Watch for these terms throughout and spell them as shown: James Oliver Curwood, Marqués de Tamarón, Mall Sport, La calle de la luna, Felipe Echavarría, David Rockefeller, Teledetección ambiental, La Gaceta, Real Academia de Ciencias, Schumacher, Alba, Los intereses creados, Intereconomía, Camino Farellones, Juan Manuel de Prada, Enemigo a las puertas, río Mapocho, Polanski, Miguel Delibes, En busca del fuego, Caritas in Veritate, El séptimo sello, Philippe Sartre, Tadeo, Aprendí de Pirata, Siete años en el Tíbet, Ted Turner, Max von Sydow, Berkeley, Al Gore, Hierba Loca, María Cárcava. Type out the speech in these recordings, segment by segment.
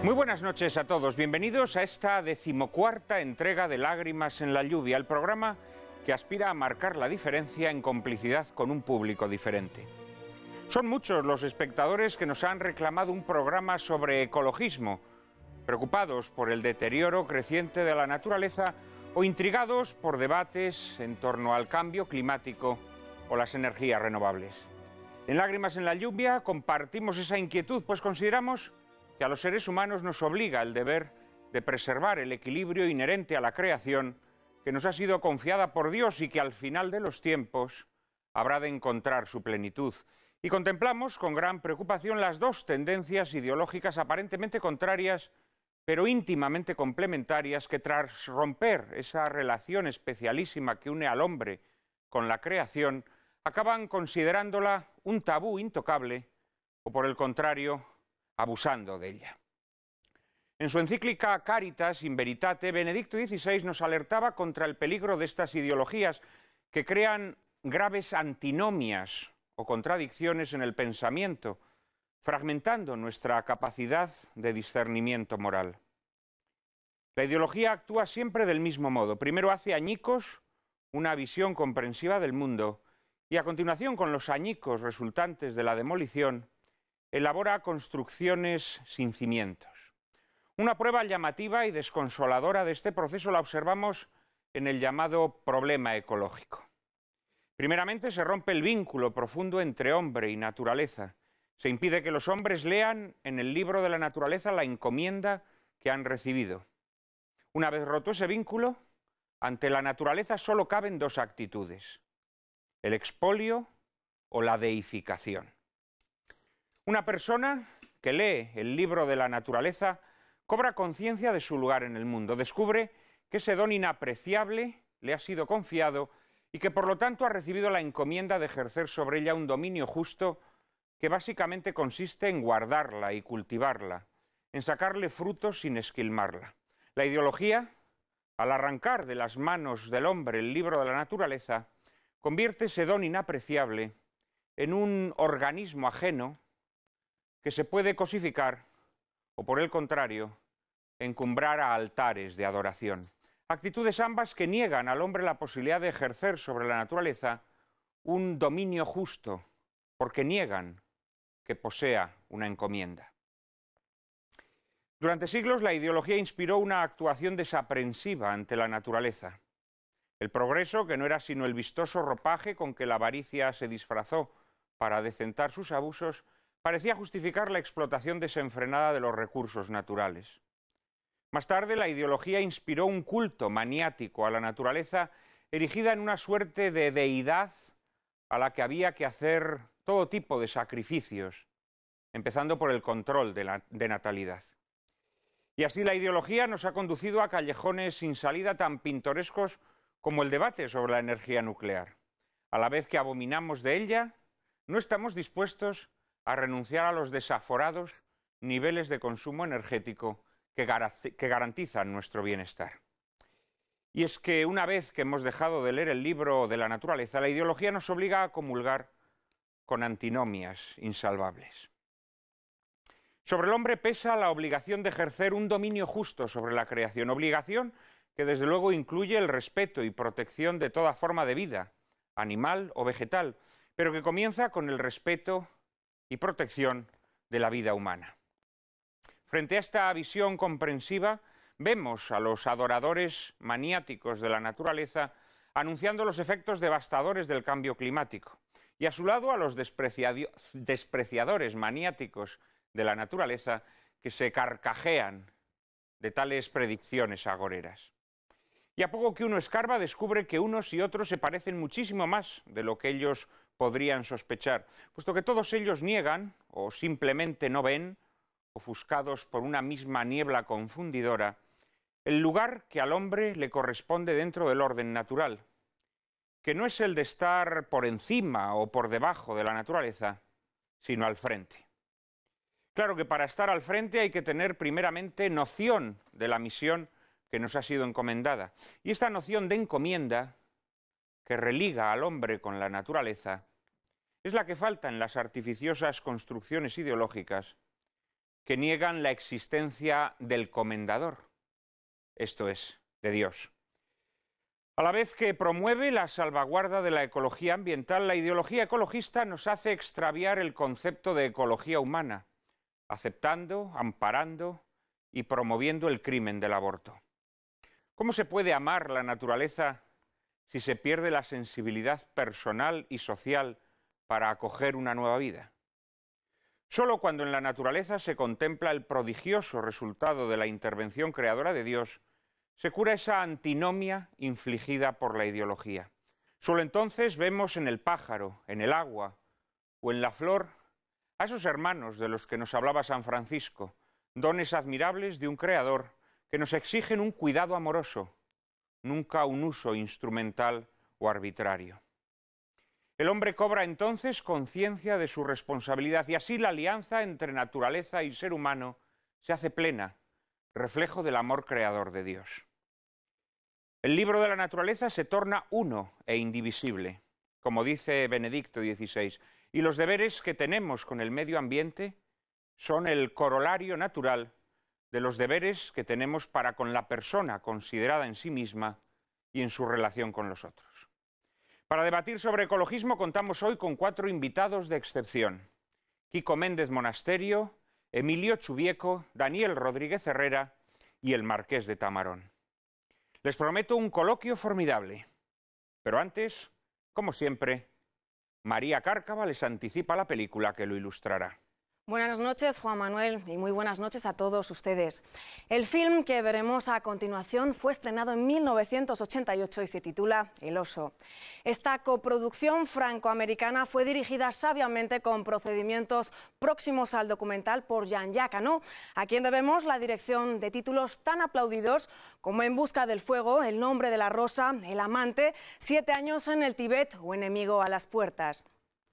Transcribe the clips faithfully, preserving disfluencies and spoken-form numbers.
Muy buenas noches a todos, bienvenidos a esta decimocuarta entrega de Lágrimas en la Lluvia, el programa que aspira a marcar la diferencia en complicidad con un público diferente. Son muchos los espectadores que nos han reclamado un programa sobre ecologismo, preocupados por el deterioro creciente de la naturaleza o intrigados por debates en torno al cambio climático o las energías renovables. En Lágrimas en la Lluvia compartimos esa inquietud, pues consideramos que a los seres humanos nos obliga el deber de preservar el equilibrio inherente a la creación que nos ha sido confiada por Dios y que al final de los tiempos habrá de encontrar su plenitud. Y contemplamos con gran preocupación las dos tendencias ideológicas aparentemente contrarias, pero íntimamente complementarias, que tras romper esa relación especialísima que une al hombre con la creación, acaban considerándola un tabú intocable o, por el contrario, abusando de ella. En su encíclica Caritas in Veritate, Benedicto dieciséis nos alertaba contra el peligro de estas ideologías que crean graves antinomias o contradicciones en el pensamiento, fragmentando nuestra capacidad de discernimiento moral. La ideología actúa siempre del mismo modo. Primero hace añicos una visión comprensiva del mundo y a continuación, con los añicos resultantes de la demolición, elabora construcciones sin cimientos. Una prueba llamativa y desconsoladora de este proceso la observamos en el llamado problema ecológico. Primeramente, se rompe el vínculo profundo entre hombre y naturaleza. Se impide que los hombres lean en el libro de la naturaleza la encomienda que han recibido. Una vez roto ese vínculo, ante la naturaleza solo caben dos actitudes: el expolio o la deificación. Una persona que lee el libro de la naturaleza cobra conciencia de su lugar en el mundo, descubre que ese don inapreciable le ha sido confiado y que por lo tanto ha recibido la encomienda de ejercer sobre ella un dominio justo que básicamente consiste en guardarla y cultivarla, en sacarle frutos sin esquilmarla. La ideología, al arrancar de las manos del hombre el libro de la naturaleza, convierte ese don inapreciable en un organismo ajeno que se puede cosificar o, por el contrario, encumbrar a altares de adoración. Actitudes ambas que niegan al hombre la posibilidad de ejercer sobre la naturaleza un dominio justo, porque niegan que posea una encomienda. Durante siglos la ideología inspiró una actuación desaprensiva ante la naturaleza. El progreso, que no era sino el vistoso ropaje con que la avaricia se disfrazó para adecentar sus abusos, parecía justificar la explotación desenfrenada de los recursos naturales. Más tarde, la ideología inspiró un culto maniático a la naturaleza, erigida en una suerte de deidad a la que había que hacer todo tipo de sacrificios, empezando por el control de, la, de natalidad. Y así la ideología nos ha conducido a callejones sin salida tan pintorescos como el debate sobre la energía nuclear. A la vez que abominamos de ella, no estamos dispuestos a renunciar a los desaforados niveles de consumo energético que, gar que garantizan nuestro bienestar. Y es que una vez que hemos dejado de leer el libro de la naturaleza, la ideología nos obliga a comulgar con antinomias insalvables. Sobre el hombre pesa la obligación de ejercer un dominio justo sobre la creación, obligación que desde luego incluye el respeto y protección de toda forma de vida, animal o vegetal, pero que comienza con el respeto y protección de la vida humana. Frente a esta visión comprensiva, vemos a los adoradores maniáticos de la naturaleza anunciando los efectos devastadores del cambio climático y a su lado a los despreciadores maniáticos de la naturaleza que se carcajean de tales predicciones agoreras. Y a poco que uno escarba, descubre que unos y otros se parecen muchísimo más de lo que ellos podrían sospechar, puesto que todos ellos niegan, o simplemente no ven, ofuscados por una misma niebla confundidora, el lugar que al hombre le corresponde dentro del orden natural, que no es el de estar por encima o por debajo de la naturaleza, sino al frente. Claro que para estar al frente hay que tener primeramente noción de la misión que nos ha sido encomendada. Y esta noción de encomienda, que religa al hombre con la naturaleza, es la que falta en las artificiosas construcciones ideológicas que niegan la existencia del comendador, esto es, de Dios. A la vez que promueve la salvaguarda de la ecología ambiental, la ideología ecologista nos hace extraviar el concepto de ecología humana, aceptando, amparando y promoviendo el crimen del aborto. ¿Cómo se puede amar la naturaleza si se pierde la sensibilidad personal y social para acoger una nueva vida? Solo cuando en la naturaleza se contempla el prodigioso resultado de la intervención creadora de Dios, se cura esa antinomia infligida por la ideología. Solo entonces vemos en el pájaro, en el agua o en la flor a esos hermanos de los que nos hablaba San Francisco, dones admirables de un creador que nos exigen un cuidado amoroso, nunca un uso instrumental o arbitrario. El hombre cobra entonces conciencia de su responsabilidad y así la alianza entre naturaleza y ser humano se hace plena, reflejo del amor creador de Dios. El libro de la naturaleza se torna uno e indivisible, como dice Benedicto dieciséis, y los deberes que tenemos con el medio ambiente son el corolario natural de los deberes que tenemos para con la persona considerada en sí misma y en su relación con los otros. Para debatir sobre ecologismo contamos hoy con cuatro invitados de excepción: Kiko Méndez Monasterio, Emilio Chuvieco, Daniel Rodríguez Herrera y el Marqués de Tamarón. Les prometo un coloquio formidable, pero antes, como siempre, María Cárcava les anticipa la película que lo ilustrará. Buenas noches, Juan Manuel, y muy buenas noches a todos ustedes. El film que veremos a continuación fue estrenado en mil novecientos ochenta y ocho y se titula El oso. Esta coproducción franco-americana fue dirigida sabiamente con procedimientos próximos al documental por Jean-Jacques Annaud, a quien debemos la dirección de títulos tan aplaudidos como En busca del fuego, El nombre de la rosa, El amante, Siete años en el Tíbet o Enemigo a las puertas.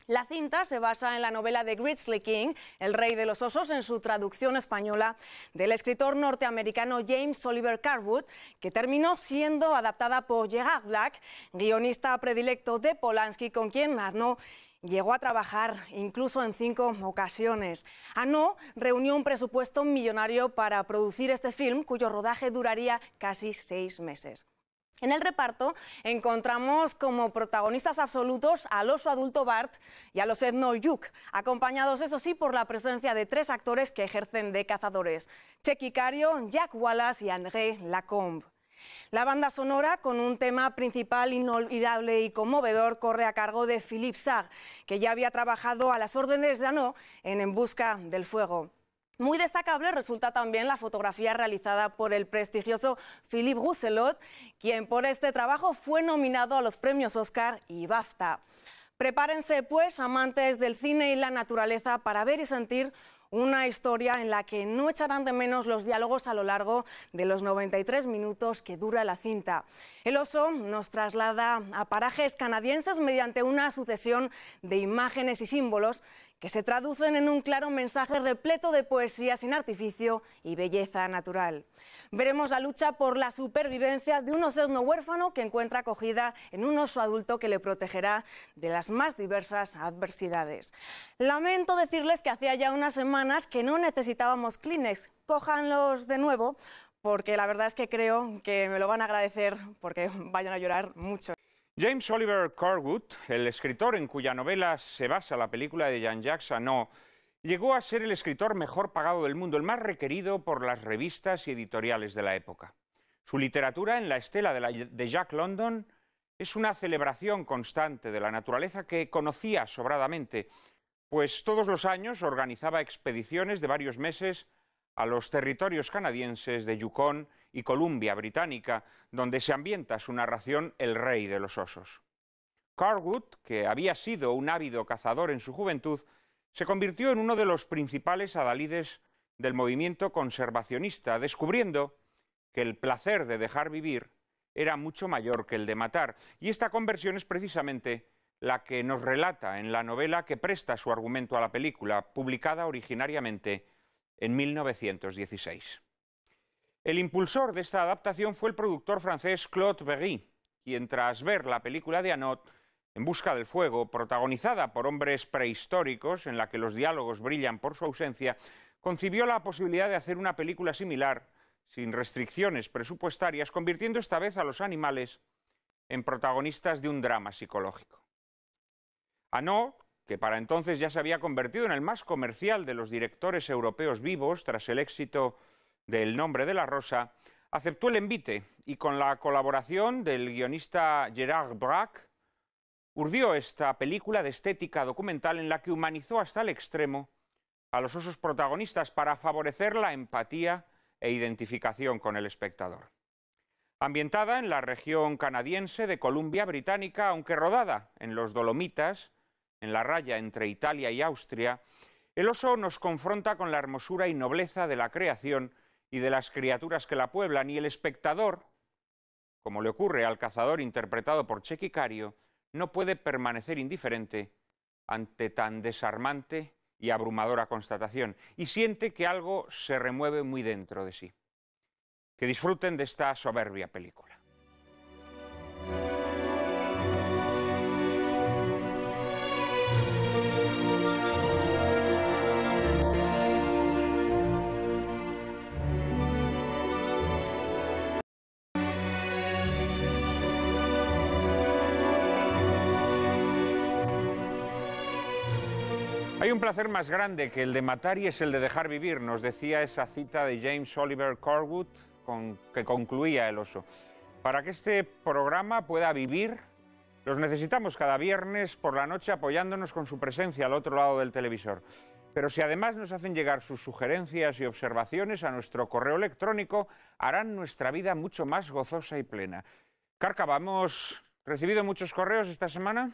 La cinta se basa en la novela de Grizzly King, El rey de los osos, en su traducción española del escritor norteamericano James Oliver Curwood, que terminó siendo adaptada por Gerard Black, guionista predilecto de Polanski, con quien Annaud llegó a trabajar incluso en cinco ocasiones. Annaud reunió un presupuesto millonario para producir este film, cuyo rodaje duraría casi seis meses. En el reparto encontramos como protagonistas absolutos al oso adulto Bart y a los Edno Yuk, acompañados eso sí por la presencia de tres actores que ejercen de cazadores: Chequicario, Jack Wallace y André Lacombe. La banda sonora, con un tema principal inolvidable y conmovedor, corre a cargo de Philippe Sartre, que ya había trabajado a las órdenes de Annaud en En busca del fuego. Muy destacable resulta también la fotografía realizada por el prestigioso Philippe Rousselot, quien por este trabajo fue nominado a los premios Oscar y BAFTA. Prepárense, pues, amantes del cine y la naturaleza, para ver y sentir una historia en la que no echarán de menos los diálogos a lo largo de los noventa y tres minutos que dura la cinta. El oso nos traslada a parajes canadienses mediante una sucesión de imágenes y símbolos que se traducen en un claro mensaje repleto de poesía sin artificio y belleza natural. Veremos la lucha por la supervivencia de un oso huérfano que encuentra acogida en un oso adulto que le protegerá de las más diversas adversidades. Lamento decirles que hacía ya unas semanas que no necesitábamos Kleenex. Cójanlos de nuevo, porque la verdad es que creo que me lo van a agradecer, porque vayan a llorar mucho. James Oliver Curwood, el escritor en cuya novela se basa la película de Jean-Jacques Annaud, llegó a ser el escritor mejor pagado del mundo, el más requerido por las revistas y editoriales de la época. Su literatura, en la estela de, la, de Jack London, es una celebración constante de la naturaleza que conocía sobradamente, pues todos los años organizaba expediciones de varios meses a los territorios canadienses de Yukon y Columbia Británica, donde se ambienta su narración El rey de los osos. Curwood, que había sido un ávido cazador en su juventud, se convirtió en uno de los principales adalides del movimiento conservacionista, descubriendo que el placer de dejar vivir era mucho mayor que el de matar, y esta conversión es precisamente la que nos relata en la novela que presta su argumento a la película, publicada originariamente en mil novecientos dieciséis. El impulsor de esta adaptación fue el productor francés Claude Berry, quien, tras ver la película de Annaud, En busca del fuego, protagonizada por hombres prehistóricos, en la que los diálogos brillan por su ausencia, concibió la posibilidad de hacer una película similar, sin restricciones presupuestarias, convirtiendo esta vez a los animales en protagonistas de un drama psicológico. Annaud, que para entonces ya se había convertido en el más comercial de los directores europeos vivos, tras el éxito de El nombre de la rosa, aceptó el envite y con la colaboración del guionista Gerard Black urdió esta película de estética documental en la que humanizó hasta el extremo a los osos protagonistas para favorecer la empatía e identificación con el espectador. Ambientada en la región canadiense de Columbia Británica, aunque rodada en los Dolomitas, en la raya entre Italia y Austria, el oso nos confronta con la hermosura y nobleza de la creación y de las criaturas que la pueblan, y el espectador, como le ocurre al cazador interpretado por Chequicario, no puede permanecer indiferente ante tan desarmante y abrumadora constatación, y siente que algo se remueve muy dentro de sí. Que disfruten de esta soberbia película. Hay un placer más grande que el de matar y es el de dejar vivir, nos decía esa cita de James Oliver Curwood con que concluía El oso. Para que este programa pueda vivir, los necesitamos cada viernes por la noche apoyándonos con su presencia al otro lado del televisor. Pero si además nos hacen llegar sus sugerencias y observaciones a nuestro correo electrónico, harán nuestra vida mucho más gozosa y plena. Carca, ¿hemos recibido muchos correos esta semana?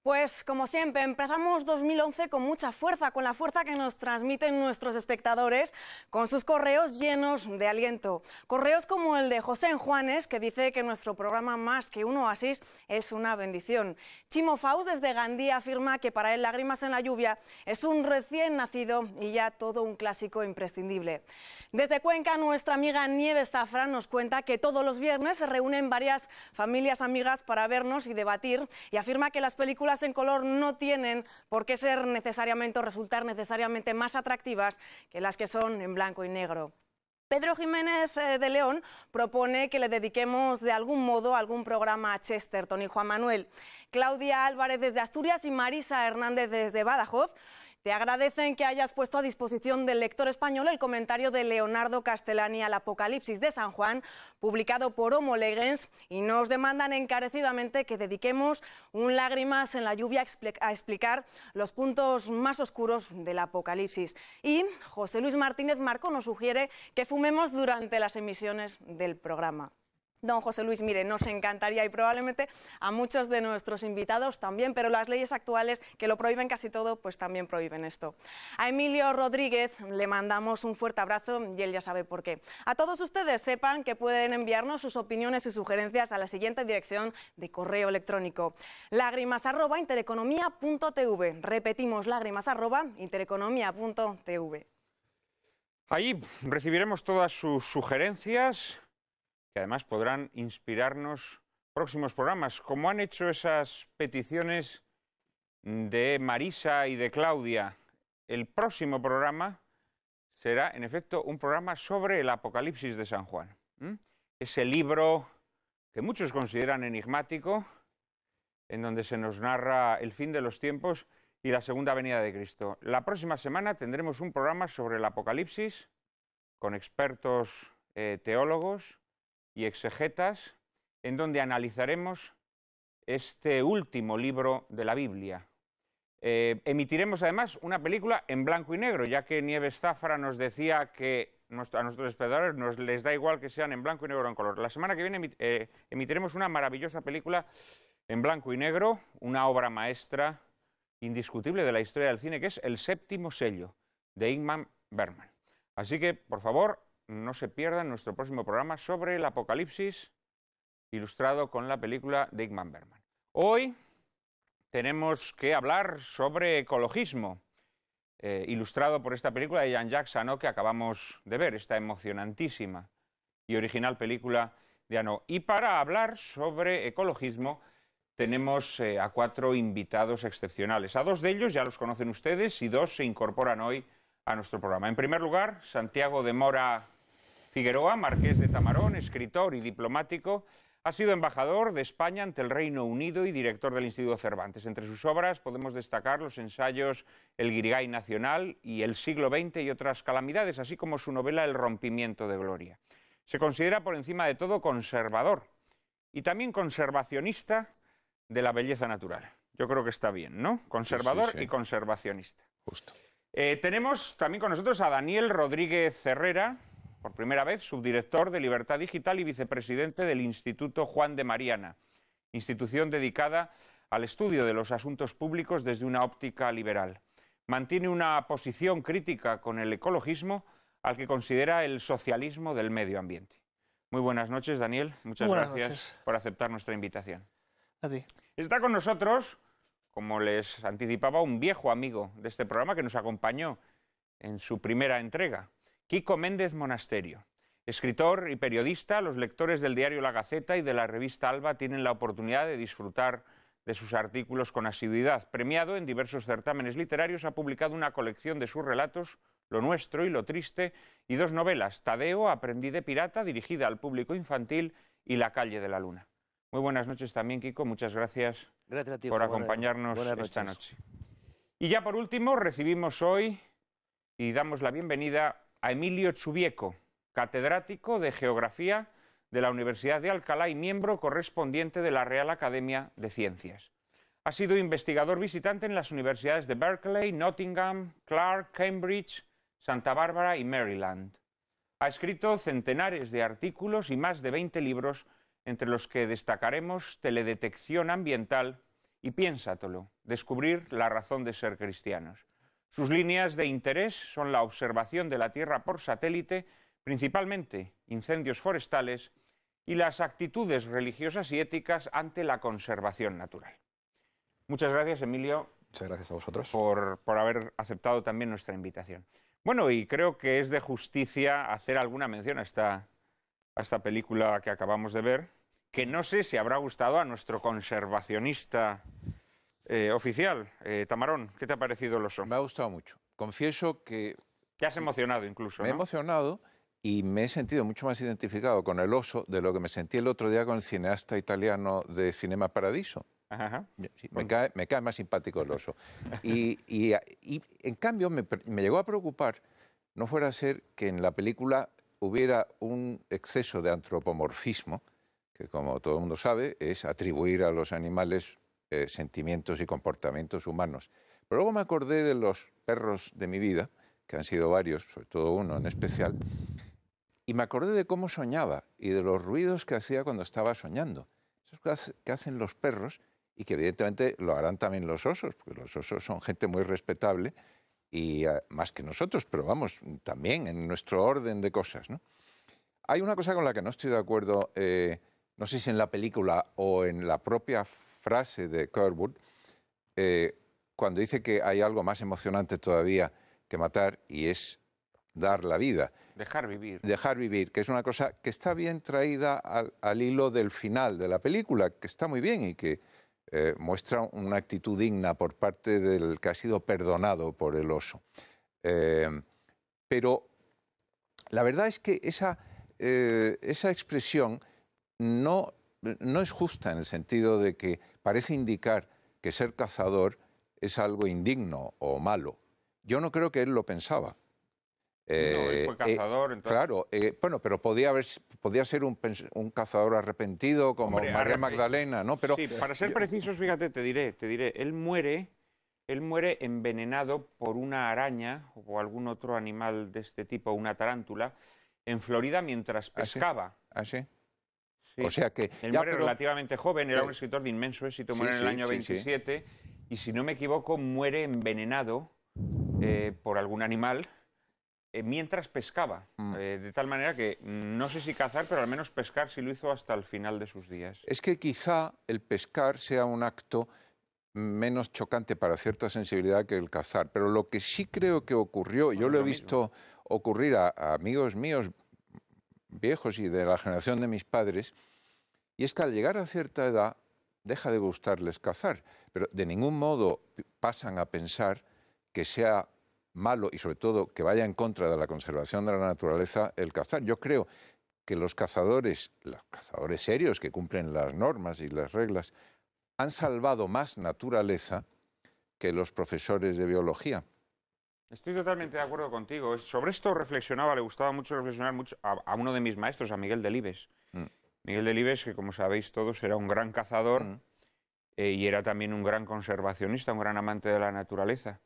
Pues, como siempre, empezamos dos mil once con mucha fuerza, con la fuerza que nos transmiten nuestros espectadores, con sus correos llenos de aliento. Correos como el de José Juanes, que dice que nuestro programa Más que un oasis es una bendición. Chimo Faust, desde Gandía, afirma que para él Lágrimas en la lluvia es un recién nacido y ya todo un clásico imprescindible. Desde Cuenca, nuestra amiga Nieves Zafra nos cuenta que todos los viernes se reúnen varias familias amigas para vernos y debatir, y afirma que las películas en color no tienen por qué ser necesariamente o resultar necesariamente más atractivas que las que son en blanco y negro. Pedro Jiménez de León propone que le dediquemos de algún modo algún programa a Chesterton y Juan Manuel. Claudia Álvarez desde Asturias y Marisa Hernández desde Badajoz te agradecen que hayas puesto a disposición del lector español el comentario de Leonardo Castellani al Apocalipsis de San Juan, publicado por Homo Legens, y nos demandan encarecidamente que dediquemos un Lágrimas en la lluvia a explicar los puntos más oscuros del Apocalipsis. Y José Luis Martínez Marco nos sugiere que fumemos durante las emisiones del programa. Don José Luis, mire, nos encantaría y probablemente a muchos de nuestros invitados también, pero las leyes actuales que lo prohíben casi todo, pues también prohíben esto. A Emilio Rodríguez le mandamos un fuerte abrazo y él ya sabe por qué. A todos ustedes, sepan que pueden enviarnos sus opiniones y sugerencias a la siguiente dirección de correo electrónico: lágrimas arroba intereconomía punto tv. Repetimos, lágrimas arroba intereconomía punto tv. Ahí recibiremos todas sus sugerencias, que además podrán inspirarnos próximos programas, como han hecho esas peticiones de Marisa y de Claudia. El próximo programa será, en efecto, un programa sobre el Apocalipsis de San Juan. ¿Mm? Ese libro que muchos consideran enigmático, en donde se nos narra el fin de los tiempos y la segunda venida de Cristo. La próxima semana tendremos un programa sobre el Apocalipsis, con expertos eh, teólogos y exegetas, en donde analizaremos este último libro de la Biblia. Eh, emitiremos además una película en blanco y negro, ya que Nieves Zafra nos decía que nuestro, a nuestros espectadores nos les da igual que sean en blanco y negro o en color. La semana que viene emit, eh, emitiremos una maravillosa película en blanco y negro, una obra maestra indiscutible de la historia del cine, que es El séptimo sello, de Ingmar Bergman. Así que, por favor, no se pierdan nuestro próximo programa sobre el Apocalipsis, ilustrado con la película de Ingmar Bergman. Hoy tenemos que hablar sobre ecologismo, eh, ilustrado por esta película de Jean-Jacques Annaud que acabamos de ver, esta emocionantísima y original película de Annaud. Y para hablar sobre ecologismo tenemos eh, a cuatro invitados excepcionales. A dos de ellos ya los conocen ustedes y dos se incorporan hoy a nuestro programa. En primer lugar, Santiago de Mora Figueroa, marqués de Tamarón, escritor y diplomático, ha sido embajador de España ante el Reino Unido y director del Instituto Cervantes. Entre sus obras podemos destacar los ensayos El Guirigay Nacional y El siglo veinte y otras calamidades, así como su novela El rompimiento de gloria. Se considera por encima de todo conservador y también conservacionista de la belleza natural. Yo creo que está bien, ¿no? Conservador sí, sí, sí. y conservacionista. Justo. Eh, tenemos también con nosotros a Daniel Rodríguez Herrera, por primera vez subdirector de Libertad Digital y vicepresidente del Instituto Juan de Mariana, institución dedicada al estudio de los asuntos públicos desde una óptica liberal. Mantiene una posición crítica con el ecologismo, al que considera el socialismo del medio ambiente. Muy buenas noches, Daniel. Muchas buenas gracias noches. por aceptar nuestra invitación. A ti. Está con nosotros, como les anticipaba, un viejo amigo de este programa que nos acompañó en su primera entrega, Kiko Méndez Monasterio. Escritor y periodista, los lectores del diario La Gaceta y de la revista Alba tienen la oportunidad de disfrutar de sus artículos con asiduidad. Premiado en diversos certámenes literarios, ha publicado una colección de sus relatos, Lo nuestro y lo triste, y dos novelas, Tadeo, Aprendí de pirata, dirigida al público infantil, y La calle de la luna. Muy buenas noches también, Kiko, muchas gracias, gracias a ti, por acompañarnos buenas, buenas esta noche. Y ya por último, recibimos hoy y damos la bienvenida a Emilio Chuvieco, catedrático de Geografía de la Universidad de Alcalá y miembro correspondiente de la Real Academia de Ciencias. Ha sido investigador visitante en las universidades de Berkeley, Nottingham, Clark, Cambridge, Santa Bárbara y Maryland. Ha escrito centenares de artículos y más de veinte libros, entre los que destacaremos Teledetección ambiental y Piénsatelo, descubrir la razón de ser cristianos. Sus líneas de interés son la observación de la Tierra por satélite, principalmente incendios forestales, y las actitudes religiosas y éticas ante la conservación natural. Muchas gracias, Emilio. Muchas gracias a vosotros. Por, por haber aceptado también nuestra invitación. Bueno, y creo que es de justicia hacer alguna mención a esta, a esta película que acabamos de ver, que no sé si habrá gustado a nuestro conservacionista eh, oficial, eh, Tamarón. ¿Qué te ha parecido El oso? Me ha gustado mucho. Confieso que... Te has emocionado incluso, Me ¿no? he emocionado y me he sentido mucho más identificado con El oso de lo que me sentí el otro día con el cineasta italiano de Cinema Paradiso. Ajá, ajá. Sí, me, cae, me cae más simpático El oso. Y, y, y en cambio me, me llegó a preocupar, no fuera a ser que en la película hubiera un exceso de antropomorfismo, que como todo el mundo sabe, es atribuir a los animales eh, sentimientos y comportamientos humanos. Pero luego me acordé de los perros de mi vida, que han sido varios, sobre todo uno en especial, y me acordé de cómo soñaba y de los ruidos que hacía cuando estaba soñando. Esos que hacen los perros, y que evidentemente lo harán también los osos, porque los osos son gente muy respetable, y uh, más que nosotros, pero vamos, también en nuestro orden de cosas, ¿no? Hay una cosa con la que no estoy de acuerdo, eh, no sé si en la película o en la propia frase de Curwood, eh, cuando dice que hay algo más emocionante todavía que matar, y es dar la vida. Dejar vivir. Dejar vivir, que es una cosa que está bien traída al, al hilo del final de la película, que está muy bien y que... Eh, muestra una actitud digna por parte del que ha sido perdonado por el oso. Eh, pero la verdad es que esa, eh, esa expresión no, no es justa en el sentido de que parece indicar que ser cazador es algo indigno o malo. Yo no creo que él lo pensaba. Eh, no, fue cazador, eh, entonces... Claro, eh, bueno, pero podía, haber, podía ser un, un cazador arrepentido como Hombre, María Magdalena, ¿no? Pero, sí, para ser yo... precisos, fíjate, te diré, te diré, él muere, él muere envenenado por una araña o algún otro animal de este tipo, una tarántula, en Florida mientras pescaba. ¿Ah, sí? ¿Ah, sí? Sí. O sea que... Él ya, muere pero... relativamente joven, era eh... un escritor de inmenso éxito, muere sí, en el sí, año veintisiete, sí, sí. y si no me equivoco, muere envenenado eh, por algún animal... mientras pescaba, mm. eh, de tal manera que no sé si cazar, pero al menos pescar sí lo hizo hasta el final de sus días. Es que quizá el pescar sea un acto menos chocante para cierta sensibilidad que el cazar, pero lo que sí creo que ocurrió, bueno, yo lo he visto mismo. ocurrir a, a amigos míos viejos y de la generación de mis padres, y es que al llegar a cierta edad deja de gustarles cazar, pero de ningún modo pasan a pensar que sea malo y sobre todo que vaya en contra de la conservación de la naturaleza el cazar. Yo creo que los cazadores, los cazadores serios que cumplen las normas y las reglas, han salvado más naturaleza que los profesores de biología. Estoy totalmente de acuerdo contigo. Sobre esto reflexionaba, le gustaba mucho reflexionar mucho a, a uno de mis maestros, a Miguel Delibes. Mm. Miguel Delibes, que como sabéis todos era un gran cazador mm. eh, y era también un gran conservacionista, un gran amante de la naturaleza.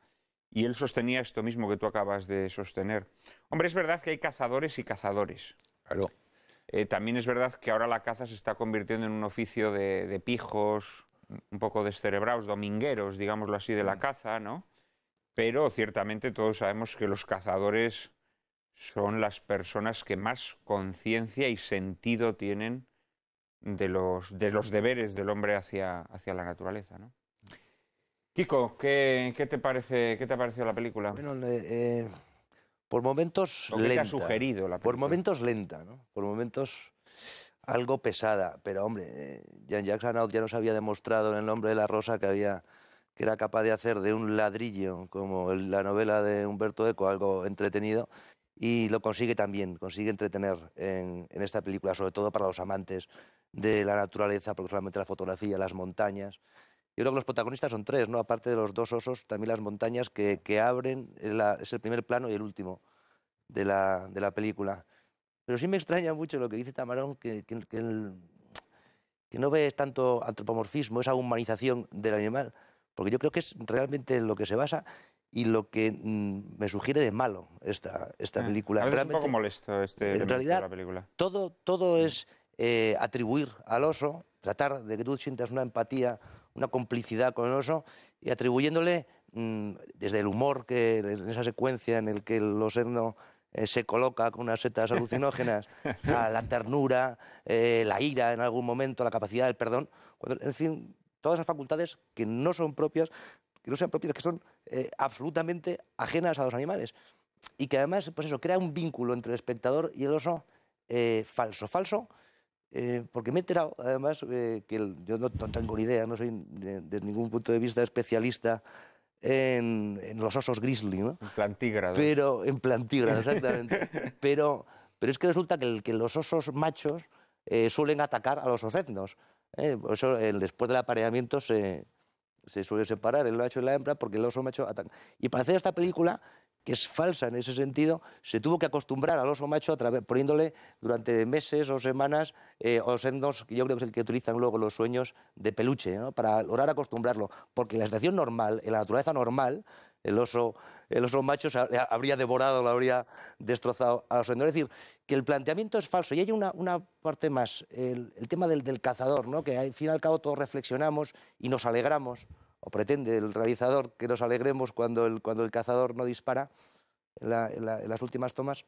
Y él sostenía esto mismo que tú acabas de sostener. Hombre, es verdad que hay cazadores y cazadores. Claro. Eh, también es verdad que ahora la caza se está convirtiendo en un oficio de, de pijos, un poco descerebrados, domingueros, digámoslo así, de la caza, ¿no? Pero ciertamente todos sabemos que los cazadores son las personas que más conciencia y sentido tienen de los, de los deberes del hombre hacia, hacia la naturaleza, ¿no? Kiko, ¿qué, qué te parece, qué te ha parecido la película? Bueno, eh, por momentos lenta. ¿Qué te ha sugerido la película? Por momentos lenta, ¿no? Por momentos algo pesada, pero hombre, eh, Jean-Jacques Annaud ya nos había demostrado en El nombre de la rosa que había... que era capaz de hacer de un ladrillo, como la novela de Humberto Eco, algo entretenido, y lo consigue también, consigue entretener en, en esta película, sobre todo para los amantes de la naturaleza, porque solamente la fotografía, las montañas. Yo creo que los protagonistas son tres, ¿no? Aparte de los dos osos, también las montañas que, que abren, la, es el primer plano y el último de la, de la película. Pero sí me extraña mucho lo que dice Tamarón, que, que, que, el, que no ve tanto antropomorfismo, esa humanización del animal, porque yo creo que es realmente en lo que se basa y lo que mm, me sugiere de malo esta, esta eh, película. Es un poco molesto este en realidad, de la película. Todo, todo es eh, atribuir al oso, tratar de que tú sientas una empatía, una complicidad con el oso y atribuyéndole mm, desde el humor, que en esa secuencia en el que el osedno eh, se coloca con unas setas alucinógenas, a la ternura, eh, la ira en algún momento, la capacidad del perdón, cuando, en fin... todas esas facultades que no son propias, que no sean propias, que son eh, absolutamente ajenas a los animales. Y que además, pues eso, crea un vínculo entre el espectador y el oso eh, falso. Falso, eh, porque me he enterado, además, eh, que el, yo no tengo ni idea, no soy desde ningún punto de vista especialista en, en los osos grizzly, ¿no? En plan tígrado. Pero, en plan tígrado, exactamente. pero, pero es que resulta que, el, que los osos machos eh, suelen atacar a los osednos. Eh, por eso, eh, después del apareamiento se, se suele separar el macho y la hembra porque el oso macho ataca. Y para hacer esta película, que es falsa en ese sentido, se tuvo que acostumbrar al oso macho a través, poniéndole durante meses o semanas eh, osednos, que yo creo que es el que utilizan luego los sueños de peluche, ¿no? Para lograr acostumbrarlo. Porque en la situación normal, en la naturaleza normal, el oso, el oso macho se habría devorado, lo habría destrozado a los osednos. Es decir, que el planteamiento es falso. Y hay una, una parte más, el, el tema del, del cazador, ¿no? Que al fin y al cabo todos reflexionamos y nos alegramos, o pretende el realizador que nos alegremos cuando el, cuando el cazador no dispara en, la, en, la, en las últimas tomas.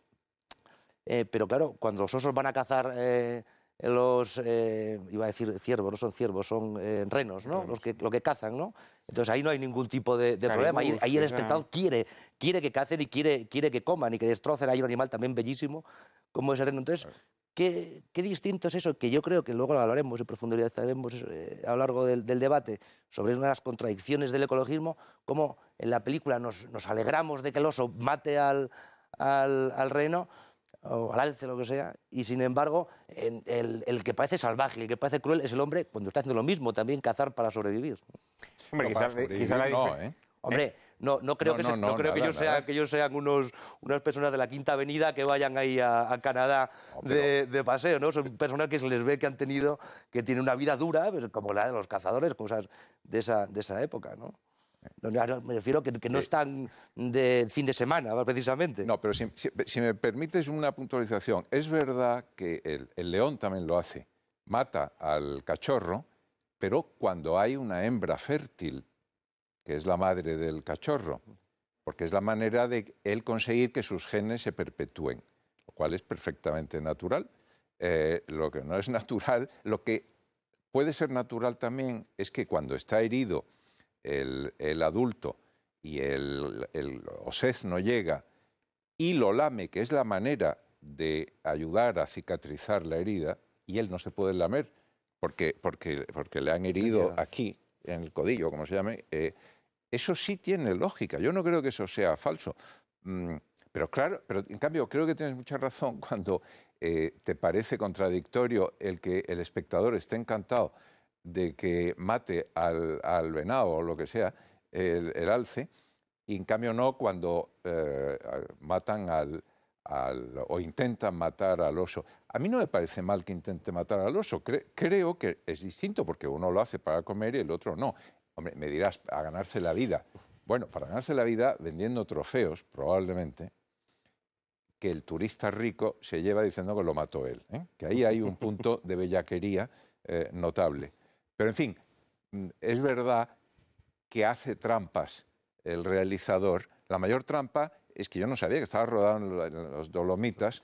Eh, pero claro, cuando los osos van a cazar eh, los, eh, iba a decir ciervos, no son ciervos, son eh, renos, ¿no? Los que, lo que cazan, ¿no? Entonces ahí no hay ningún tipo de, de problema. Ahí, ahí el espectador quiere, quiere que cacen y quiere, quiere que coman y que destrocen. Hay un animal también bellísimo como es el reno. Entonces, ¿qué, qué distinto es eso? Que yo creo que luego lo hablaremos y profundizaremos eh, a lo largo del, del debate sobre una de las contradicciones del ecologismo, cómo en la película nos, nos alegramos de que el oso mate al, al, al reno, o al alce, lo que sea, y sin embargo, en, el, el que parece salvaje, el que parece cruel, es el hombre cuando está haciendo lo mismo, también cazar para sobrevivir. Hombre, no, quizás, sobrevivir, quizás la no, ¿eh? Hombre, no, no creo no, que, no, se, no, no creo nada, que ellos nada. sean, que ellos sean unos, unas personas de la Quinta Avenida que vayan ahí a, a Canadá no, pero... de, de paseo, ¿no? Son personas que se les ve que han tenido, que tienen una vida dura, pues, como la de los cazadores, cosas de esa, de esa época, ¿no? No, no, me refiero que, que no están de fin de semana, precisamente. No, pero si, si, si me permites una puntualización. Es verdad que el, el león también lo hace. Mata al cachorro, pero cuando hay una hembra fértil, que es la madre del cachorro, porque es la manera de él conseguir que sus genes se perpetúen, lo cual es perfectamente natural. Eh, lo que no es natural, lo que puede ser natural también es que cuando está herido El, el adulto y el, el osedno llega y lo lame, que es la manera de ayudar a cicatrizar la herida, y él no se puede lamer porque, porque, porque le han herido aquí, en el codillo, como se llame, eh, Eso sí tiene lógica, yo no creo que eso sea falso. Pero claro, pero en cambio creo que tienes mucha razón cuando eh, te parece contradictorio el que el espectador esté encantado de que mate al, al venado o lo que sea, el, el alce, y en cambio no cuando eh, matan al, al, o intentan matar al oso. A mí no me parece mal que intente matar al oso, Cre- creo que es distinto porque uno lo hace para comer y el otro no. Hombre, me dirás, a ganarse la vida. Bueno, para ganarse la vida vendiendo trofeos, probablemente, que el turista rico se lleva diciendo que lo mató él, ¿eh? Que ahí hay un punto de bellaquería eh, notable. Pero, en fin, es verdad que hace trampas el realizador. La mayor trampa es que yo no sabía que estaba rodado en los Dolomitas.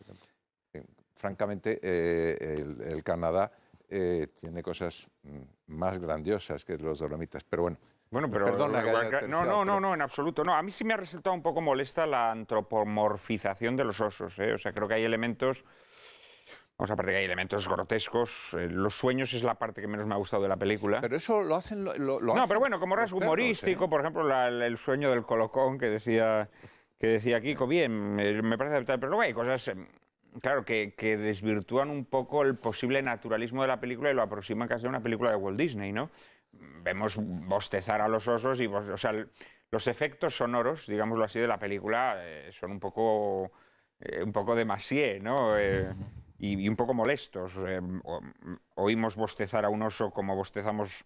Francamente, eh, el, el Canadá eh, tiene cosas más grandiosas que los Dolomitas, pero bueno. Bueno, pero Perdona, no, tercera, no, no, no, en absoluto. No, a mí sí me ha resultado un poco molesta la antropomorfización de los osos, ¿eh? O sea, creo que hay elementos, vamos, aparte que hay elementos grotescos. Eh, los sueños es la parte que menos me ha gustado de la película. Pero eso lo hacen, lo, lo no, hacen pero bueno, como rasgo humorístico, ¿eh? Por ejemplo, la, la, el sueño del colocón que decía, que decía Kiko, bien, me, me parece aceptable, pero luego hay cosas, claro, que, que desvirtúan un poco el posible naturalismo de la película y lo aproximan casi a una película de Walt Disney, ¿no? Vemos bostezar a los osos y, o sea, los efectos sonoros, digámoslo así, de la película eh, son un poco, eh, un poco demasié, ¿no? Eh, y, y un poco molestos. Eh, oímos bostezar a un oso como bostezamos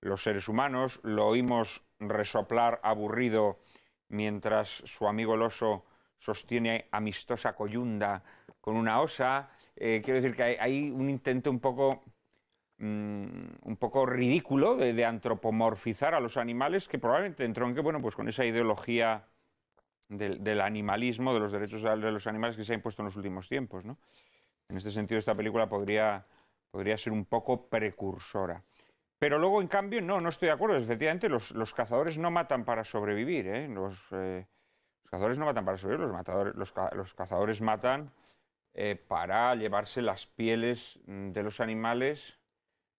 los seres humanos, lo oímos resoplar aburrido mientras su amigo el oso sostiene amistosa coyunda con una osa. Eh, quiero decir que hay, hay un intento un poco... Mm, un poco ridículo de, de antropomorfizar a los animales que probablemente entronque, bueno, pues con esa ideología del, del animalismo, de los derechos de los animales que se ha impuesto en los últimos tiempos, ¿no? En este sentido, esta película podría, podría ser un poco precursora. Pero luego, en cambio, no, no estoy de acuerdo. Efectivamente, los, los cazadores no matan para sobrevivir, ¿eh? Los, eh, los cazadores no matan para sobrevivir, los, matadores, los, los cazadores matan eh, para llevarse las pieles de los animales...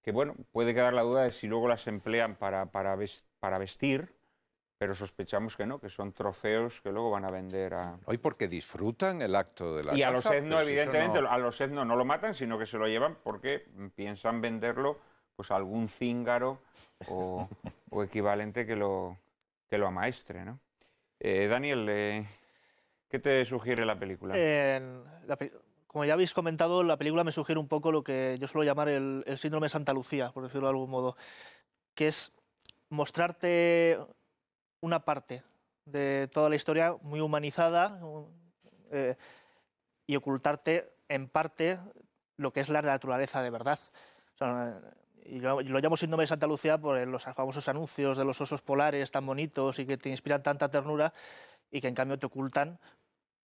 que bueno, puede quedar la duda de si luego las emplean para, para, vest para vestir, pero sospechamos que no, que son trofeos que luego van a vender a... Hoy porque disfrutan el acto de la... Y casa, a los Edno, evidentemente, si no... a los Edno no lo matan, sino que se lo llevan porque piensan venderlo pues a algún cíngaro o, o equivalente que lo, que lo amaestre, ¿no? Eh, Daniel, eh, ¿qué te sugiere la película? Eh, la pe... Como ya habéis comentado, la película me sugiere un poco lo que yo suelo llamar el, el síndrome de Santa Lucía, por decirlo de algún modo, que es mostrarte una parte de toda la historia muy humanizada eh, y ocultarte en parte lo que es la naturaleza de verdad. O sea, y lo, y lo llamo síndrome de Santa Lucía por los famosos anuncios de los osos polares tan bonitos y que te inspiran tanta ternura y que en cambio te ocultan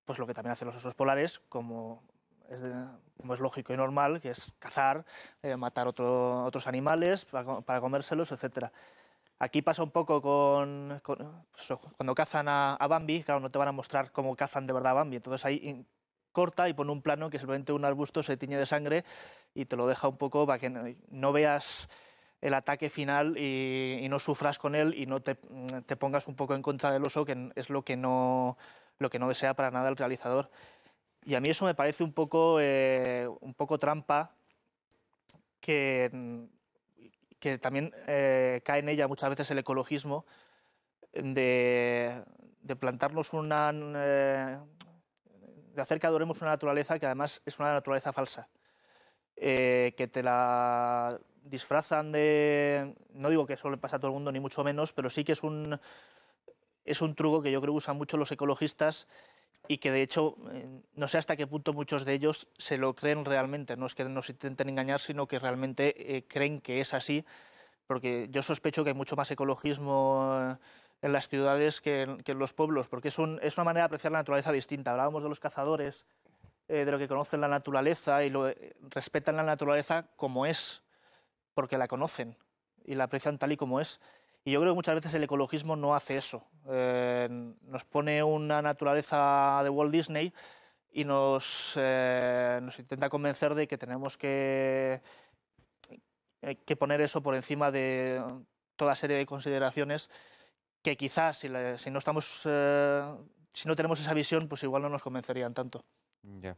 pues, lo que también hacen los osos polares, como... Es de, como es lógico y normal, que es cazar, eh, matar otro, otros animales para, para comérselos, etcétera. Aquí pasa un poco con... con pues, cuando cazan a, a Bambi, claro, no te van a mostrar cómo cazan de verdad a Bambi. Entonces ahí in, corta y pone un plano que simplemente un arbusto se tiñe de sangre y te lo deja un poco para que no, no veas el ataque final y, y no sufras con él y no te, te pongas un poco en contra del oso, que es lo que no, lo que no desea para nada el realizador. Y a mí eso me parece un poco, eh, un poco trampa, que, que también eh, cae en ella muchas veces el ecologismo, de, de plantarnos una... Eh, de hacer que adoremos una naturaleza que además es una naturaleza falsa, eh, que te la disfrazan de... No digo que eso le pasa a todo el mundo, ni mucho menos, pero sí que es un, es un truco que yo creo que usan mucho los ecologistas, y que de hecho no sé hasta qué punto muchos de ellos se lo creen realmente, no es que nos intenten engañar, sino que realmente eh, creen que es así, porque yo sospecho que hay mucho más ecologismo en las ciudades que en, que en los pueblos, porque es, un, es una manera de apreciar la naturaleza distinta. Hablábamos de los cazadores, eh, de lo que conocen la naturaleza y lo, eh, respetan la naturaleza como es, porque la conocen y la aprecian tal y como es. Y yo creo que muchas veces el ecologismo no hace eso. Eh, nos pone una naturaleza de Walt Disney y nos, eh, nos intenta convencer de que tenemos que, que poner eso por encima de toda serie de consideraciones que quizás si, la, si no estamos, eh, si no tenemos esa visión, pues igual no nos convencerían tanto. Ya.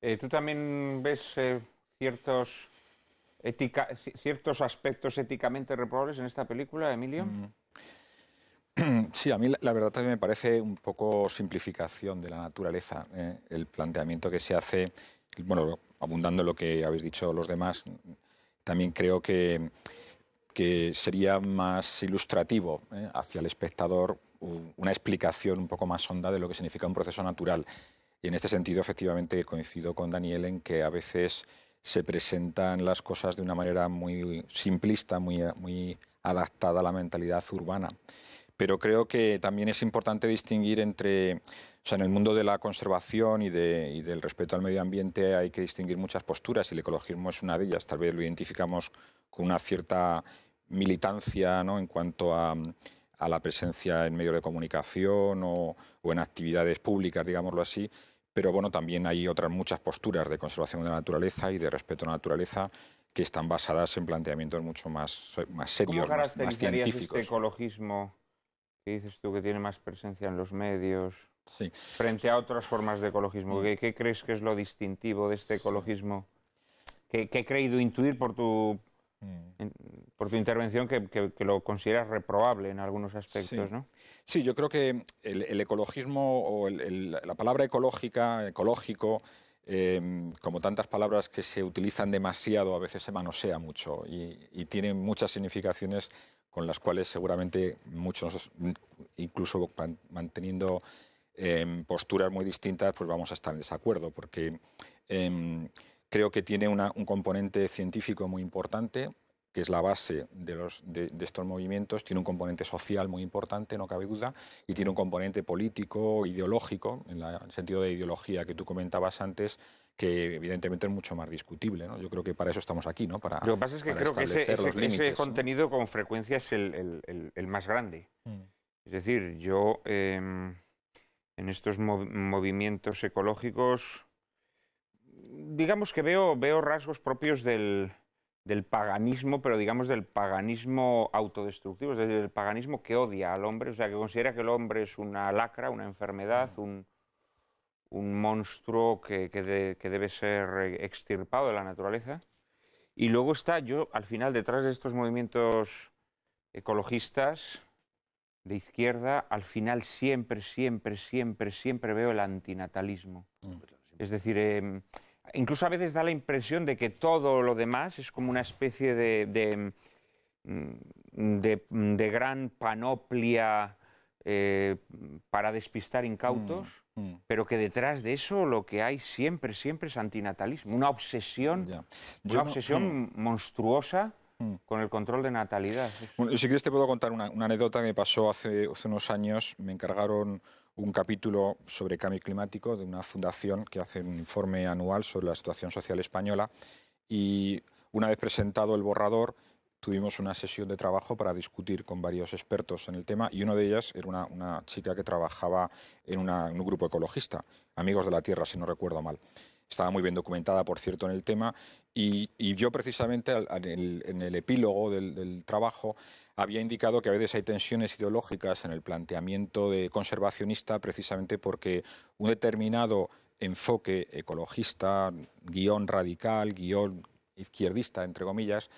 Eh, ¿Tú también ves eh, ciertos, ética, ciertos aspectos éticamente reprobables en esta película, Emilio? Mm. Sí, a mí la, la verdad también me parece un poco simplificación de la naturaleza, eh, el planteamiento que se hace, bueno, abundando en lo que habéis dicho los demás, también creo que, que sería más ilustrativo eh, hacia el espectador una explicación un poco más honda de lo que significa un proceso natural. Y en este sentido, efectivamente, coincido con Daniel en que a veces se presentan las cosas de una manera muy simplista, muy, muy adaptada a la mentalidad urbana. Pero creo que también es importante distinguir entre... O sea, en el mundo de la conservación y, de, y del respeto al medio ambiente hay que distinguir muchas posturas, y el ecologismo es una de ellas. Tal vez lo identificamos con una cierta militancia, ¿no?, en cuanto a, a la presencia en medios de comunicación o, o en actividades públicas, digámoslo así. Pero bueno, también hay otras muchas posturas de conservación de la naturaleza y de respeto a la naturaleza que están basadas en planteamientos mucho más, más serios, más, más científicos. ¿Cómo caracterizarías este ecologismo que dices tú que tiene más presencia en los medios, sí, frente a otras formas de ecologismo? ¿Qué, qué crees que es lo distintivo de este ecologismo? ¿Qué, qué he creído intuir por tu, por tu intervención que, que, que lo consideras reprobable en algunos aspectos, sí, ¿no? Sí, yo creo que el, el ecologismo o el, el, la palabra ecológica, ecológico, eh, como tantas palabras que se utilizan demasiado, a veces se manosea mucho y, y tiene muchas significaciones con las cuales seguramente muchos, incluso manteniendo eh, posturas muy distintas, pues vamos a estar en desacuerdo, porque eh, creo que tiene una, un componente científico muy importante, que es la base de, los, de, de estos movimientos, tiene un componente social muy importante, no cabe duda, y tiene un componente político, ideológico, en, la, en el sentido de ideología que tú comentabas antes, que evidentemente es mucho más discutible, ¿no? Yo creo que para eso estamos aquí, ¿no? Para, lo que pasa es que creo que ese, ese, límites, ese contenido, ¿no?, con frecuencia es el, el, el, el más grande. Mm. Es decir, yo eh, en estos mov movimientos ecológicos, digamos que veo, veo rasgos propios del, del paganismo, pero digamos del paganismo autodestructivo, es decir, del paganismo que odia al hombre, o sea, que considera que el hombre es una lacra, una enfermedad, mm. un... un monstruo que, que, de, que debe ser extirpado de la naturaleza. Y luego está, yo al final, detrás de estos movimientos ecologistas de izquierda, al final siempre, siempre, siempre, siempre veo el antinatalismo. Mm. Es decir, eh, incluso a veces da la impresión de que todo lo demás es como una especie de, de, de, de gran panoplia eh, para despistar incautos. Mm. Pero que detrás de eso lo que hay siempre, siempre es antinatalismo, una obsesión, ya. una obsesión no... monstruosa mm. con el control de natalidad. Bueno, si quieres te puedo contar una, una anécdota que me pasó hace, hace unos años. Me encargaron un capítulo sobre cambio climático de una fundación que hace un informe anual sobre la situación social española, y una vez presentado el borrador tuvimos una sesión de trabajo para discutir con varios expertos en el tema, y uno de ellas era una, una chica que trabajaba en, una, en un grupo ecologista, Amigos de la Tierra, si no recuerdo mal. Estaba muy bien documentada, por cierto, en el tema, y, y yo precisamente en el, en el epílogo del, del trabajo había indicado que a veces hay tensiones ideológicas en el planteamiento de conservacionista, precisamente porque un determinado enfoque ecologista, guión radical, guión izquierdista, entre comillas,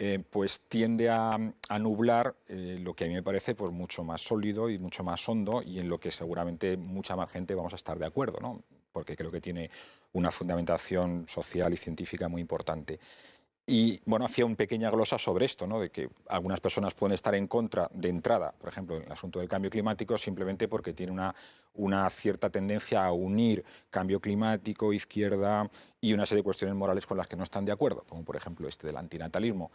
Eh, pues tiende a, a nublar eh, lo que a mí me parece pues mucho más sólido y mucho más hondo, y en lo que seguramente mucha más gente vamos a estar de acuerdo, ¿no?, porque creo que tiene una fundamentación social y científica muy importante. Y bueno, hacía una pequeña glosa sobre esto, ¿no?, de que algunas personas pueden estar en contra de entrada, por ejemplo, en el asunto del cambio climático, simplemente porque tiene una, una cierta tendencia a unir cambio climático, izquierda y una serie de cuestiones morales con las que no están de acuerdo, como por ejemplo este del antinatalismo.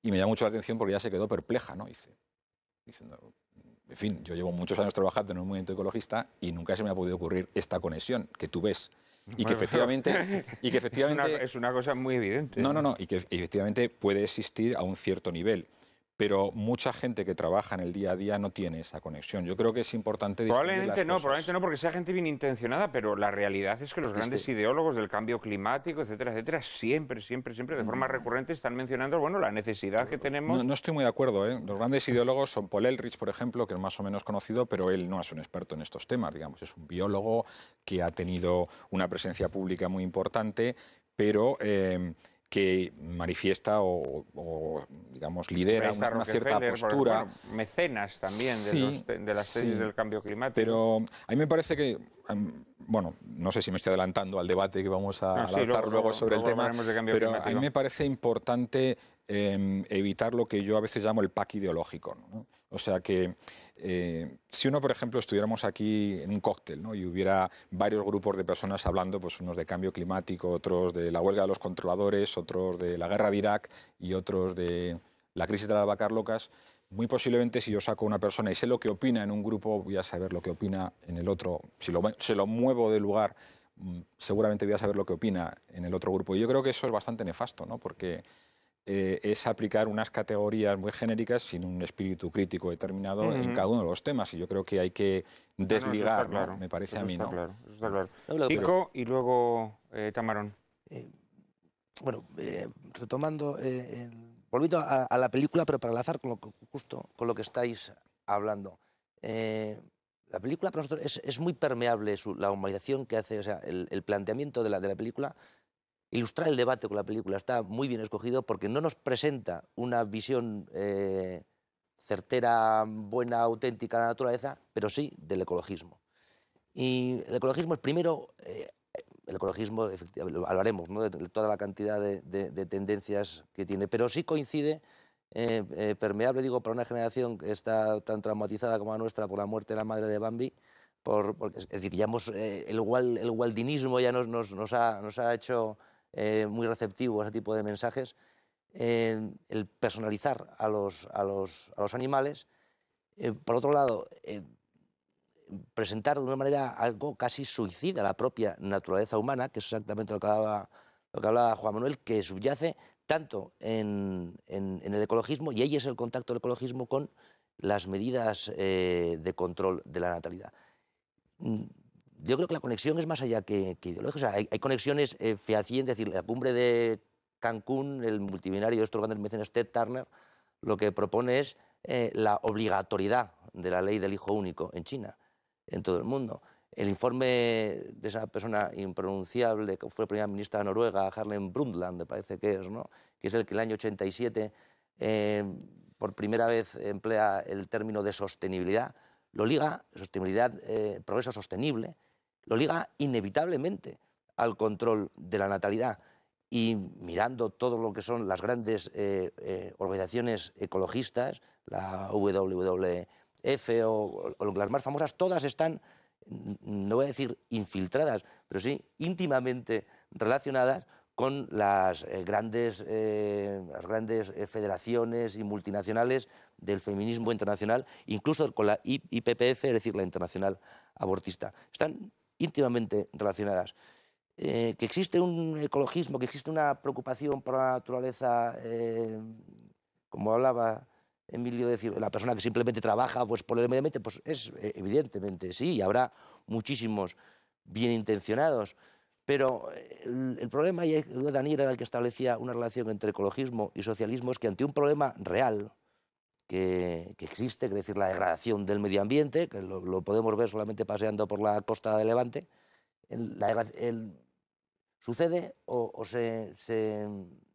Y me llamó mucho la atención porque ya se quedó perpleja, ¿no?, dice, diciendo, en fin, yo llevo muchos años trabajando en un movimiento ecologista y nunca se me ha podido ocurrir esta conexión que tú ves. Y que efectivamente, y que efectivamente es, una, es una cosa muy evidente. No, no, no, y que efectivamente puede existir a un cierto nivel, pero mucha gente que trabaja en el día a día no tiene esa conexión. Yo creo que es importante... Probablemente no, probablemente no, porque sea gente bien intencionada, pero la realidad es que los grandes este... ideólogos del cambio climático, etcétera, etcétera, siempre, siempre, siempre, de mm. forma recurrente, están mencionando, bueno, la necesidad que tenemos... No, no estoy muy de acuerdo, ¿eh? Los grandes ideólogos son Paul Ehrlich, por ejemplo, que es más o menos conocido, pero él no es un experto en estos temas, digamos, es un biólogo que ha tenido una presencia pública muy importante, pero... Eh, que manifiesta o, o digamos, lidera una, una cierta postura. Bueno, mecenas también de, sí, los, de, de las tesis sí, del cambio climático. Pero a mí me parece que, bueno, no sé si me estoy adelantando al debate que vamos a no, sí, lanzar luego, luego sobre luego el tema, pero climático. A mí me parece importante eh, evitar lo que yo a veces llamo el pack ideológico, ¿no? O sea que eh, si uno, por ejemplo, estuviéramos aquí en un cóctel, ¿no?, y hubiera varios grupos de personas hablando, pues unos de cambio climático, otros de la huelga de los controladores, otros de la guerra de Irak y otros de la crisis de las vacas locas, muy posiblemente si yo saco a una persona y sé lo que opina en un grupo, voy a saber lo que opina en el otro. Si lo, se lo muevo de lugar, seguramente voy a saber lo que opina en el otro grupo. Y yo creo que eso es bastante nefasto, ¿no? Porque... Eh, es aplicar unas categorías muy genéricas sin un espíritu crítico determinado uh-huh. en cada uno de los temas. Y yo creo que hay que desligar, no, no, claro, ¿no? Me parece a mí, está ¿no? Claro, eso está claro. Kiko y luego eh, Tamarón. Eh, bueno, eh, retomando, eh, el, volviendo a, a la película, pero para enlazar con lo que, justo con lo que estáis hablando. Eh, la película para nosotros es, es muy permeable, su, la humanización que hace, o sea, el, el planteamiento de la, de la película... Ilustrar el debate con la película está muy bien escogido porque no nos presenta una visión eh, certera, buena, auténtica de la naturaleza, pero sí del ecologismo. Y el ecologismo es primero, eh, el ecologismo, lo hablaremos, ¿no?, de toda la cantidad de, de, de tendencias que tiene, pero sí coincide, eh, eh, permeable, digo, para una generación que está tan traumatizada como la nuestra por la muerte de la madre de Bambi. Por, por, es decir, ya hemos, eh, el, wal, el waldinismo ya nos, nos, nos, ha, nos ha hecho... Eh, muy receptivo a ese tipo de mensajes, eh, el personalizar a los, a los, a los animales. Eh, por otro lado, eh, presentar de una manera algo casi suicida la propia naturaleza humana, que es exactamente lo que hablaba, lo que hablaba Juan Manuel, que subyace tanto en, en, en el ecologismo, y ahí es el contacto del ecologismo con las medidas eh, de control de la natalidad. Yo creo que la conexión es más allá que, que ideológica. O sea, hay, hay conexiones eh, fehacientes, es decir, la cumbre de Cancún, el multimillonario de estos grandes mecenas Ted Turner, lo que propone es eh, la obligatoriedad de la ley del hijo único en China, en todo el mundo. El informe de esa persona impronunciable, que fue primera ministra de Noruega, Harlem Brundtland, me parece que es, ¿no?, que es el que en el año ochenta y siete eh, por primera vez emplea el término de sostenibilidad, lo liga, sostenibilidad, eh, progreso sostenible, lo liga inevitablemente al control de la natalidad. Y mirando todo lo que son las grandes eh, eh, organizaciones ecologistas, la W W F o, o las más famosas, todas están, no voy a decir infiltradas, pero sí íntimamente relacionadas con las eh, grandes, eh, las grandes federaciones y multinacionales del feminismo internacional, incluso con la I P P F, es decir, la Internacional Abortista. Están íntimamente relacionadas. Eh, que existe un ecologismo, que existe una preocupación por la naturaleza, eh, como hablaba Emilio, decir, la persona que simplemente trabaja pues, por el medio ambiente, pues es evidentemente sí, y habrá muchísimos bien intencionados. Pero el, el problema, y Daniel era el que establecía una relación entre ecologismo y socialismo, es que ante un problema real que, que existe, que es decir, la degradación del medio ambiente, que lo, lo podemos ver solamente paseando por la costa de Levante, el, la, el, sucede o, o se, se,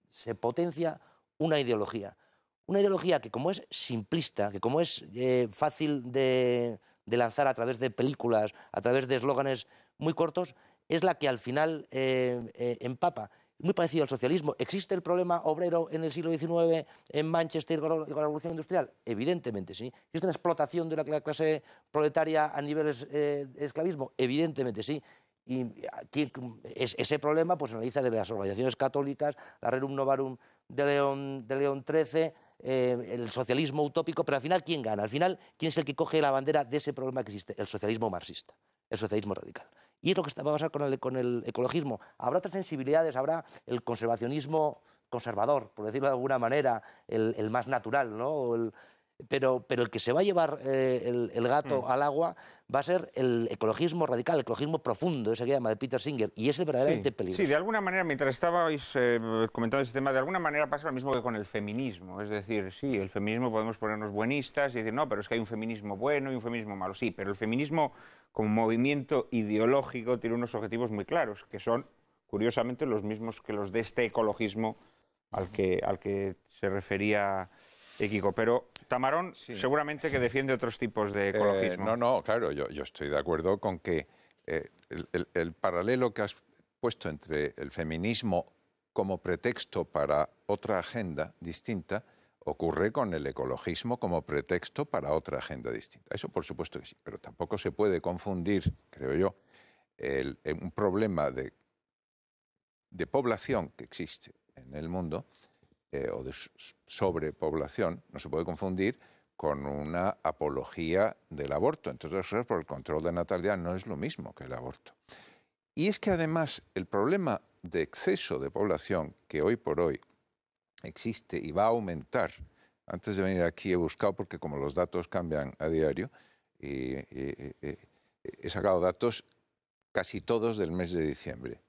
se potencia una ideología. Una ideología que, como es simplista, que como es eh, fácil de, de lanzar a través de películas, a través de eslóganes muy cortos, es la que al final eh, eh, empapa. Muy parecido al socialismo. ¿Existe el problema obrero en el siglo diecinueve en Manchester con la revolución industrial? Evidentemente, sí. ¿Existe una explotación de la clase proletaria a niveles eh, de esclavismo? Evidentemente, sí. Y aquí, es, ese problema pues, se analiza desde las organizaciones católicas, la Rerum Novarum de León, de León trece, eh, el socialismo utópico, pero al final, ¿quién gana? Al final, ¿quién es el que coge la bandera de ese problema que existe? El socialismo marxista, el socialismo radical. Y es lo que va a pasar con el, con el ecologismo. Habrá otras sensibilidades, habrá el conservacionismo conservador, por decirlo de alguna manera, el, el más natural, ¿no? El, pero, pero el que se va a llevar eh, el, el gato mm. al agua va a ser el ecologismo radical, el ecologismo profundo, ese que llama de Peter Singer, y es el verdaderamente sí, peligroso. Sí, de alguna manera, mientras estabais eh, comentando ese tema, de alguna manera pasa lo mismo que con el feminismo. Es decir, sí, el feminismo podemos ponernos buenistas y decir, no, pero es que hay un feminismo bueno y un feminismo malo. Sí, pero el feminismo como movimiento ideológico tiene unos objetivos muy claros, que son, curiosamente, los mismos que los de este ecologismo al que, al que se refería Kiko. Pero Tamarón sí. seguramente que defiende otros tipos de ecologismo. Eh, no, no, claro, yo, yo estoy de acuerdo con que eh, el, el, el paralelo que has puesto entre el feminismo como pretexto para otra agenda distinta ocurre con el ecologismo como pretexto para otra agenda distinta. Eso por supuesto que sí, pero tampoco se puede confundir, creo yo, el, el, un problema de, de población que existe en el mundo Eh, o de sobrepoblación, no se puede confundir con una apología del aborto. Entonces, por el control de natalidad no es lo mismo que el aborto. Y es que además el problema de exceso de población que hoy por hoy existe y va a aumentar, antes de venir aquí he buscado, porque como los datos cambian a diario, y, y, y, y, he sacado datos casi todos del mes de diciembre.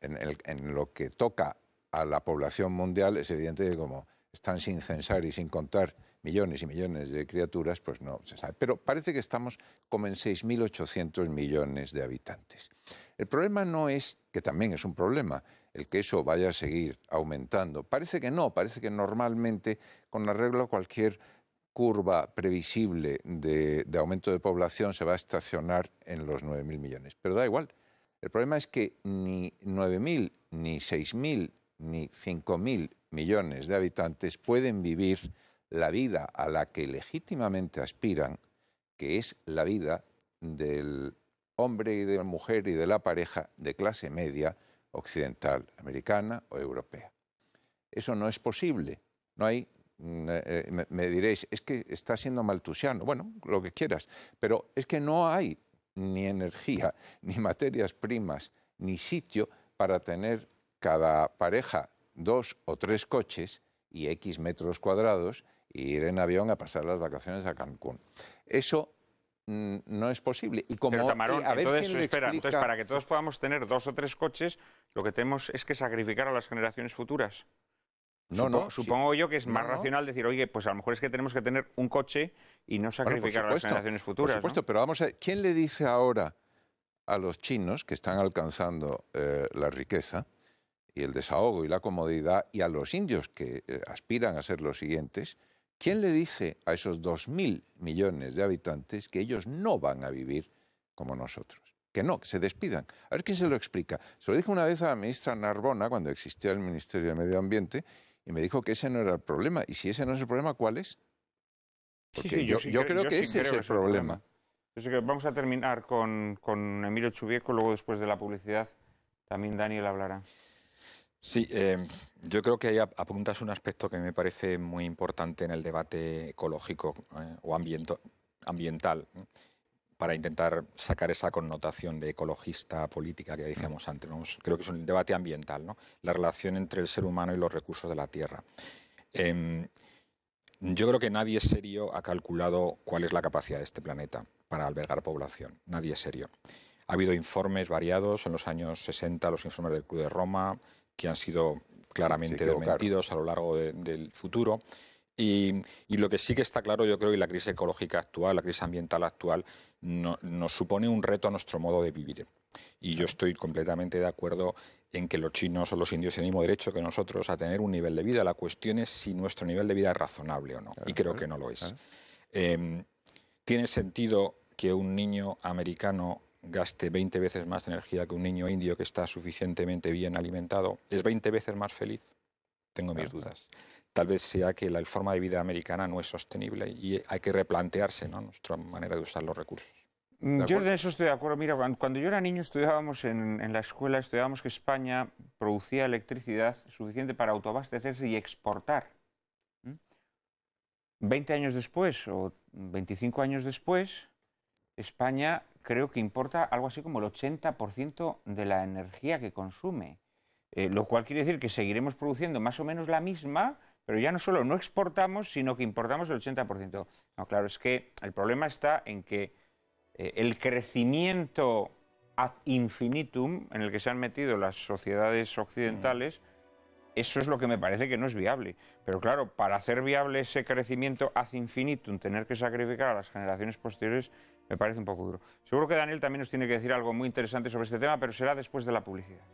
En, el, en lo que toca a la población mundial, es evidente que como están sin censar y sin contar millones y millones de criaturas, pues no se sabe. Pero parece que estamos como en seis mil ochocientos millones de habitantes. El problema no es, que también es un problema, el que eso vaya a seguir aumentando. Parece que no, parece que normalmente, con arreglo a cualquier curva previsible de, de aumento de población, se va a estacionar en los nueve mil millones. Pero da igual. El problema es que ni nueve mil, ni seis mil, ni cinco mil millones de habitantes pueden vivir la vida a la que legítimamente aspiran, que es la vida del hombre y de la mujer y de la pareja de clase media occidental, americana o europea. Eso no es posible. No hay, eh, me, me diréis, es que está siendo maltusiano. Bueno, lo que quieras, pero es que no hay ni energía, ni materias primas, ni sitio para tener cada pareja dos o tres coches y X metros cuadrados e ir en avión a pasar las vacaciones a Cancún. Eso mm, no es posible. Y como, Pero, Tamarón, eh, a ver entonces, quién espera, explica... entonces, para que todos podamos tener dos o tres coches, lo que tenemos es que sacrificar a las generaciones futuras. No, Supo no, supongo sí. yo que es más no, racional decir, oye, pues a lo mejor es que tenemos que tener un coche y no sacrificar bueno, por supuesto, a las generaciones futuras. Por supuesto, ¿no? Pero vamos a ver, ¿quién le dice ahora a los chinos que están alcanzando eh, la riqueza y el desahogo y la comodidad, y a los indios que eh, aspiran a ser los siguientes, ¿quién le dice a esos dos mil millones de habitantes que ellos no van a vivir como nosotros? Que no, que se despidan. A ver quién se lo explica. Se lo dije una vez a la ministra Narbona, cuando existía el Ministerio de Medio Ambiente, y me dijo que ese no era el problema. Y si ese no es el problema, ¿cuál es? Porque sí, sí, yo, yo, sí, yo creo yo que sí ese creo es el ese problema. problema. Vamos a terminar con, con Emilio Chuvieco, luego después de la publicidad también Daniel hablará. Sí, eh, yo creo que ahí apuntas un aspecto que me parece muy importante en el debate ecológico eh, o ambiental, ¿eh? para intentar sacar esa connotación de ecologista política que decíamos antes, ¿no? Creo que es un debate ambiental, ¿no? La relación entre el ser humano y los recursos de la Tierra. Eh, yo creo que nadie serio ha calculado cuál es la capacidad de este planeta para albergar población. Nadie es serio. Ha habido informes variados en los años sesenta, los informes del Club de Roma, que han sido claramente desmentidos a lo largo de, del futuro. Y, y lo que sí que está claro, yo creo, y la crisis ecológica actual, la crisis ambiental actual, no, nos supone un reto a nuestro modo de vivir. Y yo estoy completamente de acuerdo en que los chinos o los indios tienen el mismo derecho que nosotros a tener un nivel de vida. La cuestión es si nuestro nivel de vida es razonable o no, claro, y creo claro, que no lo es. Claro. Eh, ¿Tiene sentido que un niño americano gaste veinte veces más energía que un niño indio que está suficientemente bien alimentado? ¿Es veinte veces más feliz? Tengo mis claro, dudas. Tal vez sea que la forma de vida americana no es sostenible y hay que replantearse, ¿no?, nuestra manera de usar los recursos. Yo en eso estoy de acuerdo. Mira, cuando yo era niño estudiábamos en, en la escuela, estudiábamos que España producía electricidad suficiente para autoabastecerse y exportar. veinte años después o veinticinco años después, España creo que importa algo así como el ochenta por ciento de la energía que consume. Eh, lo cual quiere decir que seguiremos produciendo más o menos la misma, pero ya no solo no exportamos, sino que importamos el ochenta por ciento. No, claro, es que el problema está en que eh, el crecimiento ad infinitum en el que se han metido las sociedades occidentales, eso es lo que me parece que no es viable. Pero claro, para hacer viable ese crecimiento ad infinitum, tener que sacrificar a las generaciones posteriores, me parece un poco duro. Seguro que Daniel también nos tiene que decir algo muy interesante sobre este tema, pero será después de la publicidad.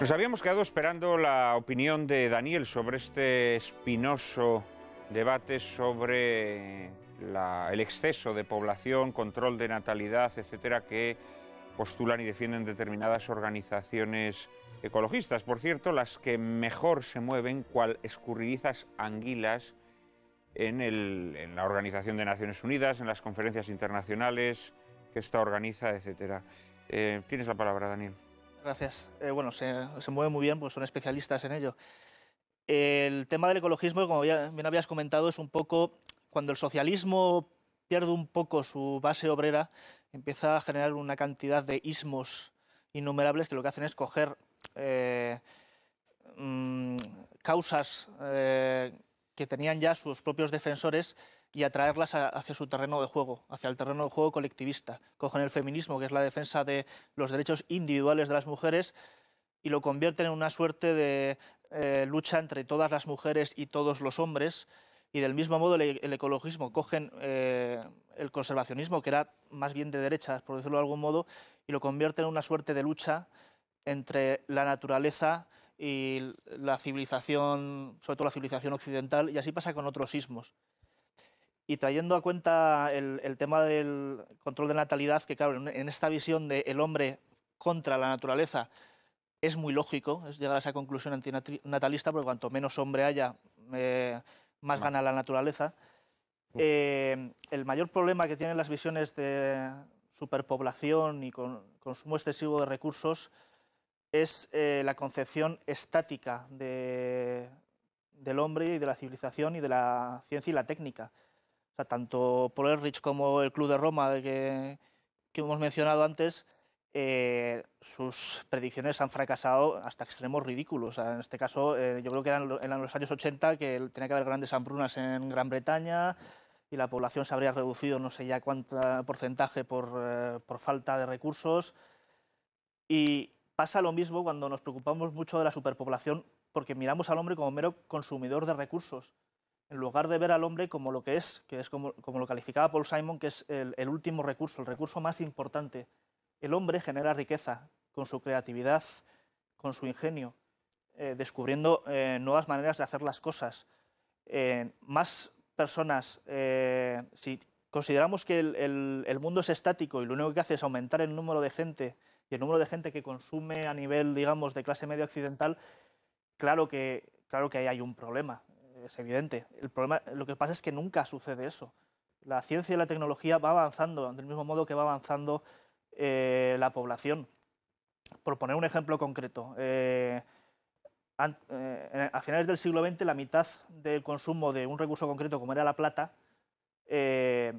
Nos habíamos quedado esperando la opinión de Daniel sobre este espinoso debate sobre la, el exceso de población, control de natalidad, etcétera, que postulan y defienden determinadas organizaciones ecologistas. Por cierto, las que mejor se mueven, cual escurridizas anguilas, en, el, en la Organización de Naciones Unidas, en las conferencias internacionales que esta organiza, etcétera. Eh, tienes la palabra, Daniel. Gracias. Eh, bueno, se, se mueve muy bien, pues son especialistas en ello. El tema del ecologismo, como ya bien habías comentado, es un poco cuando el socialismo pierde un poco su base obrera, empieza a generar una cantidad de ismos innumerables que lo que hacen es coger eh, mmm, causas eh, que tenían ya sus propios defensores y atraerlas a, hacia su terreno de juego, hacia el terreno de juego colectivista. Cogen el feminismo, que es la defensa de los derechos individuales de las mujeres, y lo convierten en una suerte de eh, lucha entre todas las mujeres y todos los hombres, y del mismo modo el, el ecologismo. Cogen eh, el conservacionismo, que era más bien de derechas, por decirlo de algún modo, y lo convierten en una suerte de lucha entre la naturaleza y la civilización, sobre todo la civilización occidental, y así pasa con otros ismos. Y trayendo a cuenta el, el tema del control de natalidad, que claro, en, en esta visión de el hombre contra la naturaleza es muy lógico, es llegar a esa conclusión antinatalista, porque cuanto menos hombre haya, eh, más gana la naturaleza. Eh, el mayor problema que tienen las visiones de superpoblación y con, consumo excesivo de recursos es eh, la concepción estática de, del hombre y de la civilización y de la ciencia y la técnica. O sea, tanto Paul Ehrlich como el Club de Roma que, que hemos mencionado antes, eh, sus predicciones han fracasado hasta extremos ridículos. O sea, en este caso, eh, yo creo que eran en los años ochenta que tenía que haber grandes hambrunas en Gran Bretaña y la población se habría reducido no sé ya cuánto porcentaje por, eh, por falta de recursos. Y pasa lo mismo cuando nos preocupamos mucho de la superpoblación porque miramos al hombre como mero consumidor de recursos, en lugar de ver al hombre como lo que es, que es como, como lo calificaba Paul Simon, que es el, el último recurso, el recurso más importante. El hombre genera riqueza con su creatividad, con su ingenio, eh, descubriendo eh, nuevas maneras de hacer las cosas. Eh, más personas, eh, si consideramos que el, el, el mundo es estático y lo único que hace es aumentar el número de gente, y el número de gente que consume a nivel, digamos, de clase media occidental, claro que, claro que ahí hay un problema. Es evidente. El problema, lo que pasa es que nunca sucede eso. La ciencia y la tecnología va avanzando, del mismo modo que va avanzando eh, la población. Por poner un ejemplo concreto, eh, an, eh, a finales del siglo veinte la mitad del consumo de un recurso concreto, como era la plata, eh,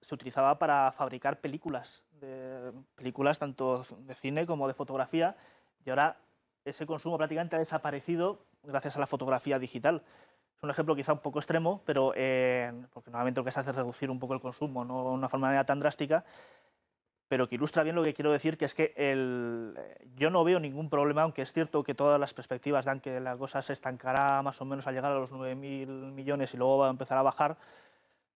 se utilizaba para fabricar películas, de, películas tanto de cine como de fotografía, y ahora ese consumo prácticamente ha desaparecido gracias a la fotografía digital. Es un ejemplo quizá un poco extremo, pero eh, porque nuevamente lo que se hace es reducir un poco el consumo, no de una forma manera tan drástica, pero que ilustra bien lo que quiero decir, que es que el, yo no veo ningún problema, aunque es cierto que todas las perspectivas dan que la cosa se estancará más o menos al llegar a los nueve mil millones y luego va a empezar a bajar.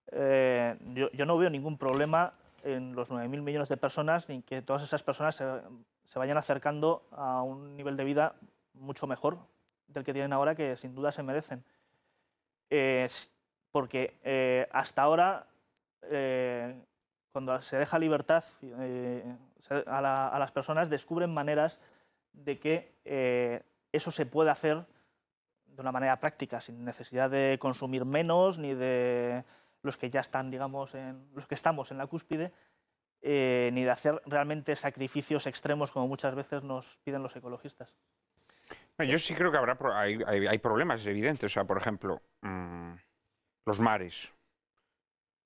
Eh, yo, yo no veo ningún problema en los nueve mil millones de personas, ni que todas esas personas se, se vayan acercando a un nivel de vida mucho mejor del que tienen ahora, que sin duda se merecen. Eh, porque eh, hasta ahora, eh, cuando se deja libertad eh, a, la, a las personas, descubren maneras de que eh, eso se puede hacer de una manera práctica, sin necesidad de consumir menos ni de los que ya están, digamos, en, los que estamos en la cúspide, eh, ni de hacer realmente sacrificios extremos como muchas veces nos piden los ecologistas. Yo sí creo que habrá hay, hay, hay problemas evidentes. O sea, por ejemplo, mmm, los mares.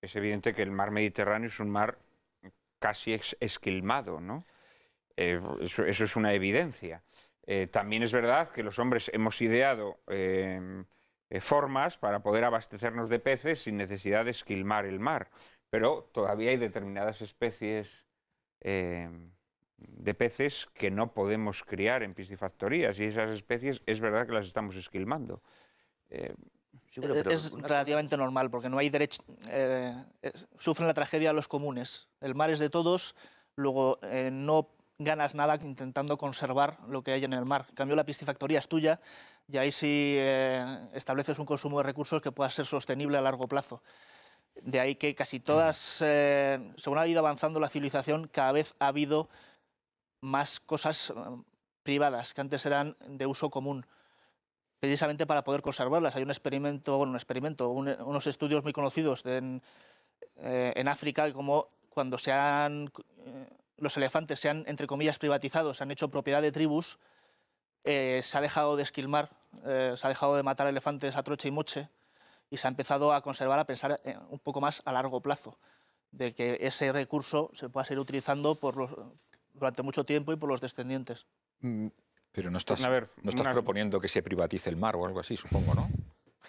Es evidente que el mar Mediterráneo es un mar casi ex esquilmado, ¿no? Eh, eso, eso es una evidencia. Eh, también es verdad que los hombres hemos ideado eh, formas para poder abastecernos de peces sin necesidad de esquilmar el mar. Pero todavía hay determinadas especies eh, de peces que no podemos criar en piscifactorías, y esas especies es verdad que las estamos esquilmando. Eh, sí, pero, pero... Es relativamente normal, porque no hay derecho... Eh, sufren la tragedia los comunes. El mar es de todos, luego eh, no ganas nada intentando conservar lo que hay en el mar. En cambio, la piscifactoría es tuya, y ahí sí eh, estableces un consumo de recursos que pueda ser sostenible a largo plazo. De ahí que casi todas, eh, según ha ido avanzando la civilización, cada vez ha habido más cosas privadas que antes eran de uso común, precisamente para poder conservarlas. Hay un experimento, bueno, un experimento, un, unos estudios muy conocidos en, eh, en África, como cuando se han, eh, los elefantes se han, entre comillas, privatizados, se han hecho propiedad de tribus, eh, se ha dejado de esquilmar, eh, se ha dejado de matar elefantes a troche y moche, y se ha empezado a conservar, a pensar eh, un poco más a largo plazo, de que ese recurso se pueda seguir utilizando por los... durante mucho tiempo y por los descendientes. Pero no estás, ver, no estás una... proponiendo que se privatice el mar o algo así, supongo, ¿no?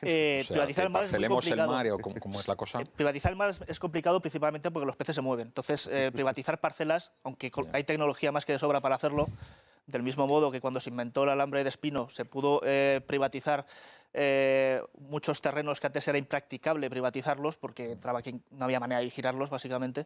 Eh, o sea, privatizar el mar es muy complicado. El mar, ¿o cómo, cómo es la cosa? Eh, privatizar el mar es, es complicado principalmente porque los peces se mueven. Entonces, eh, privatizar parcelas, aunque con, hay tecnología más que de sobra para hacerlo, del mismo modo que cuando se inventó el alambre de espino se pudo eh, privatizar eh, muchos terrenos que antes era impracticable privatizarlos porque traba que no había manera de vigilarlos, básicamente.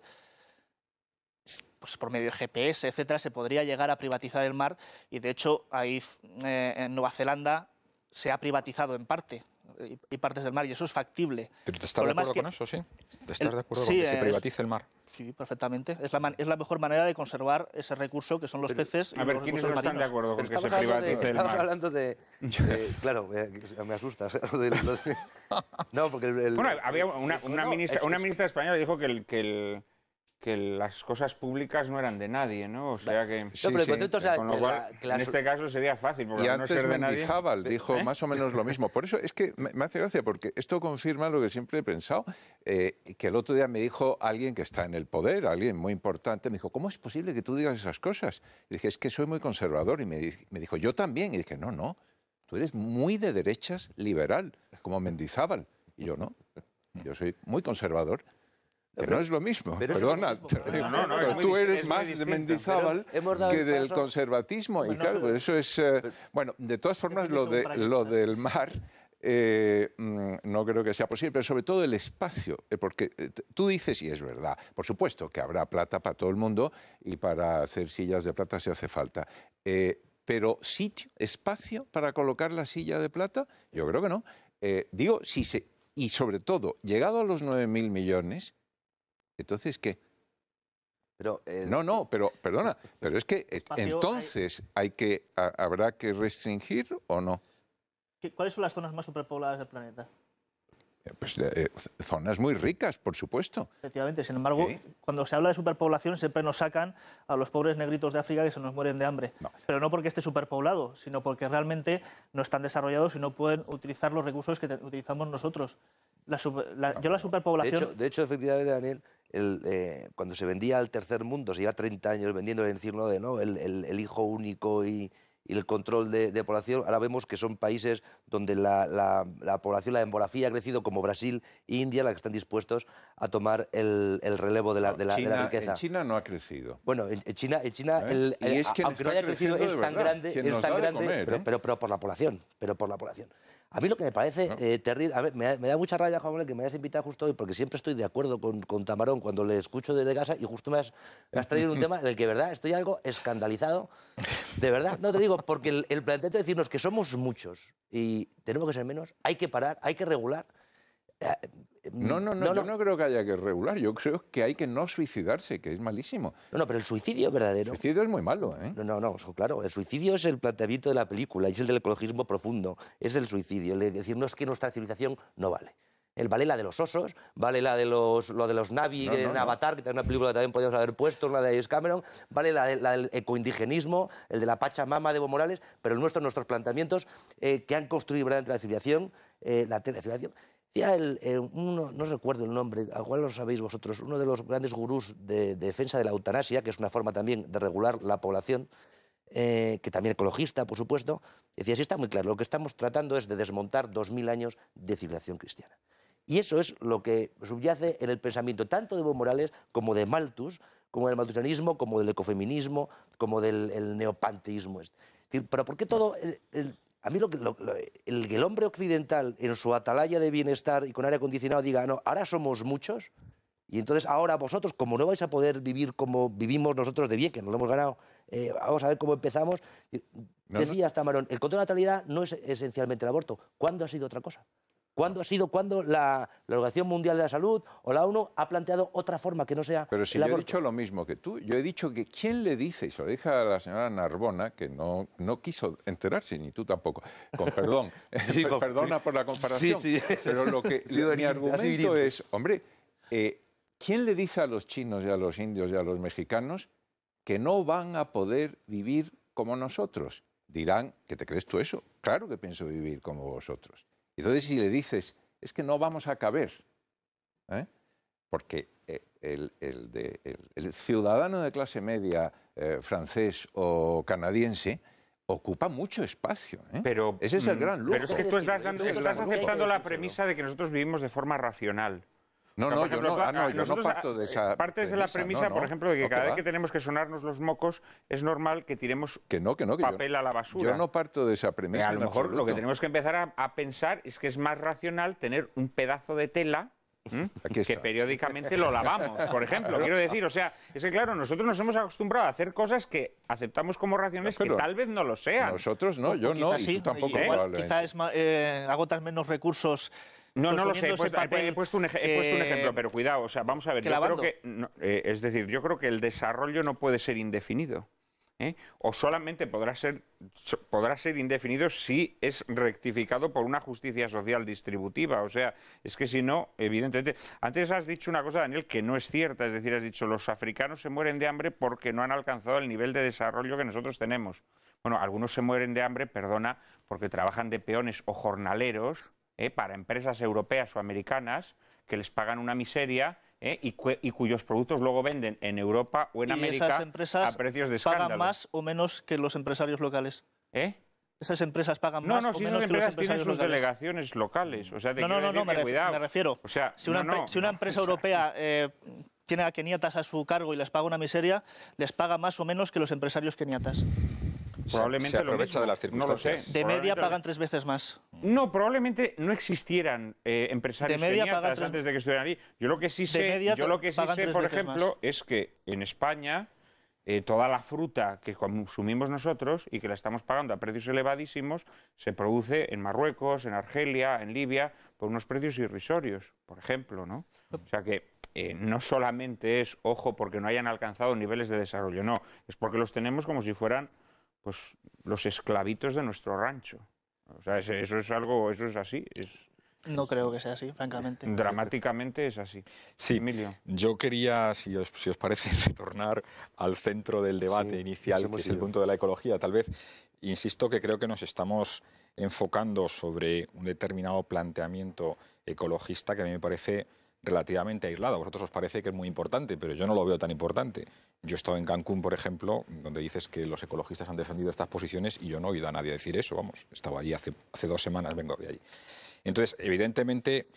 Pues por medio de G P S, etcétera, se podría llegar a privatizar el mar, y de hecho ahí eh, en Nueva Zelanda se ha privatizado en parte y, y partes del mar, y eso es factible. ¿Pero te estás de acuerdo es que con eso, sí? ¿Te estás el, de acuerdo sí, con que se privatice es, el mar? Sí, perfectamente. Es la, man, es la mejor manera de conservar ese recurso que son los pero, peces y a ver, los recursos marinos. A ver, ¿quiénes no están de acuerdo con que se privatice de, el mar? Estamos hablando de... de claro, me, me asustas. Lo de, lo de, no, porque el... el bueno, había una, una, no, ministra, es, una ministra española dijo que el... Que el que las cosas públicas no eran de nadie, ¿no? O sea que... Sí, no, pero el concepto, o sea, con lo cual, la, la... en este caso sería fácil, porque y no antes ser de nadie... Mendizábal dijo ¿Eh? más o menos lo mismo. Por eso es que me hace gracia, porque esto confirma lo que siempre he pensado, eh, que el otro día me dijo alguien que está en el poder, alguien muy importante, me dijo, ¿cómo es posible que tú digas esas cosas? Y dije, es que soy muy conservador. Y me, me dijo, yo también. Y dije, no, no, tú eres muy de derechas liberal, como Mendizábal. Y yo no, yo soy muy conservador. Que no es lo mismo, pero perdona, lo mismo, pero no, no, pero tú eres más distinto de Mendizábal que del paso conservatismo, bueno, y claro, pero eso es... Eh, pero, bueno, de todas formas, lo, de, lo del mar eh, no creo que sea posible, pero sobre todo el espacio, porque tú dices, y es verdad, por supuesto que habrá plata para todo el mundo y para hacer sillas de plata si hace falta, eh, pero sitio, espacio para colocar la silla de plata, yo creo que no. Eh, digo, si se, y sobre todo, llegado a los nueve mil millones... Entonces, ¿qué? Pero, eh, no, no, pero, perdona, pero es que espacio, entonces hay... Hay que, a, habrá que restringir o no. ¿Cuáles son las zonas más superpobladas del planeta? Pues eh, zonas muy ricas, por supuesto. Efectivamente, sin embargo, ¿eh? Cuando se habla de superpoblación siempre nos sacan a los pobres negritos de África que se nos mueren de hambre. No. Pero no porque esté superpoblado, sino porque realmente no están desarrollados y no pueden utilizar los recursos que utilizamos nosotros. La super, la, no, yo la superpoblación... De hecho, de hecho efectivamente, Daniel, el, eh, cuando se vendía al tercer mundo, se lleva treinta años vendiendo el decir, ¿no? de no el, el, el hijo único y... y el control de, de población, ahora vemos que son países donde la, la, la población, la demografía ha crecido, como Brasil e India, las que están dispuestos a tomar el, el relevo de la, de, la, China, de la riqueza. En China no ha crecido. Bueno, en China, en China ¿Eh? el, el, es que aunque no haya crecido, es tan grande, es tan grande comer, pero, ¿eh? pero, pero por la población, pero por la población. A mí lo que me parece no. eh, terrible, a ver, me, me da mucha rabia, Juan Manuel, que me hayas invitado justo hoy, porque siempre estoy de acuerdo con, con Tamarón cuando le escucho desde casa, y justo me has, me has traído un tema en el que, verdad, estoy algo escandalizado, de verdad, no te digo, porque el, el planteamiento de decirnos que somos muchos y tenemos que ser menos, hay que parar, hay que regular. No, no, no, no, no. Yo no creo que haya que regular, yo creo que hay que no suicidarse, que es malísimo. No, no, pero el suicidio verdadero... El suicidio es muy malo, ¿eh? No, no, no, claro, el suicidio es el planteamiento de la película, es el del ecologismo profundo, es el suicidio, el decirnos que nuestra civilización no vale. el vale la de los osos, vale la de los, lo de los Navi no, no, en no. Avatar, que es una película que también podíamos haber puesto, la de James Cameron, vale la, de, la del ecoindigenismo, el de la Pachamama de Evo Morales, pero nuestros, nuestros planteamientos eh, que han construido ¿verdad? la civilización, eh, la civilización. Ya el, eh, uno, no recuerdo el nombre, al cual lo sabéis vosotros, uno de los grandes gurús de, de defensa de la eutanasia, que es una forma también de regular la población, eh, que también ecologista, por supuesto, decía, sí está muy claro, lo que estamos tratando es de desmontar dos mil años de civilización cristiana. Y eso es lo que subyace en el pensamiento tanto de Evo Morales como de Malthus, como del malthusianismo, como del ecofeminismo, como del el neopanteísmo. Es decir, pero ¿por qué todo...? El, el, A mí lo que lo, lo, el, el hombre occidental en su atalaya de bienestar y con aire acondicionado diga, no, ahora somos muchos y entonces ahora vosotros, como no vais a poder vivir como vivimos nosotros de bien, que nos lo hemos ganado, eh, vamos a ver cómo empezamos. No, Decía no. Tamarón, el control de natalidad no es esencialmente el aborto. ¿Cuándo ha sido otra cosa? ¿Cuándo ha sido cuando la, la Organización Mundial de la Salud o la ONU ha planteado otra forma que no sea Pero si el aborto? Yo he dicho lo mismo que tú. Yo he dicho que quién le dice, y se lo dije a la señora Narbona, que no, no quiso enterarse, ni tú tampoco, con perdón, sí, con, perdona por la comparación, sí, sí. pero lo que yo, mi argumento es, hombre, eh, ¿quién le dice a los chinos y a los indios y a los mexicanos que no van a poder vivir como nosotros? Dirán, ¿qué te crees tú eso? Claro que pienso vivir como vosotros. Entonces, si le dices, es que no vamos a caber, ¿eh? porque el, el, de, el, el ciudadano de clase media eh, francés o canadiense ocupa mucho espacio, ¿eh? pero, ese es el gran lujo. Pero es que tú estás, dando, estás aceptando la premisa de que nosotros vivimos de forma racional. No, no, ejemplo, yo no, ah, no, yo no parto de esa... Partes de la premisa, no, no, por ejemplo, de que no, cada que vez que tenemos que sonarnos los mocos es normal que tiremos que no, que no, que papel yo, a la basura. Yo no parto de esa premisa. A lo mejor absoluto. Lo que tenemos que empezar a, a pensar es que es más racional tener un pedazo de tela que periódicamente lo lavamos, por ejemplo. Quiero decir, o sea, es que claro, nosotros nos hemos acostumbrado a hacer cosas que aceptamos como racionales no, que tal vez no lo sean. Nosotros no, yo no, sí, y tú tampoco. ¿Eh? Igual, quizás eh, agotan menos recursos... No, no lo sé, he puesto, he, he, puesto un que... he puesto un ejemplo, pero cuidado, o sea, vamos a ver, yo creo que, no, eh, es decir, yo creo que el desarrollo no puede ser indefinido, ¿eh? o solamente podrá ser, so, podrá ser indefinido si es rectificado por una justicia social distributiva, o sea, es que si no, evidentemente, antes has dicho una cosa, Daniel, que no es cierta, es decir, has dicho, los africanos se mueren de hambre porque no han alcanzado el nivel de desarrollo que nosotros tenemos. Bueno, algunos se mueren de hambre, perdona, porque trabajan de peones o jornaleros, Eh, para empresas europeas o americanas que les pagan una miseria eh, y, cu y cuyos productos luego venden en Europa o en ¿Y América esas empresas a precios de escándalo. ¿Pagan más o menos que los empresarios locales? ¿Eh? ¿Esas empresas pagan no, más no, o si menos esas empresas que los empresarios tienen sus locales? Delegaciones locales. O sea, te no, no, no, no, me, ref me refiero. O sea, si una, no, no, si una empresa no, europea... Eh, tiene a keniatas a su cargo y les paga una miseria, les paga más o menos que los empresarios keniatas. Probablemente se aprovecha lo de las circunstancias. No lo sé. De media pagan tres veces más. No, probablemente no existieran eh, empresarios de media keniatas tres... antes de que estuvieran allí. Yo lo que sí sé, yo lo que sí sé por ejemplo, más. es que en España eh, toda la fruta que consumimos nosotros y que la estamos pagando a precios elevadísimos se produce en Marruecos, en Argelia, en Libia, por unos precios irrisorios, por ejemplo, ¿no? O sea que... Eh, no solamente es, ojo, porque no hayan alcanzado niveles de desarrollo, no, es porque los tenemos como si fueran pues, los esclavitos de nuestro rancho. O sea, es, eso es algo, eso es así. Es, no creo que sea así, francamente. Dramáticamente es así. Sí, Emilio. Yo quería, si os, si os parece, retornar al centro del debate sí, inicial, que es el punto de la ecología. Tal vez, insisto, que creo que nos estamos enfocando sobre un determinado planteamiento ecologista que a mí me parece... relativamente aislado. A vosotros os parece que es muy importante, pero yo no lo veo tan importante. Yo he estado en Cancún, por ejemplo, donde dices que los ecologistas han defendido estas posiciones y yo no he oído a nadie decir eso, vamos. Estaba allí hace, hace dos semanas, vengo de allí. Entonces, evidentemente,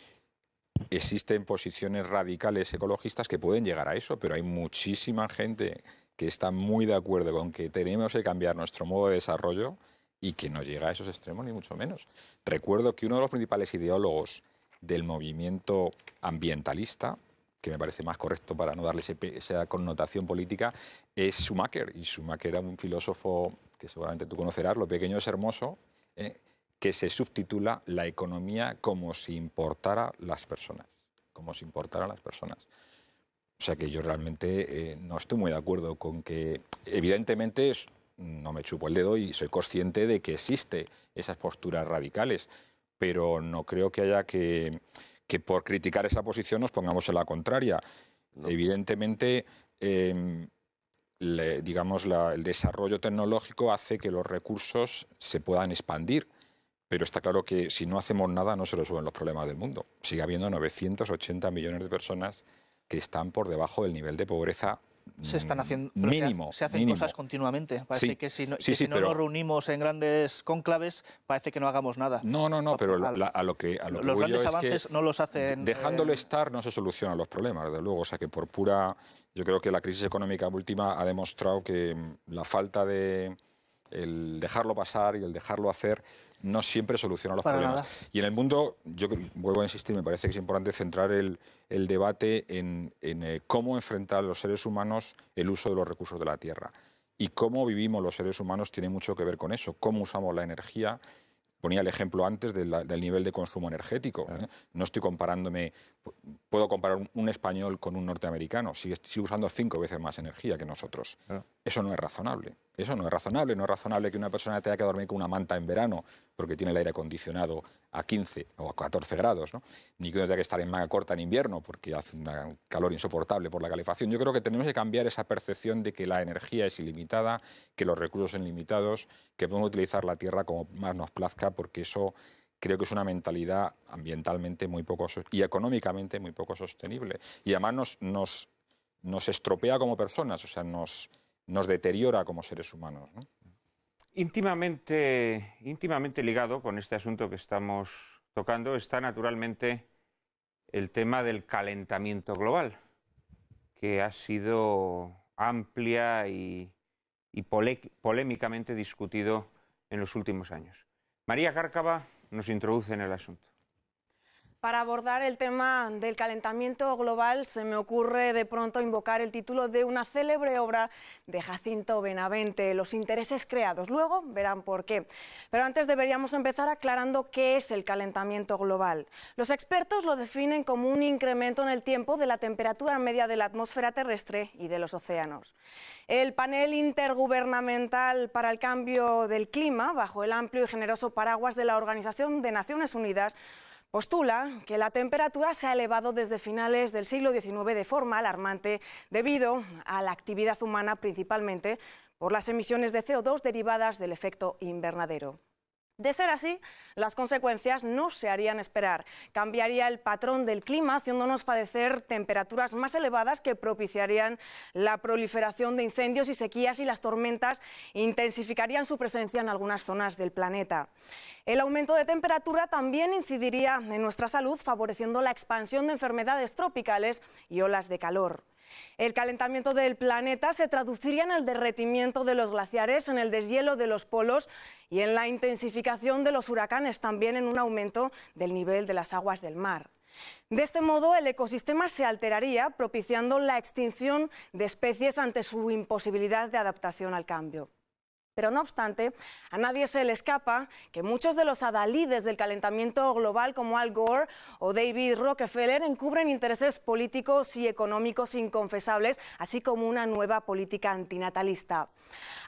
existen posiciones radicales ecologistas que pueden llegar a eso, pero hay muchísima gente que está muy de acuerdo con que tenemos que cambiar nuestro modo de desarrollo y que no llega a esos extremos, ni mucho menos. Recuerdo que uno de los principales ideólogos del movimiento ambientalista, que me parece más correcto para no darle ese, esa connotación política, es Schumacher. Y Schumacher era un filósofo que seguramente tú conocerás, Lo pequeño es hermoso, eh, que se subtitula la economía como si importara las personas. Como si importaran las personas. O sea que yo realmente eh, no estoy muy de acuerdo con que... Evidentemente no me chupo el dedo y soy consciente de que existen esas posturas radicales, pero no creo que haya que, que por criticar esa posición nos pongamos en la contraria. No. Evidentemente, eh, le, digamos, la, el desarrollo tecnológico hace que los recursos se puedan expandir, pero está claro que si no hacemos nada no se resuelven los problemas del mundo. Sigue habiendo novecientos ochenta millones de personas que están por debajo del nivel de pobreza. Se están haciendo mínimo, se, ha, se hacen mínimo. cosas continuamente. Parece sí, que si no, sí, que si sí, no pero, nos reunimos en grandes cónclaves, parece que no hagamos nada. No, no, no, pero a, la, a lo que, a lo los que voy grandes yo avances es que no los hacen. Dejándolo eh... estar no se solucionan los problemas, desde luego. O sea que por pura... Yo creo que la crisis económica última ha demostrado que la falta de... el dejarlo pasar y el dejarlo hacer no siempre soluciona los Para problemas. Nada. Y en el mundo, yo vuelvo a insistir, me parece que es importante centrar el, el debate en, en eh, cómo enfrentar a los seres humanos el uso de los recursos de la Tierra. Y cómo vivimos los seres humanos tiene mucho que ver con eso, cómo usamos la energía. Ponía el ejemplo antes de la, del nivel de consumo energético. Claro. ¿eh? No estoy comparándome... Puedo comparar un, un español con un norteamericano. Sigue, sigue usando cinco veces más energía que nosotros. Claro. Eso no es razonable. Eso no es razonable. No es razonable que una persona tenga que dormir con una manta en verano porque tiene el aire acondicionado a quince o a catorce grados, ¿no? Ni que uno tenga que estar en manga corta en invierno porque hace un calor insoportable por la calefacción. Yo creo que tenemos que cambiar esa percepción de que la energía es ilimitada, que los recursos son limitados, que podemos utilizar la tierra como más nos plazca, porque eso creo que es una mentalidad ambientalmente muy poco y económicamente muy poco sostenible. Y además nos, nos, nos estropea como personas, o sea, nos... nos deteriora como seres humanos, ¿no? Íntimamente, íntimamente ligado con este asunto que estamos tocando está naturalmente el tema del calentamiento global, que ha sido amplia y, y pole, polémicamente discutido en los últimos años. María Cárcava nos introduce en el asunto. Para abordar el tema del calentamiento global se me ocurre de pronto invocar el título de una célebre obra de Jacinto Benavente, Los intereses creados. Luego verán por qué. Pero antes deberíamos empezar aclarando qué es el calentamiento global. Los expertos lo definen como un incremento en el tiempo de la temperatura media de la atmósfera terrestre y de los océanos. El panel intergubernamental para el cambio del clima, bajo el amplio y generoso paraguas de la Organización de Naciones Unidas, postula que la temperatura se ha elevado desde finales del siglo diecinueve de forma alarmante debido a la actividad humana, principalmente por las emisiones de C O dos derivadas del efecto invernadero. De ser así, las consecuencias no se harían esperar. Cambiaría el patrón del clima, haciéndonos padecer temperaturas más elevadas que propiciarían la proliferación de incendios y sequías, y las tormentas intensificarían su presencia en algunas zonas del planeta. El aumento de temperatura también incidiría en nuestra salud, favoreciendo la expansión de enfermedades tropicales y olas de calor. El calentamiento del planeta se traduciría en el derretimiento de los glaciares, en el deshielo de los polos y en la intensificación de los huracanes, también en un aumento del nivel de las aguas del mar. De este modo, el ecosistema se alteraría, propiciando la extinción de especies ante su imposibilidad de adaptación al cambio. Pero no obstante, a nadie se le escapa que muchos de los adalides del calentamiento global, como Al Gore o David Rockefeller, encubren intereses políticos y económicos inconfesables, así como una nueva política antinatalista.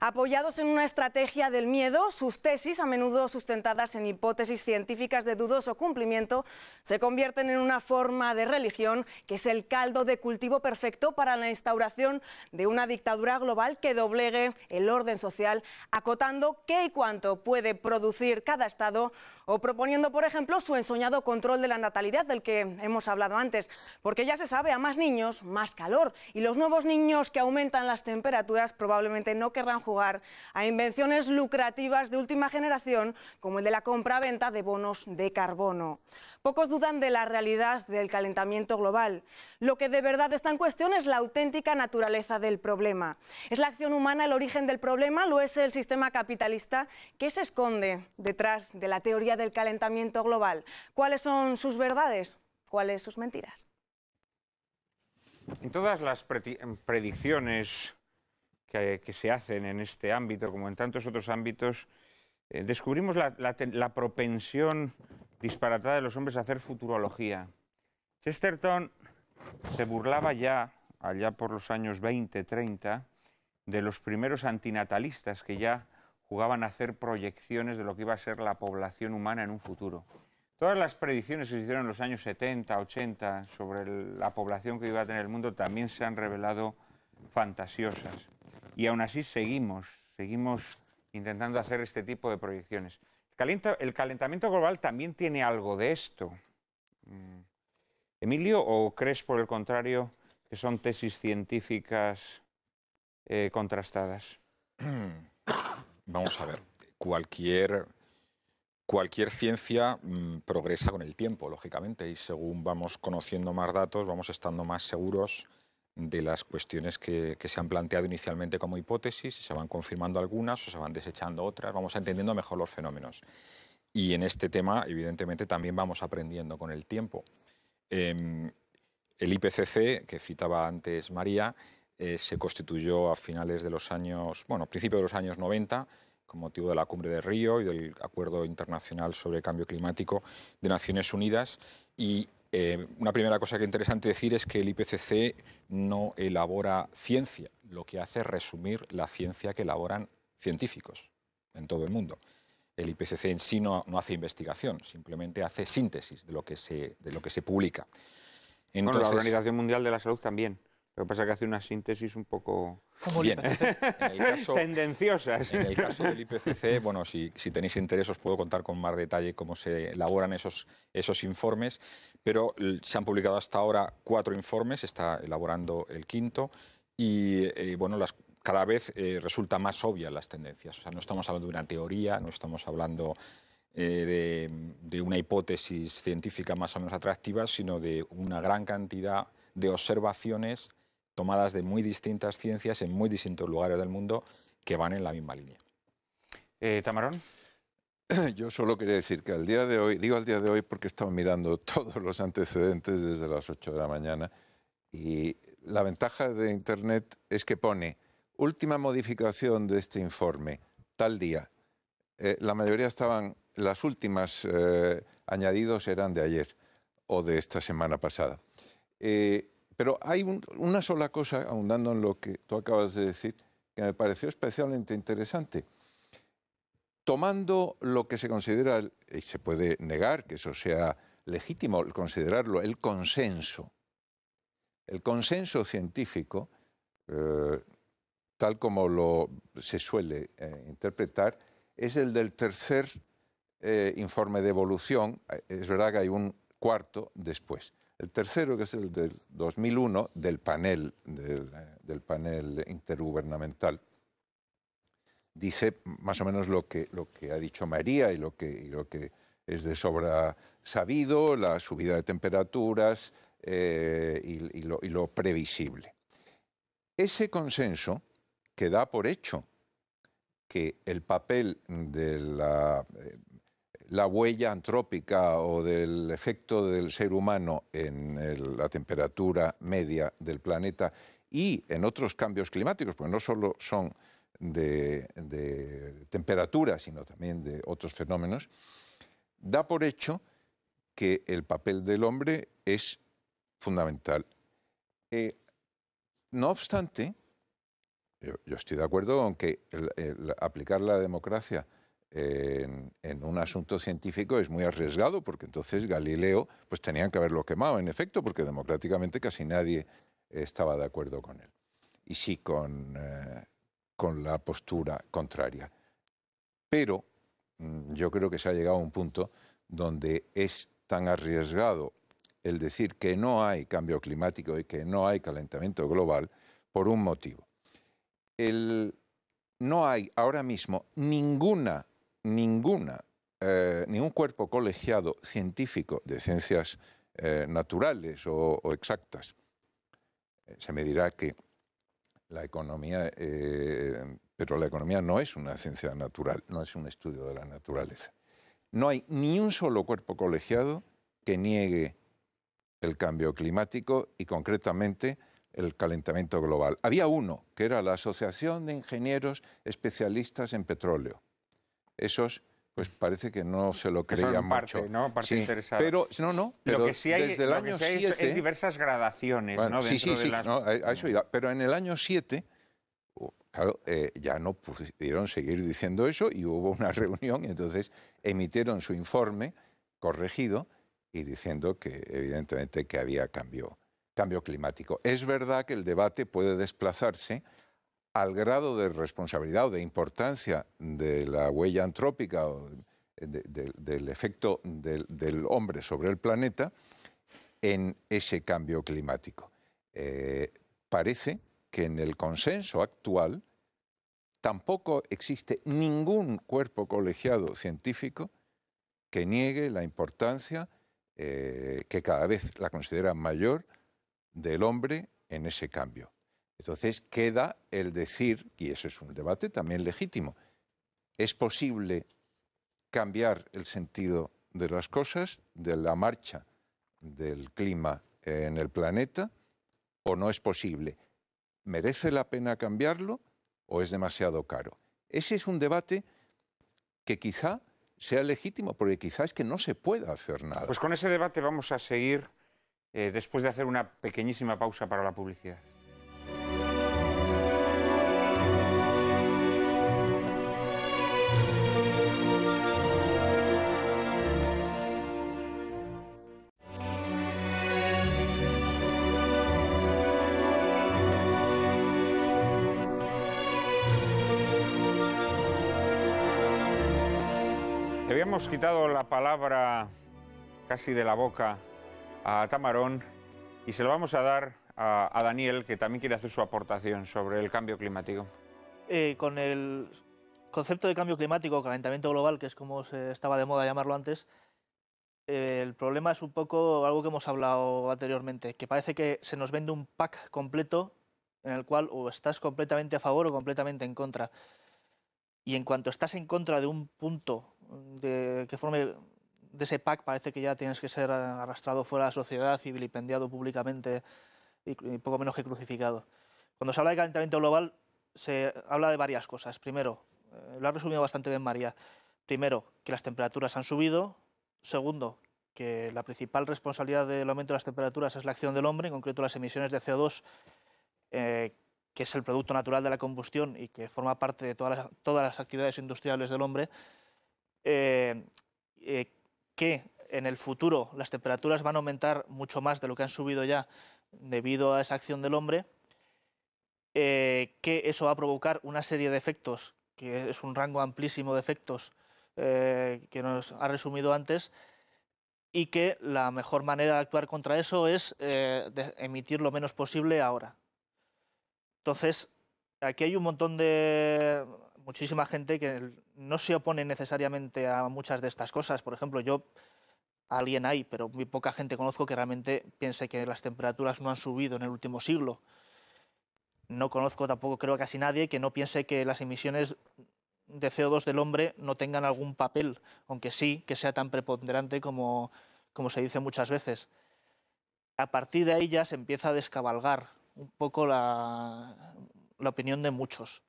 Apoyados en una estrategia del miedo, sus tesis, a menudo sustentadas en hipótesis científicas de dudoso cumplimiento, se convierten en una forma de religión que es el caldo de cultivo perfecto para la instauración de una dictadura global que doblegue el orden social, acotando qué y cuánto puede producir cada estado, o proponiendo, por ejemplo, su ensoñado control de la natalidad del que hemos hablado antes, porque ya se sabe, a más niños, más calor, y los nuevos niños que aumentan las temperaturas probablemente no querrán jugar a invenciones lucrativas de última generación, como el de la compra-venta de bonos de carbono. Pocos dudan de la realidad del calentamiento global. Lo que de verdad está en cuestión es la auténtica naturaleza del problema. ¿Es la acción humana el origen del problema? ¿Lo es el sistema capitalista? ¿Qué se esconde detrás de la teoría del calentamiento global? ¿Cuáles son sus verdades? ¿Cuáles sus mentiras? En todas las predicciones que, que se hacen en este ámbito, como en tantos otros ámbitos, eh, descubrimos la, la, la propensión disparatada de los hombres a hacer futurología. Chesterton se burlaba ya, allá por los años veinte, treinta... de los primeros antinatalistas que ya jugaban a hacer proyecciones de lo que iba a ser la población humana en un futuro. Todas las predicciones que se hicieron en los años setenta, ochenta sobre el, la población que iba a tener el mundo también se han revelado fantasiosas. Y aún así seguimos, seguimos intentando hacer este tipo de proyecciones. Calienta, el calentamiento global también tiene algo de esto. Emilio, ¿o crees por el contrario que son tesis científicas eh, contrastadas? Vamos a ver, cualquier... Cualquier ciencia mmm, progresa con el tiempo, lógicamente, y según vamos conociendo más datos, vamos estando más seguros de las cuestiones que, que se han planteado inicialmente como hipótesis, y se van confirmando algunas o se van desechando otras, vamos entendiendo mejor los fenómenos. Y en este tema, evidentemente, también vamos aprendiendo con el tiempo. Eh, el I P C C, que citaba antes María, eh, se constituyó a finales de los años, bueno, principios de los años noventa, con motivo de la cumbre de Río y del Acuerdo Internacional sobre el Cambio Climático de Naciones Unidas. Y eh, una primera cosa que es interesante decir es que el I P C C no elabora ciencia, lo que hace es resumir la ciencia que elaboran científicos en todo el mundo. El I P C C en sí no, no hace investigación, simplemente hace síntesis de lo que se, de lo que se publica. Entonces, bueno, la Organización Mundial de la Salud también. Lo que pasa es que hace una síntesis un poco bien. En el caso, tendenciosas. En el caso del I P C C, bueno, si, si tenéis interés os puedo contar con más detalle cómo se elaboran esos, esos informes, pero se han publicado hasta ahora cuatro informes, se está elaborando el quinto, y eh, bueno, las, cada vez eh, resulta más obvias las tendencias. O sea, no estamos hablando de una teoría, no estamos hablando eh, de, de una hipótesis científica más o menos atractiva, sino de una gran cantidad de observaciones tomadas de muy distintas ciencias en muy distintos lugares del mundo que van en la misma línea. Eh, Tamarón. Yo solo quería decir que al día de hoy, digo al día de hoy porque he estado mirando todos los antecedentes desde las ocho de la mañana, y la ventaja de Internet es que pone última modificación de este informe, tal día. Eh, la mayoría estaban, las últimas eh, añadidos eran de ayer o de esta semana pasada. Eh, Pero hay un, una sola cosa, ahondando en lo que tú acabas de decir, que me pareció especialmente interesante. Tomando lo que se considera, y se puede negar que eso sea legítimo considerarlo, el consenso. El consenso científico, eh, tal como lo se suele eh, interpretar, es el del tercer eh, informe de evolución. Es verdad que hay un cuarto después. El tercero, que es el del dos mil uno, del panel, del, del panel intergubernamental, dice más o menos lo que, lo que ha dicho María y lo, que, y lo que es de sobra sabido, la subida de temperaturas eh, y, y, lo, y lo previsible. Ese consenso que da por hecho que el papel de la... Eh, la huella antrópica o del efecto del ser humano en el, la temperatura media del planeta y en otros cambios climáticos, porque no solo son de, de temperatura, sino también de otros fenómenos, da por hecho que el papel del hombre es fundamental. Eh, no obstante, yo, yo estoy de acuerdo con que el, el aplicar la democracia En, en un asunto científico es muy arriesgado, porque entonces Galileo pues tenían que haberlo quemado, en efecto, porque democráticamente casi nadie estaba de acuerdo con él. Y sí con, eh, con la postura contraria. Pero yo creo que se ha llegado a un punto donde es tan arriesgado el decir que no hay cambio climático y que no hay calentamiento global por un motivo. El, no hay ahora mismo ninguna Ninguna, eh, ningún cuerpo colegiado científico de ciencias eh, naturales o, o exactas. Se me dirá que la economía, eh, pero la economía no es una ciencia natural, no es un estudio de la naturaleza. No hay ni un solo cuerpo colegiado que niegue el cambio climático y concretamente el calentamiento global. Había uno, que era la Asociación de Ingenieros Especialistas en Petróleo. Esos, pues parece que no se lo creían mucho. Parte, ¿no? Parte sí, interesada. Pero, no, no, pero lo que sí hay, desde el año siete... Sí es, es diversas gradaciones, bueno, ¿no? Sí, sí, sí, de las... no, hay, hay subida. Pero en el año siete, claro, eh, ya no pudieron seguir diciendo eso y hubo una reunión y entonces emitieron su informe corregido y diciendo que evidentemente que había cambio, cambio climático. Es verdad que el debate puede desplazarse al grado de responsabilidad o de importancia de la huella antrópica o de, de, del efecto del, del hombre sobre el planeta en ese cambio climático. Eh, parece que en el consenso actual tampoco existe ningún cuerpo colegiado científico que niegue la importancia eh, que cada vez la considera mayor del hombre en ese cambio. Entonces queda el decir, y eso es un debate también legítimo, ¿es posible cambiar el sentido de las cosas, de la marcha del clima en el planeta, o no es posible? ¿Merece la pena cambiarlo o es demasiado caro? Ese es un debate que quizá sea legítimo, porque quizá es que no se pueda hacer nada. Pues con ese debate vamos a seguir eh, después de hacer una pequeñísima pausa para la publicidad. Hemos quitado la palabra casi de la boca a Tamarón y se lo vamos a dar a, a Daniel, que también quiere hacer su aportación sobre el cambio climático. Eh, con el concepto de cambio climático, calentamiento global, que es como se estaba de moda llamarlo antes, eh, el problema es un poco algo que hemos hablado anteriormente, que parece que se nos vende un pack completo en el cual o estás completamente a favor o completamente en contra. Y en cuanto estás en contra de un punto de, que forme de ese pack, parece que ya tienes que ser arrastrado fuera de la sociedad y vilipendiado públicamente y, y poco menos que crucificado. Cuando se habla de calentamiento global se habla de varias cosas. Primero, eh, lo ha resumido bastante bien María, primero, que las temperaturas han subido. Segundo, que la principal responsabilidad del aumento de las temperaturas es la acción del hombre, en concreto las emisiones de C O dos, eh, que es el producto natural de la combustión y que forma parte de todas las, todas las actividades industriales del hombre. Eh, eh, que en el futuro las temperaturas van a aumentar mucho más de lo que han subido ya debido a esa acción del hombre, eh, que eso va a provocar una serie de efectos, que es un rango amplísimo de efectos eh, que nos ha resumido antes, y que la mejor manera de actuar contra eso es eh, de emitir lo menos posible ahora. Entonces, aquí hay un montón de... muchísima gente que no se opone necesariamente a muchas de estas cosas. Por ejemplo, yo, alguien hay, pero muy poca gente conozco que realmente piense que las temperaturas no han subido en el último siglo. No conozco tampoco, creo, casi nadie que no piense que las emisiones de C O dos del hombre no tengan algún papel, aunque sí que sea tan preponderante como, como se dice muchas veces. A partir de ahí ya se empieza a descabalgar un poco la, la opinión de muchos.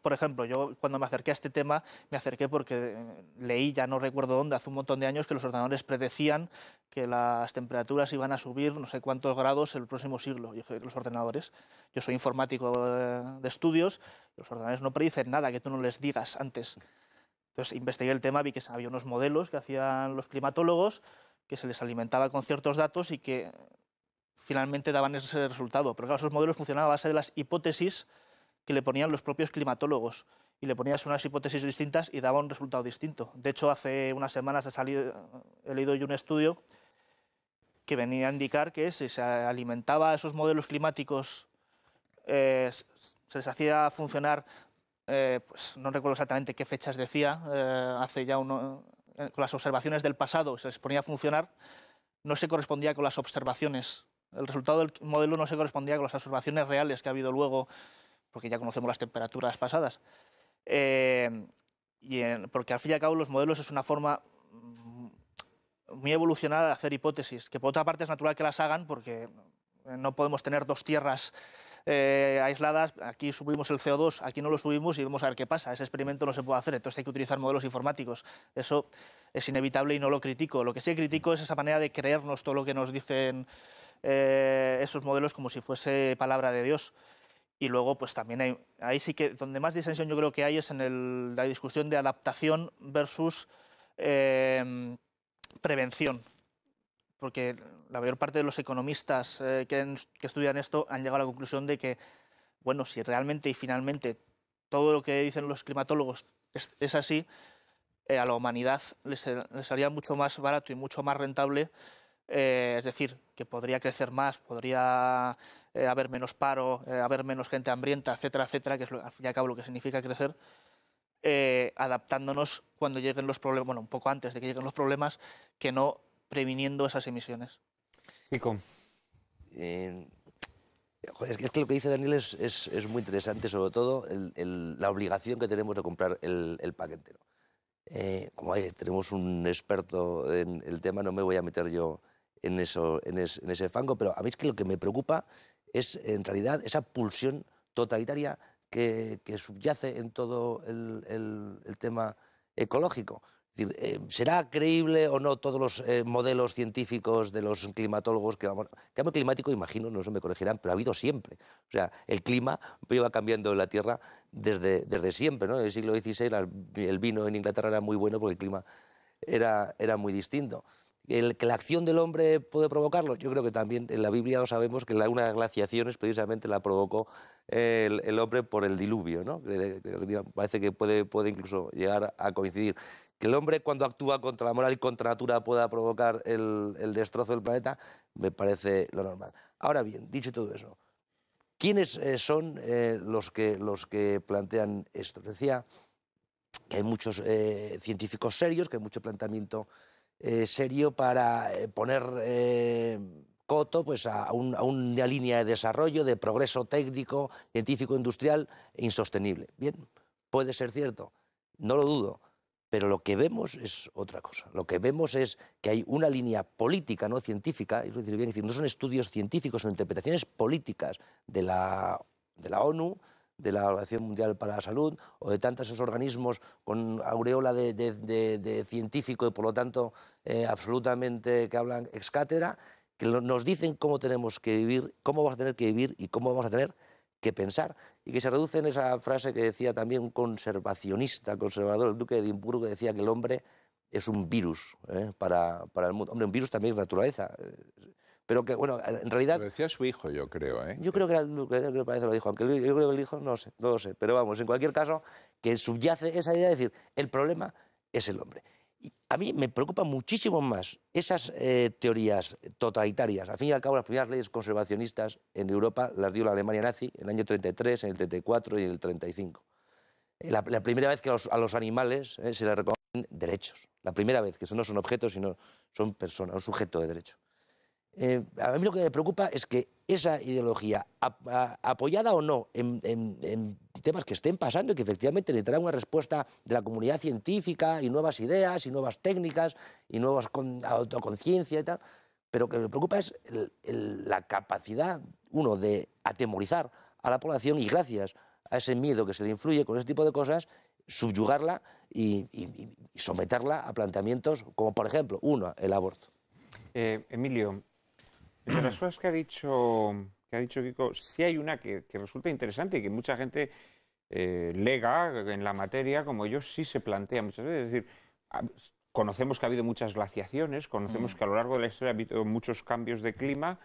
Por ejemplo, yo cuando me acerqué a este tema, me acerqué porque leí, ya no recuerdo dónde, hace un montón de años, que los ordenadores predecían que las temperaturas iban a subir no sé cuántos grados el próximo siglo. Yo soy los ordenadores, yo soy informático de estudios, los ordenadores no predicen nada que tú no les digas antes. Entonces investigué el tema, vi que había unos modelos que hacían los climatólogos, que se les alimentaba con ciertos datos y que finalmente daban ese resultado. Pero claro, esos modelos funcionaban a base de las hipótesis que le ponían los propios climatólogos, y le ponías unas hipótesis distintas y daba un resultado distinto. De hecho, hace unas semanas he, salido, he leído yo un estudio que venía a indicar que si se alimentaba esos modelos climáticos, eh, se les hacía funcionar, eh, pues no recuerdo exactamente qué fechas decía, eh, hace ya uno, eh, con las observaciones del pasado se les ponía a funcionar, no se correspondía con las observaciones. El resultado del modelo no se correspondía con las observaciones reales que ha habido luego, porque ya conocemos las temperaturas pasadas. Eh, y en, porque al fin y al cabo los modelos es una forma muy evolucionada de hacer hipótesis, que por otra parte es natural que las hagan, porque no podemos tener dos tierras eh, aisladas, aquí subimos el C O dos, aquí no lo subimos y vamos a ver qué pasa, ese experimento no se puede hacer, entonces hay que utilizar modelos informáticos, eso es inevitable y no lo critico. Lo que sí critico es esa manera de creernos todo lo que nos dicen eh, esos modelos como si fuese palabra de Dios. Y luego, pues también hay, ahí sí que donde más disensión yo creo que hay es en el, la discusión de adaptación versus eh, prevención, porque la mayor parte de los economistas eh, que, en, que estudian esto han llegado a la conclusión de que, bueno, si realmente y finalmente todo lo que dicen los climatólogos es, es así, eh, a la humanidad les, les haría mucho más barato y mucho más rentable, eh, es decir, que podría crecer más, podría eh, haber menos paro, eh, haber menos gente hambrienta, etcétera, etcétera, que es lo, al fin y al cabo lo que significa crecer, eh, adaptándonos cuando lleguen los problemas, bueno, un poco antes de que lleguen los problemas, que no previniendo esas emisiones. Kiko. Eh, es, que, es que lo que dice Daniel es, es, es muy interesante, sobre todo el, el, la obligación que tenemos de comprar el, el pack entero. Eh, como hay, tenemos un experto en el tema, no me voy a meter yo en, eso, en, es, en ese fango, pero a mí es que lo que me preocupa es, en realidad, esa pulsión totalitaria que, que subyace en todo el, el, el tema ecológico. Es decir, eh, ¿será creíble o no todos los eh, modelos científicos de los climatólogos que vamos...? Cambio climático, imagino, no se me corregirán, pero ha habido siempre. O sea, el clima iba cambiando en la Tierra desde, desde siempre, ¿no? En el siglo dieciséis la, el vino en Inglaterra era muy bueno porque el clima era, era muy distinto. El, ¿Que la acción del hombre puede provocarlo? Yo creo que también en la Biblia lo sabemos, que la, una glaciación es, precisamente la provocó el, el hombre por el diluvio, ¿no? Parece que puede, puede incluso llegar a coincidir. Que el hombre, cuando actúa contra la moral y contra la natura, pueda provocar el, el destrozo del planeta, me parece lo normal. Ahora bien, dicho todo eso, ¿quiénes eh, son eh, los, que, los que plantean esto? Decía que hay muchos eh, científicos serios, que hay mucho planteamiento eh, serio para eh, poner eh, coto pues, a, un, a una línea de desarrollo, de progreso técnico, científico, industrial, insostenible. Bien, puede ser cierto, no lo dudo. Pero lo que vemos es otra cosa. Lo que vemos es que hay una línea política, no científica, es decir, bien, es decir, no son estudios científicos, son interpretaciones políticas de la, de la ONU, de la Organización Mundial para la Salud, o de tantos esos organismos con aureola de, de, de, de científico y, por lo tanto, eh, absolutamente que hablan ex cátedra, que nos dicen cómo tenemos que vivir, cómo vamos a tener que vivir y cómo vamos a tener que pensar, y que se reduce en esa frase que decía también un conservacionista, conservador, el duque de Edimburgo, que decía que el hombre es un virus ¿eh? para, para el mundo. Hombre, un virus también es naturaleza, pero que, bueno, en realidad... Lo decía su hijo, yo creo, ¿eh? Yo creo que, era el, que parece lo dijo, aunque yo creo que el hijo, no sé, no lo sé, pero vamos, en cualquier caso, que subyace esa idea de decir, el problema es el hombre. Y a mí me preocupan muchísimo más esas eh, teorías totalitarias. Al fin y al cabo, las primeras leyes conservacionistas en Europa las dio la Alemania nazi en el año treinta y tres, en el treinta y cuatro y en el treinta y cinco. La, la primera vez que a los, a los animales eh, se les reconocen derechos. La primera vez, que eso no son objetos, sino son personas, un sujeto de derecho. Eh, a mí lo que me preocupa es que esa ideología, a, a, apoyada o no en, en, en temas que estén pasando y que efectivamente le traen una respuesta de la comunidad científica y nuevas ideas y nuevas técnicas y nuevas con, autoconciencia y tal, pero que me preocupa es el, el, la capacidad, uno, de atemorizar a la población y, gracias a ese miedo que se le influye con ese tipo de cosas, subyugarla y, y, y someterla a planteamientos como, por ejemplo, uno, el aborto. Eh, Emilio, de las cosas que ha dicho, que ha dicho Kiko, sí hay una que, que resulta interesante y que mucha gente eh, lega en la materia, como yo, sí se plantea muchas veces. Es decir, a, conocemos que ha habido muchas glaciaciones, conocemos mm. que a lo largo de la historia ha habido muchos cambios de clima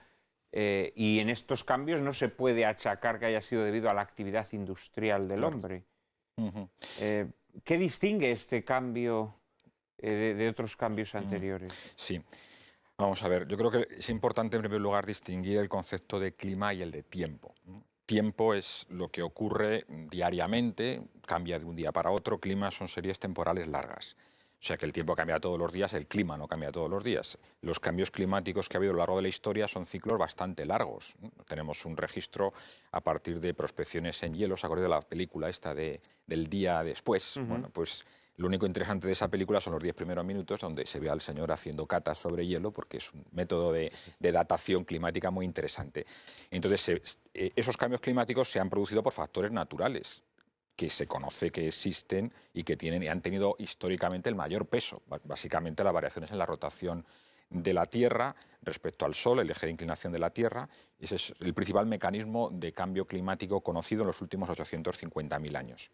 eh, y en estos cambios no se puede achacar que haya sido debido a la actividad industrial del hombre. Mm-hmm. eh, ¿Qué distingue este cambio eh, de, de otros cambios anteriores? Mm. Sí. Vamos a ver, yo creo que es importante en primer lugar distinguir el concepto de clima y el de tiempo. Tiempo es lo que ocurre diariamente, cambia de un día para otro, clima son series temporales largas. O sea que el tiempo cambia todos los días, el clima no cambia todos los días. Los cambios climáticos que ha habido a lo largo de la historia son ciclos bastante largos. Tenemos un registro a partir de prospecciones en hielo, ¿se acuerdan de la película esta de, del día después? Uh-huh. Bueno, pues... Lo único interesante de esa película son los diez primeros minutos, donde se ve al señor haciendo catas sobre hielo, porque es un método de, de datación climática muy interesante. Entonces, se, esos cambios climáticos se han producido por factores naturales, que se conoce que existen y que tienen, y han tenido históricamente el mayor peso. Básicamente, las variaciones en la rotación de la Tierra respecto al Sol, el eje de inclinación de la Tierra, ese es el principal mecanismo de cambio climático conocido en los últimos ochocientos cincuenta mil años.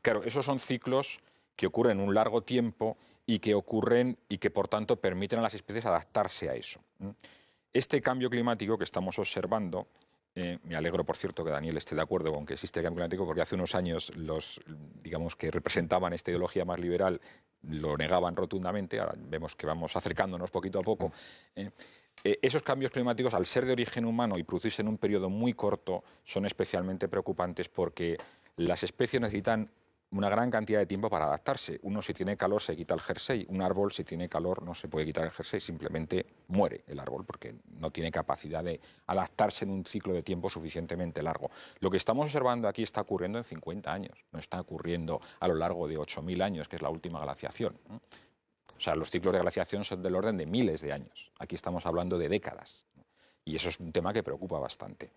Claro, esos son ciclos que ocurren un largo tiempo y que ocurren y que, por tanto, permiten a las especies adaptarse a eso. Este cambio climático que estamos observando, eh, me alegro, por cierto, que Daniel esté de acuerdo con que existe el cambio climático, porque hace unos años los, digamos, que representaban esta ideología más liberal lo negaban rotundamente, ahora vemos que vamos acercándonos poquito a poco. Eh, Eh, esos cambios climáticos, al ser de origen humano y producirse en un periodo muy corto, son especialmente preocupantes porque las especies necesitan una gran cantidad de tiempo para adaptarse. Uno, si tiene calor, se quita el jersey. Un árbol, si tiene calor, no se puede quitar el jersey, simplemente muere el árbol porque no tiene capacidad de adaptarse en un ciclo de tiempo suficientemente largo. Lo que estamos observando aquí está ocurriendo en cincuenta años, no está ocurriendo a lo largo de ocho mil años, que es la última glaciación. O sea, los ciclos de glaciación son del orden de miles de años. Aquí estamos hablando de décadas. Y eso es un tema que preocupa bastante.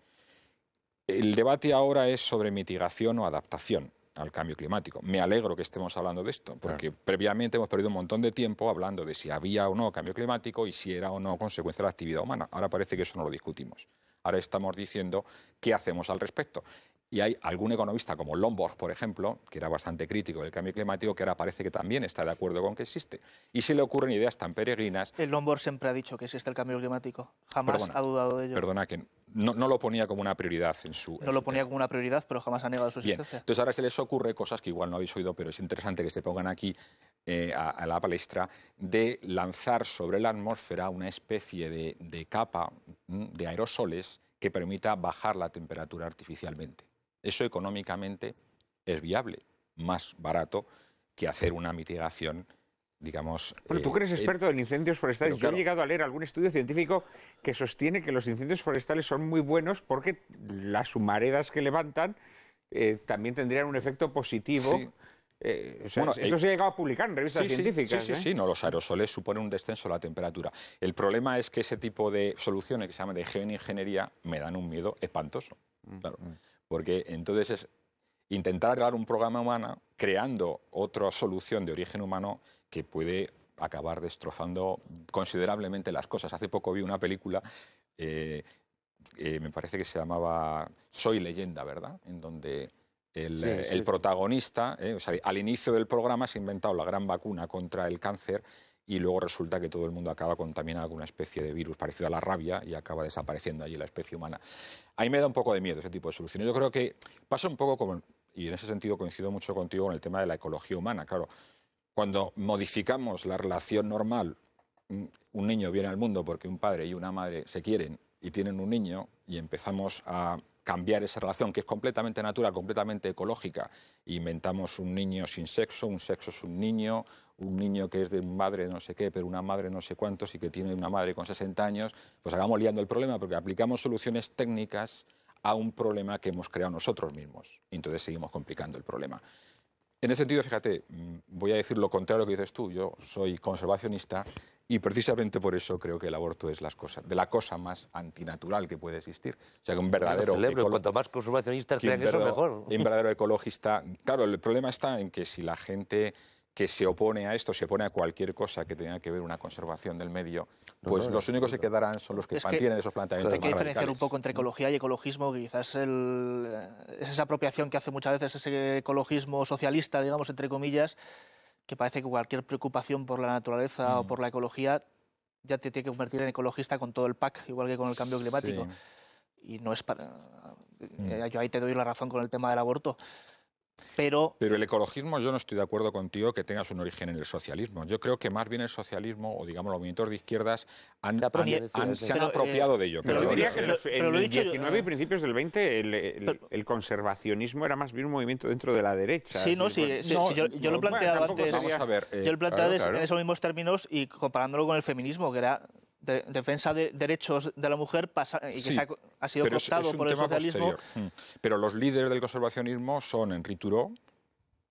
El debate ahora es sobre mitigación o adaptación al cambio climático. Me alegro que estemos hablando de esto, porque claro, previamente hemos perdido un montón de tiempo hablando de si había o no cambio climático y si era o no consecuencia de la actividad humana. Ahora parece que eso no lo discutimos. Ahora estamos diciendo qué hacemos al respecto. Y hay algún economista como Lomborg, por ejemplo, que era bastante crítico del cambio climático, que ahora parece que también está de acuerdo con que existe. Y se le ocurren ideas tan peregrinas... El Lomborg siempre ha dicho que existe el cambio climático. Jamás perdona, ha dudado de ello. Perdona, que no, no lo ponía como una prioridad en su... No en lo su ponía tema. como una prioridad, pero jamás ha negado su existencia. Bien, entonces ahora se les ocurre cosas que igual no habéis oído, pero es interesante que se pongan aquí eh, a, a la palestra, de lanzar sobre la atmósfera una especie de, de capa de aerosoles que permita bajar la temperatura artificialmente. Eso económicamente es viable, más barato que hacer una mitigación, digamos... Bueno, tú que eres experto eh, en incendios forestales. Yo claro, he llegado a leer algún estudio científico que sostiene que los incendios forestales son muy buenos porque las humaredas que levantan eh, también tendrían un efecto positivo. Sí. Eh, o sea, bueno, esto eh, se ha llegado a publicar en revistas sí, científicas. Sí, sí, ¿eh? sí, sí, no, los aerosoles suponen un descenso de la temperatura. El problema es que ese tipo de soluciones que se llaman de geoingeniería me dan un miedo espantoso. Mm. Claro. Mm. Porque entonces es intentar arreglar un programa humano creando otra solución de origen humano que puede acabar destrozando considerablemente las cosas. Hace poco vi una película, eh, eh, me parece que se llamaba Soy Leyenda, ¿verdad? En donde el, sí, sí. el protagonista, eh, o sea, al inicio del programa se ha inventado la gran vacuna contra el cáncer y luego resulta que todo el mundo acaba contaminado con una especie de virus parecido a la rabia y acaba desapareciendo allí la especie humana. A mí me da un poco de miedo ese tipo de soluciones. Yo creo que pasa un poco como, y en ese sentido coincido mucho contigo con el tema de la ecología humana. Claro, cuando modificamos la relación normal, un niño viene al mundo porque un padre y una madre se quieren y tienen un niño y empezamos a cambiar esa relación, que es completamente natural, completamente ecológica. Inventamos un niño sin sexo, un sexo es un niño, un niño que es de madre no sé qué, pero una madre no sé cuántos y que tiene una madre con sesenta años, pues acabamos liando el problema porque aplicamos soluciones técnicas a un problema que hemos creado nosotros mismos. Entonces seguimos complicando el problema. En ese sentido, fíjate, voy a decir lo contrario que dices tú. Yo soy conservacionista y precisamente por eso creo que el aborto es las cosas, de la cosa más antinatural que puede existir. O sea, que un verdadero... Yo celebro, cuanto más conservacionistas crean eso, mejor. Un verdadero ecologista... Claro, el problema está en que si la gente que se opone a esto, se opone a cualquier cosa que tenga que ver una conservación del medio, pues no, no, los no, únicos no, no. que quedarán son los que es mantienen que, esos planteamientos Hay que diferenciar radicales. un poco entre ecología y ecologismo, que quizás el, es esa apropiación que hace muchas veces ese ecologismo socialista, digamos, entre comillas, que parece que cualquier preocupación por la naturaleza mm. o por la ecología ya te tiene que convertir en ecologista con todo el pack, igual que con el cambio climático. Sí. Y no es para... Mm. Yo ahí te doy la razón con el tema del aborto. Pero... Pero el ecologismo, yo no estoy de acuerdo contigo que tengas un origen en el socialismo. Yo creo que más bien el socialismo, o digamos los movimientos de izquierdas, han, han, han, han, se han pero, apropiado eh, de ello. Pero, pero yo diría que los, pero, en pero el diecinueve y principios del veinte el, el, pero, el conservacionismo era más bien un movimiento dentro de la derecha. Sí, no, sí, bueno. sí, no, sí yo, yo no, lo planteaba bueno, antes. Vamos a ver, eh, yo lo planteaba claro, claro. en esos mismos términos y comparándolo con el feminismo, que era... De, defensa de derechos de la mujer pasa, y que sí, se ha, ha sido cortado por el socialismo. Posterior. Pero los líderes del conservacionismo son Henri Thoreau,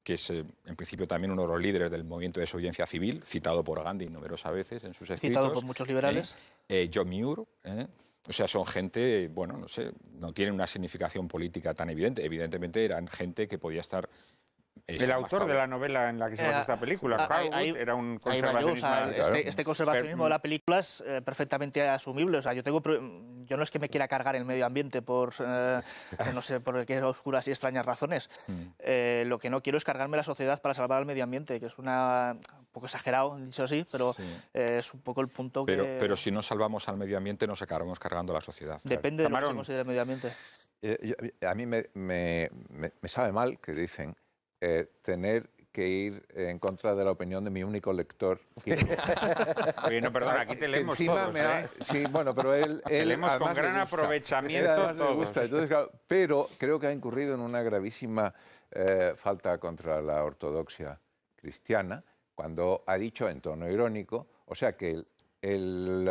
que es eh, en principio también uno de los líderes del movimiento de desobediencia civil, citado por Gandhi numerosas veces en sus escritos. Citado por muchos liberales. Eh, eh, John Muir. Eh, o sea, son gente, bueno, no sé, no tienen una significación política tan evidente. Evidentemente eran gente que podía estar El autor de la novela en la que se basa eh, esta película, ah, Curwood, hay, era un conservacionismo. Hay, o sea, este, claro. este conservacionismo de la película es eh, perfectamente asumible. O sea, yo tengo, yo no es que me quiera cargar el medio ambiente por eh, no sé por qué oscuras y extrañas razones. Mm. Eh, lo que no quiero es cargarme la sociedad para salvar al medio ambiente, que es una, un poco exagerado, dicho así, pero sí. eh, es un poco el punto pero, que... Pero si no salvamos al medio ambiente, nos acabamos cargando la sociedad. Depende claro. de lo que se considere el medio ambiente. Eh, yo, a mí me, me, me, me sabe mal que dicen... Eh, tener que ir en contra de la opinión de mi único lector. Oye, no, perdona, aquí te leemos Encima todos, ha... ¿eh? Sí, bueno, pero él... él te leemos con gran le aprovechamiento él, todos. Gusta. Entonces, claro, pero creo que ha incurrido en una gravísima eh, falta contra la ortodoxia cristiana cuando ha dicho, en tono irónico, o sea que... el, El,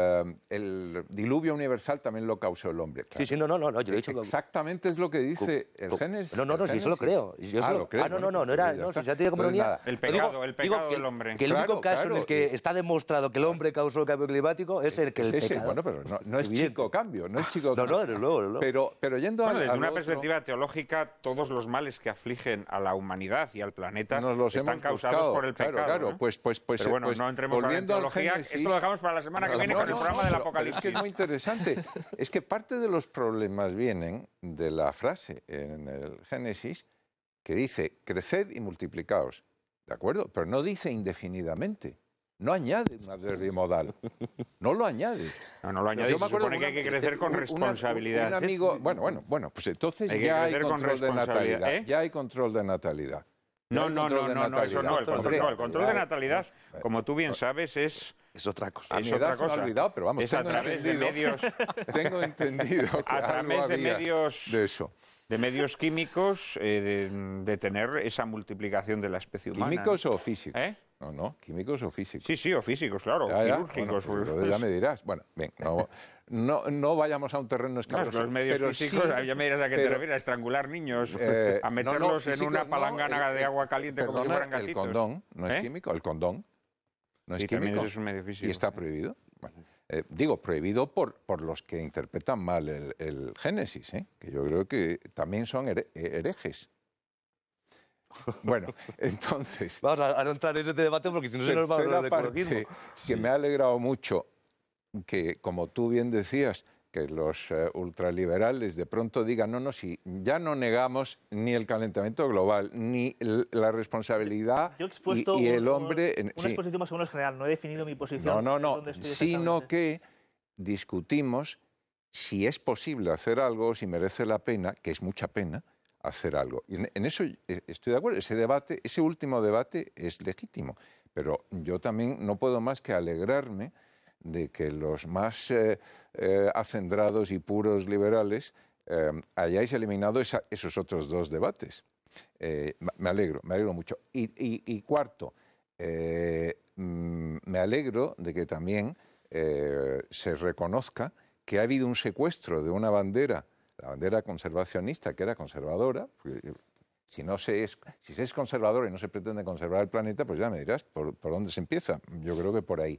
el diluvio universal también lo causó el hombre. Claro. Sí, sí, no, no, no, yo he dicho... Exactamente es lo que dice el Génesis. No, no, no, sí, eso lo creo. Yo ah, solo... lo creo. Ah, no, no, no, no era... No, si ya te digo, el pecado, digo, el pecado que, del hombre. Que el único claro, caso claro, en el que, que está demostrado que el hombre causó el cambio climático es el que el sí, pecado... Sí, bueno, pero no, no es chico cambio, no es chico cambio. No, no, luego, luego. Pero, pero yendo bueno, a... Desde a una otro, perspectiva teológica, todos los males que afligen a la humanidad y al planeta los están causados buscado, por el pecado. Claro, claro, ¿no? pues... pues, pues pero bueno, pues, no entremos en la teología. Esto lo dejamos para la semana que no, viene no, con el programa no, del Apocalipsis. Es que es muy interesante. Es que parte de los problemas vienen de la frase en el Génesis que dice, creced y multiplicaos. ¿De acuerdo? Pero no dice indefinidamente. No añade un adverbio modal. No lo añade. No, no lo añade. Yo me acuerdo que hay que crecer con responsabilidad. Un amigo... Bueno, bueno, bueno. Pues entonces hay ya, hay con ¿eh? ya hay control de natalidad. No, no, no, no, no, eso no. El control, Hombre, no, el control de natalidad, como tú bien sabes, es... Es otra cosa. A mi edad se me ha olvidado, pero vamos, tengo entendido, medios, tengo entendido que a través de medios, de eso. de medios químicos, eh, de, de tener esa multiplicación de la especie humana. ¿Químicos o físicos? ¿Eh? No, no, químicos o físicos. Sí, sí, o físicos, claro, ¿Ya, ya? quirúrgicos. Bueno, pues, ya me dirás. Bueno, bien, no... No, no vayamos a un terreno escabroso. No, los medios pero físicos, sí, ya me dirás a qué te refieres, a estrangular niños, eh, a meterlos no, no, físico, en una palangana no, de agua caliente perdona, como si fueran gatitos. El condón no es ¿Eh? químico, el condón no es sí, químico eso es un medio físico. Y está prohibido. Bueno, eh, digo, prohibido por, por los que interpretan mal el, el Génesis, ¿eh? que yo creo que también son here, herejes. Bueno, entonces... Vamos a, a no entrar en ese debate porque si no se nos va a hablar de ecologismo. Que sí. me ha alegrado mucho que, como tú bien decías, que los eh, ultraliberales de pronto digan, no, no, si ya no negamos ni el calentamiento global, ni la responsabilidad Yo he y, y el un, hombre... Una sí. exposición más o menos general, no he definido mi posición. No, no, no, sino que discutimos si es posible hacer algo, si merece la pena, que es mucha pena, hacer algo. Y en, en eso estoy de acuerdo, ese debate, ese último debate es legítimo, pero yo también no puedo más que alegrarme de que los más eh, eh, acendrados y puros liberales eh, hayáis eliminado esa, esos otros dos debates. Eh, me alegro, me alegro mucho. Y, y, y cuarto, eh, me alegro de que también eh, se reconozca que ha habido un secuestro de una bandera, la bandera conservacionista, que era conservadora. Si, no se es, si se es conservador y no se pretende conservar el planeta, pues ya me dirás por, por dónde se empieza. Yo creo que por ahí.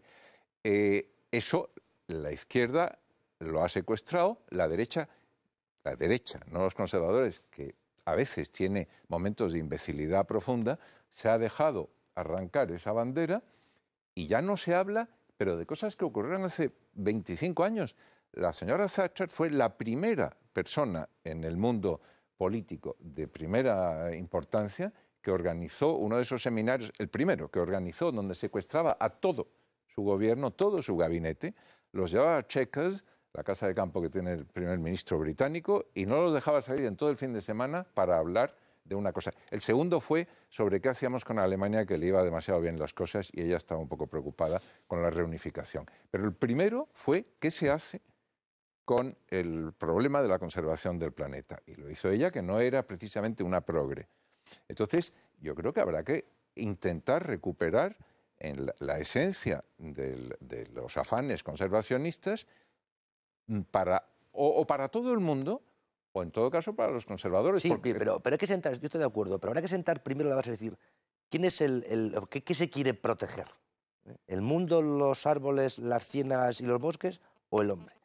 Eh, Eso la izquierda lo ha secuestrado, la derecha, la derecha, no los conservadores, que a veces tiene momentos de imbecilidad profunda, se ha dejado arrancar esa bandera y ya no se habla, pero de cosas que ocurrieron hace veinticinco años. La señora Thatcher fue la primera persona en el mundo político de primera importancia que organizó uno de esos seminarios, el primero que organizó, donde secuestraba a todo su gobierno, todo su gabinete, los llevaba a Chequers, la casa de campo que tiene el primer ministro británico, y no los dejaba salir en todo el fin de semana para hablar de una cosa. El segundo fue sobre qué hacíamos con Alemania, que le iba demasiado bien las cosas y ella estaba un poco preocupada con la reunificación. Pero el primero fue qué se hace con el problema de la conservación del planeta. Y lo hizo ella, que no era precisamente una progre. Entonces, yo creo que habrá que intentar recuperar en la, la esencia del, de los afanes conservacionistas para, o, o para todo el mundo, o en todo caso para los conservadores. Sí, porque... pero, pero hay que sentar, yo estoy de acuerdo, pero habrá que sentar primero la base y decir, ¿quién es el, el qué, qué se quiere proteger? ¿El mundo, los árboles, las ciénagas y los bosques o el hombre?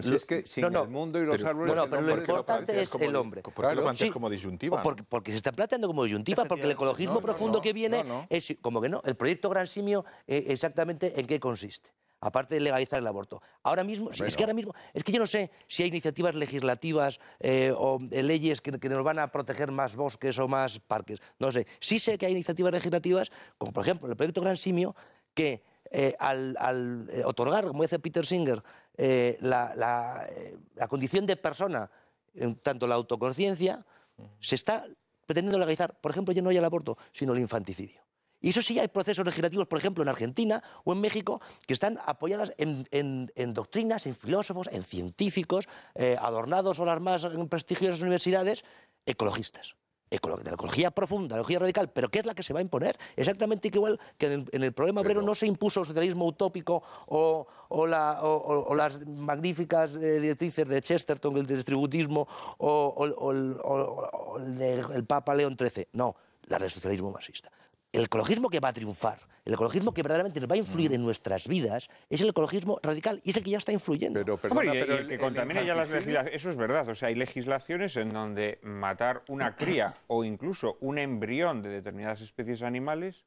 Pero si es que sin no, no, el mundo y los pero, árboles... No, no, pero lo importante es el hombre. ¿Por qué lo planteas como disyuntiva? Sí, porque, porque se está planteando como disyuntiva, porque el ecologismo no, no, profundo no, no, que viene no, no. es... Como que no, el proyecto Gran Simio, eh, exactamente en qué consiste. Aparte de legalizar el aborto. Ahora mismo, bueno. es que ahora mismo, es que yo no sé si hay iniciativas legislativas eh, o eh, leyes que, que nos van a proteger más bosques o más parques. No sé. Sí sé que hay iniciativas legislativas, como por ejemplo el proyecto Gran Simio, que eh, al, al eh, otorgar, como dice Peter Singer, eh, la, la, eh, la condición de persona, en tanto la autoconciencia, uh-huh. se está pretendiendo legalizar, por ejemplo, ya no hay el aborto, sino el infanticidio. Y eso sí, hay procesos legislativos, por ejemplo, en Argentina o en México, que están apoyadas en, en, en doctrinas, en filósofos, en científicos, eh, adornados o las más prestigiosas universidades, ecologistas. Ecolo de la ecología profunda, la ecología radical, pero ¿qué es la que se va a imponer? Exactamente igual que en, en el problema obrero pero... no se impuso el socialismo utópico o, o, la, o, o las magníficas eh, directrices de Chesterton, el distributismo o, o, o, o, o el, el Papa León trece. No, la del socialismo marxista. El ecologismo que va a triunfar, el ecologismo que verdaderamente nos va a influir en nuestras vidas, es el ecologismo radical y es el que ya está influyendo. Pero, perdona, Hombre, pero el, el que contamina el ya las legislaciones, eso es verdad. O sea, hay legislaciones en donde matar una cría o incluso un embrión de determinadas especies animales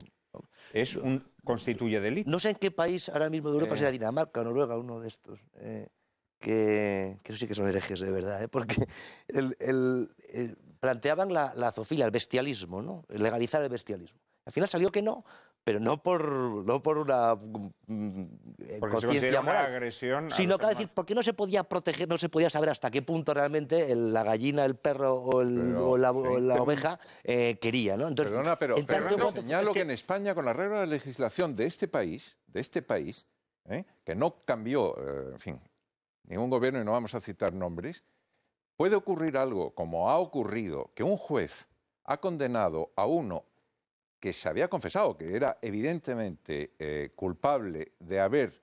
es un, constituye delito. No sé en qué país ahora mismo de Europa eh... será Dinamarca o Noruega, uno de estos. Eh, que, que eso sí que son herejes de verdad, ¿eh? Porque el, el, el, planteaban la, la zoofilia, el bestialismo, ¿no? Legalizar el bestialismo. Al final salió que no, pero no por, no por una eh, conciencia moral, agresión sino para decir, ¿por qué no se podía proteger, no se podía saber hasta qué punto realmente el, la gallina, el perro o, el, pero, o la, sí, o la pero, oveja eh, quería, ¿no? Entonces, perdona, pero, en pero no, señalo es que, que en España, con la regla de legislación de este país, de este país, eh, que no cambió, eh, en fin, ningún gobierno, y no vamos a citar nombres, puede ocurrir algo, como ha ocurrido, que un juez ha condenado a uno que se había confesado que era evidentemente eh, culpable de haber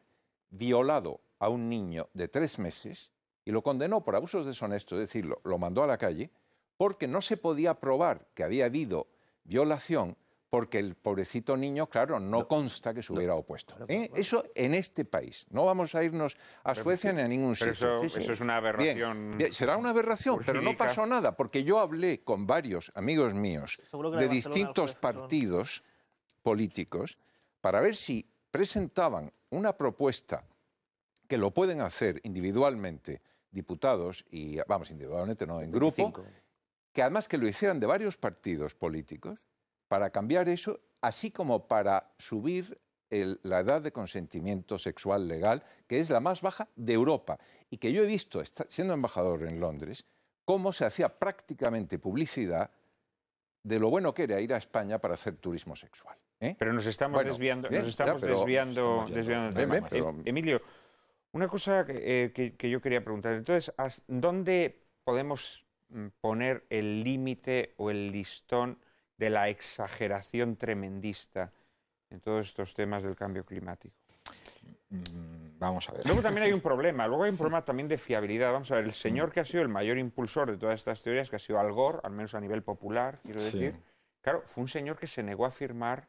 violado a un niño de tres meses y lo condenó por abusos deshonestos, es decir, lo, lo mandó a la calle porque no se podía probar que había habido violación porque el pobrecito niño, claro, no, no consta que se hubiera no, opuesto. Claro, ¿eh? Bueno. Eso en este país. No vamos a irnos a pero Suecia sí, ni a ningún sitio. Eso, sí, sí. eso es una aberración. Bien, será una aberración, jurídica. Pero no pasó nada, porque yo hablé con varios amigos míos de distintos partidos políticos para ver si presentaban una propuesta que lo pueden hacer individualmente diputados, y vamos, individualmente no, en veinticinco. Grupo, que además que lo hicieran de varios partidos políticos, para cambiar eso, así como para subir el, la edad de consentimiento sexual legal, que es la más baja de Europa. Y que yo he visto, está, siendo embajador en Londres, cómo se hacía prácticamente publicidad de lo bueno que era ir a España para hacer turismo sexual. ¿Eh? Pero nos estamos bueno, desviando, bien, nos estamos ya, pero desviando, estamos desviando el tema. Bien, bien, pero... eh, Emilio, una cosa que, eh, que, que yo quería preguntar. Entonces, ¿dónde podemos poner el límite o el listón de la exageración tremendista en todos estos temas del cambio climático? Vamos a ver. Luego también hay un problema, luego hay un problema también de fiabilidad. Vamos a ver, el señor que ha sido el mayor impulsor de todas estas teorías, que ha sido Al Gore, al menos a nivel popular, quiero decir, sí. claro, fue un señor que se negó a firmar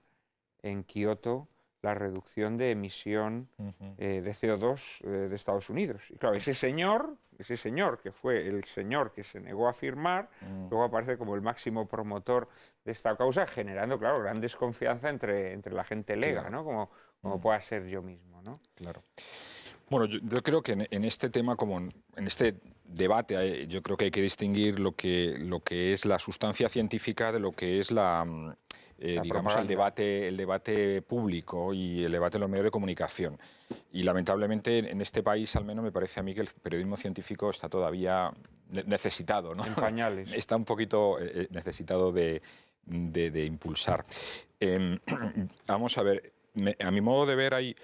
en Kioto la reducción de emisión uh-huh. eh, de C O dos eh, de Estados Unidos. Y claro, ese señor, ese señor que fue el señor que se negó a firmar, uh-huh. luego aparece como el máximo promotor de esta causa, generando, claro, gran desconfianza entre, entre la gente lega, claro. ¿no? Como, como uh-huh. pueda ser yo mismo, ¿no? Claro. Bueno, yo, yo creo que en, en este tema, como en, en este debate, yo creo que hay que distinguir lo que, lo que es la sustancia científica de lo que es la... Eh, digamos, el debate, el debate público y el debate en los medios de comunicación. Y lamentablemente en este país, al menos me parece a mí que el periodismo científico está todavía necesitado, ¿no? En pañales. Está un poquito eh, necesitado de, de, de impulsar. Eh, vamos a ver, me, a mi modo de ver hay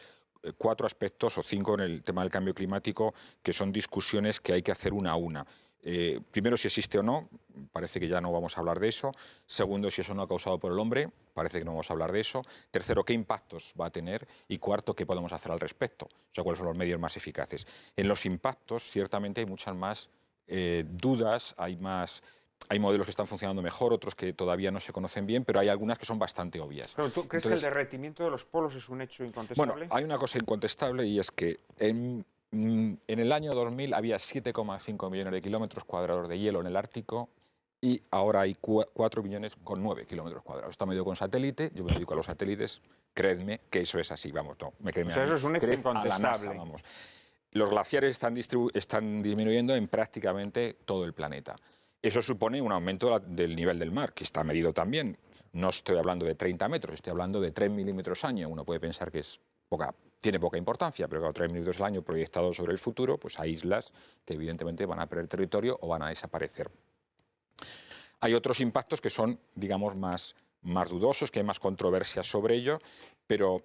cuatro aspectos o cinco en el tema del cambio climático que son discusiones que hay que hacer una a una. Eh, primero, si existe o no, parece que ya no vamos a hablar de eso. Segundo, si eso no ha causado por el hombre, parece que no vamos a hablar de eso. Tercero, qué impactos va a tener. Y cuarto, qué podemos hacer al respecto. O sea, cuáles son los medios más eficaces. En los impactos, ciertamente, hay muchas más eh, dudas, hay más... Hay modelos que están funcionando mejor, otros que todavía no se conocen bien, pero hay algunas que son bastante obvias. Pero ¿tú crees Entonces, que el derretimiento de los polos es un hecho incontestable? Bueno, hay una cosa incontestable y es que en En el año dos mil había siete coma cinco millones de kilómetros cuadrados de hielo en el Ártico y ahora hay cuatro millones con nueve kilómetros cuadrados. Está medido con satélite, yo me dedico a los satélites, creedme que eso es así, vamos, no, me creedme o sea, eso es un hecho incontestable. Vamos. Los glaciares están, están disminuyendo en prácticamente todo el planeta. Eso supone un aumento del nivel del mar, que está medido también. No estoy hablando de treinta metros, estoy hablando de tres milímetros al año. Uno puede pensar que es poca, tiene poca importancia, pero claro, tres milímetros al año proyectado sobre el futuro, pues hay islas que evidentemente van a perder territorio o van a desaparecer. Hay otros impactos que son, digamos, más, más dudosos, que hay más controversias sobre ello, pero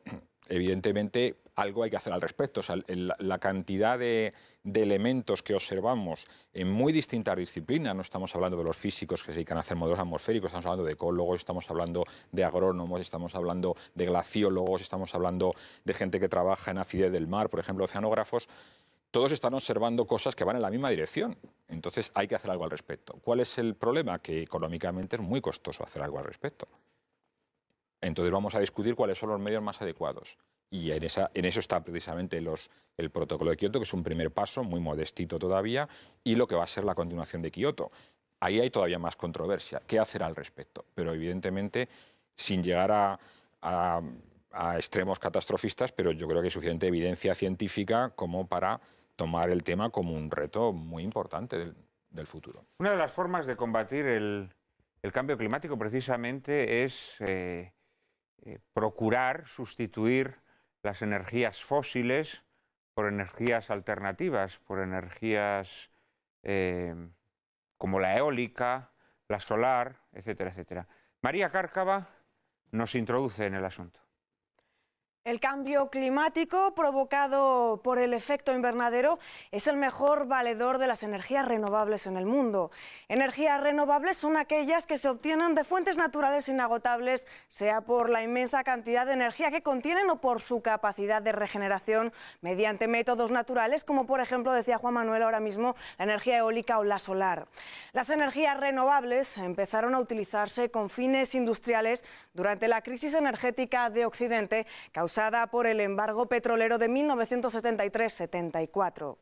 evidentemente algo hay que hacer al respecto. O sea, la, la cantidad de, de elementos que observamos en muy distintas disciplinas, no estamos hablando de los físicos que se dedican a hacer modelos atmosféricos, estamos hablando de ecólogos, estamos hablando de agrónomos, estamos hablando de glaciólogos, estamos hablando de gente que trabaja en acidez del mar, por ejemplo, oceanógrafos. Todos están observando cosas que van en la misma dirección. Entonces hay que hacer algo al respecto. ¿Cuál es el problema? Que económicamente es muy costoso hacer algo al respecto. Entonces vamos a discutir cuáles son los medios más adecuados. Y en, esa, en eso está precisamente los, el protocolo de Kioto, que es un primer paso, muy modestito todavía, y lo que va a ser la continuación de Kioto. Ahí hay todavía más controversia. ¿Qué hacer al respecto? Pero evidentemente, sin llegar a, a, a extremos catastrofistas, pero yo creo que hay suficiente evidencia científica como para tomar el tema como un reto muy importante del, del futuro. Una de las formas de combatir el, el cambio climático precisamente es eh, eh, procurar sustituir las energías fósiles por energías alternativas, por energías eh, como la eólica, la solar, etcétera, etcétera. María Cárcava nos introduce en el asunto. El cambio climático provocado por el efecto invernadero es el mejor valedor de las energías renovables en el mundo. Energías renovables son aquellas que se obtienen de fuentes naturales inagotables, sea por la inmensa cantidad de energía que contienen o por su capacidad de regeneración mediante métodos naturales, como por ejemplo, decía Juan Manuel ahora mismo, la energía eólica o la solar. Las energías renovables empezaron a utilizarse con fines industriales durante la crisis energética de Occidente, causada por el embargo petrolero de mil novecientos setenta y tres setenta y cuatro.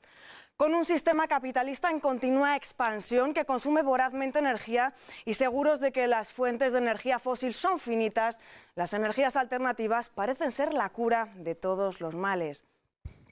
Con un sistema capitalista en continua expansión que consume vorazmente energía y seguros de que las fuentes de energía fósil son finitas, las energías alternativas parecen ser la cura de todos los males.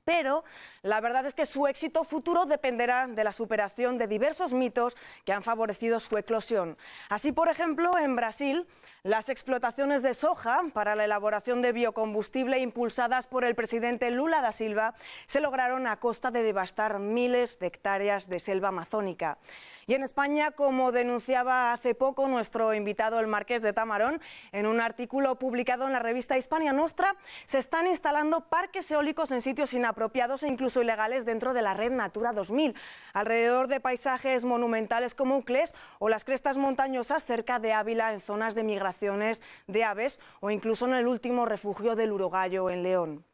Pero la verdad es que su éxito futuro dependerá de la superación de diversos mitos que han favorecido su eclosión. Así, por ejemplo, en Brasil, las explotaciones de soja para la elaboración de biocombustible impulsadas por el presidente Lula da Silva se lograron a costa de devastar miles de hectáreas de selva amazónica. Y en España, como denunciaba hace poco nuestro invitado el Marqués de Tamarón, en un artículo publicado en la revista Hispania Nostra, se están instalando parques eólicos en sitios inapropiados e incluso ilegales dentro de la red Natura dos mil, alrededor de paisajes monumentales como Ucles o las crestas montañosas cerca de Ávila en zonas de migraciones de aves o incluso en el último refugio del urogallo en León.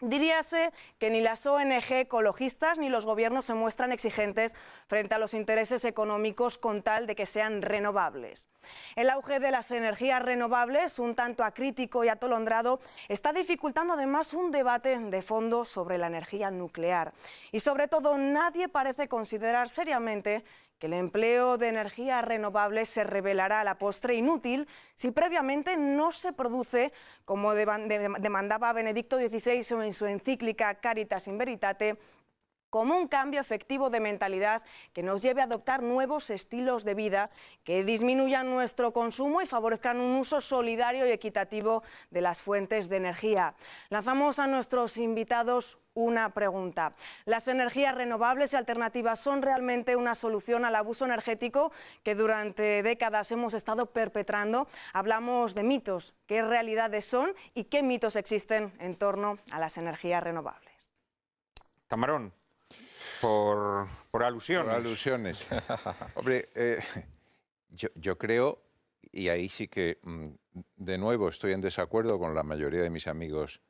Diríase que ni las O N G ecologistas ni los gobiernos se muestran exigentes frente a los intereses económicos con tal de que sean renovables. El auge de las energías renovables, un tanto acrítico y atolondrado, está dificultando además un debate de fondo sobre la energía nuclear. Y sobre todo, nadie parece considerar seriamente que el empleo de energías renovables se revelará a la postre inútil si previamente no se produce, como demandaba Benedicto dieciséis en su encíclica Caritas in Veritate, como un cambio efectivo de mentalidad que nos lleve a adoptar nuevos estilos de vida que disminuyan nuestro consumo y favorezcan un uso solidario y equitativo de las fuentes de energía. Lanzamos a nuestros invitados una pregunta. ¿Las energías renovables y alternativas son realmente una solución al abuso energético que durante décadas hemos estado perpetrando? Hablamos de mitos. ¿Qué realidades son y qué mitos existen en torno a las energías renovables? Tamarón, por, por alusiones. Por alusiones. Hombre, eh, yo, yo creo, y ahí sí que, de nuevo, estoy en desacuerdo con la mayoría de mis amigos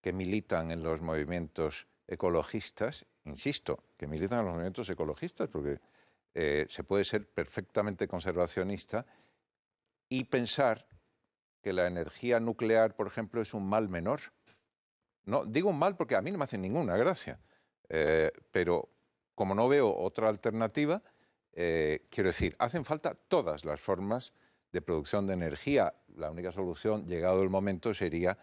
que militan en los movimientos ecologistas, insisto, que militan en los movimientos ecologistas, porque eh, se puede ser perfectamente conservacionista y pensar que la energía nuclear, por ejemplo, es un mal menor. No, digo un mal porque a mí no me hace ninguna gracia, Eh, pero como no veo otra alternativa, eh, quiero decir, hacen falta todas las formas de producción de energía. La única solución, llegado el momento, sería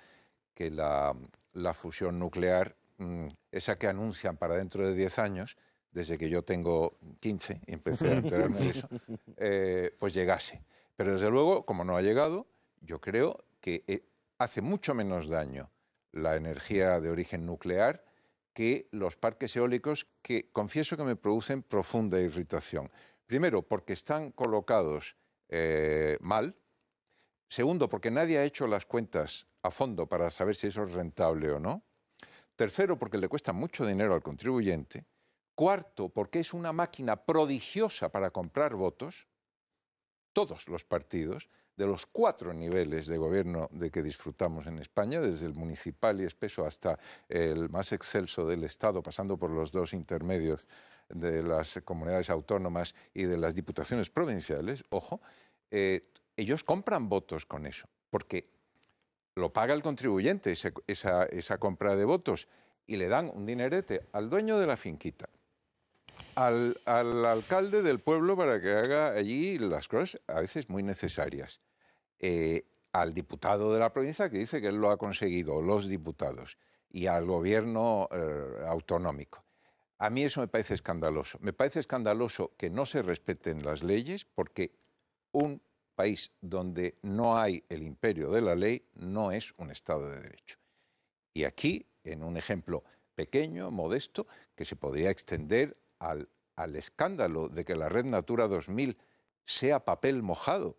que la, la fusión nuclear, mmm, esa que anuncian para dentro de diez años, desde que yo tengo quince y empecé a enterarme de eso, eh, pues llegase. Pero desde luego, como no ha llegado, yo creo que eh, hace mucho menos daño la energía de origen nuclear que los parques eólicos, que confieso que me producen profunda irritación. Primero, porque están colocados eh, mal. Segundo, porque nadie ha hecho las cuentas a fondo para saber si eso es rentable o no. Tercero, porque le cuesta mucho dinero al contribuyente. Cuarto, porque es una máquina prodigiosa para comprar votos. Todos los partidos, de los cuatro niveles de gobierno de que disfrutamos en España, desde el municipal y espeso hasta el más excelso del Estado, pasando por los dos intermedios de las comunidades autónomas y de las diputaciones provinciales, ojo, eh, ellos compran votos con eso, porque lo paga el contribuyente ese, esa, esa compra de votos, y le dan un dinerete al dueño de la finquita, al, al alcalde del pueblo para que haga allí las cosas a veces muy necesarias, eh, al diputado de la provincia que dice que él lo ha conseguido, los diputados, y al gobierno eh, autonómico. A mí eso me parece escandaloso. Me parece escandaloso que no se respeten las leyes, porque un país donde no hay el imperio de la ley no es un Estado de Derecho. Y aquí, en un ejemplo pequeño, modesto, que se podría extender al, al escándalo de que la Red Natura dos mil sea papel mojado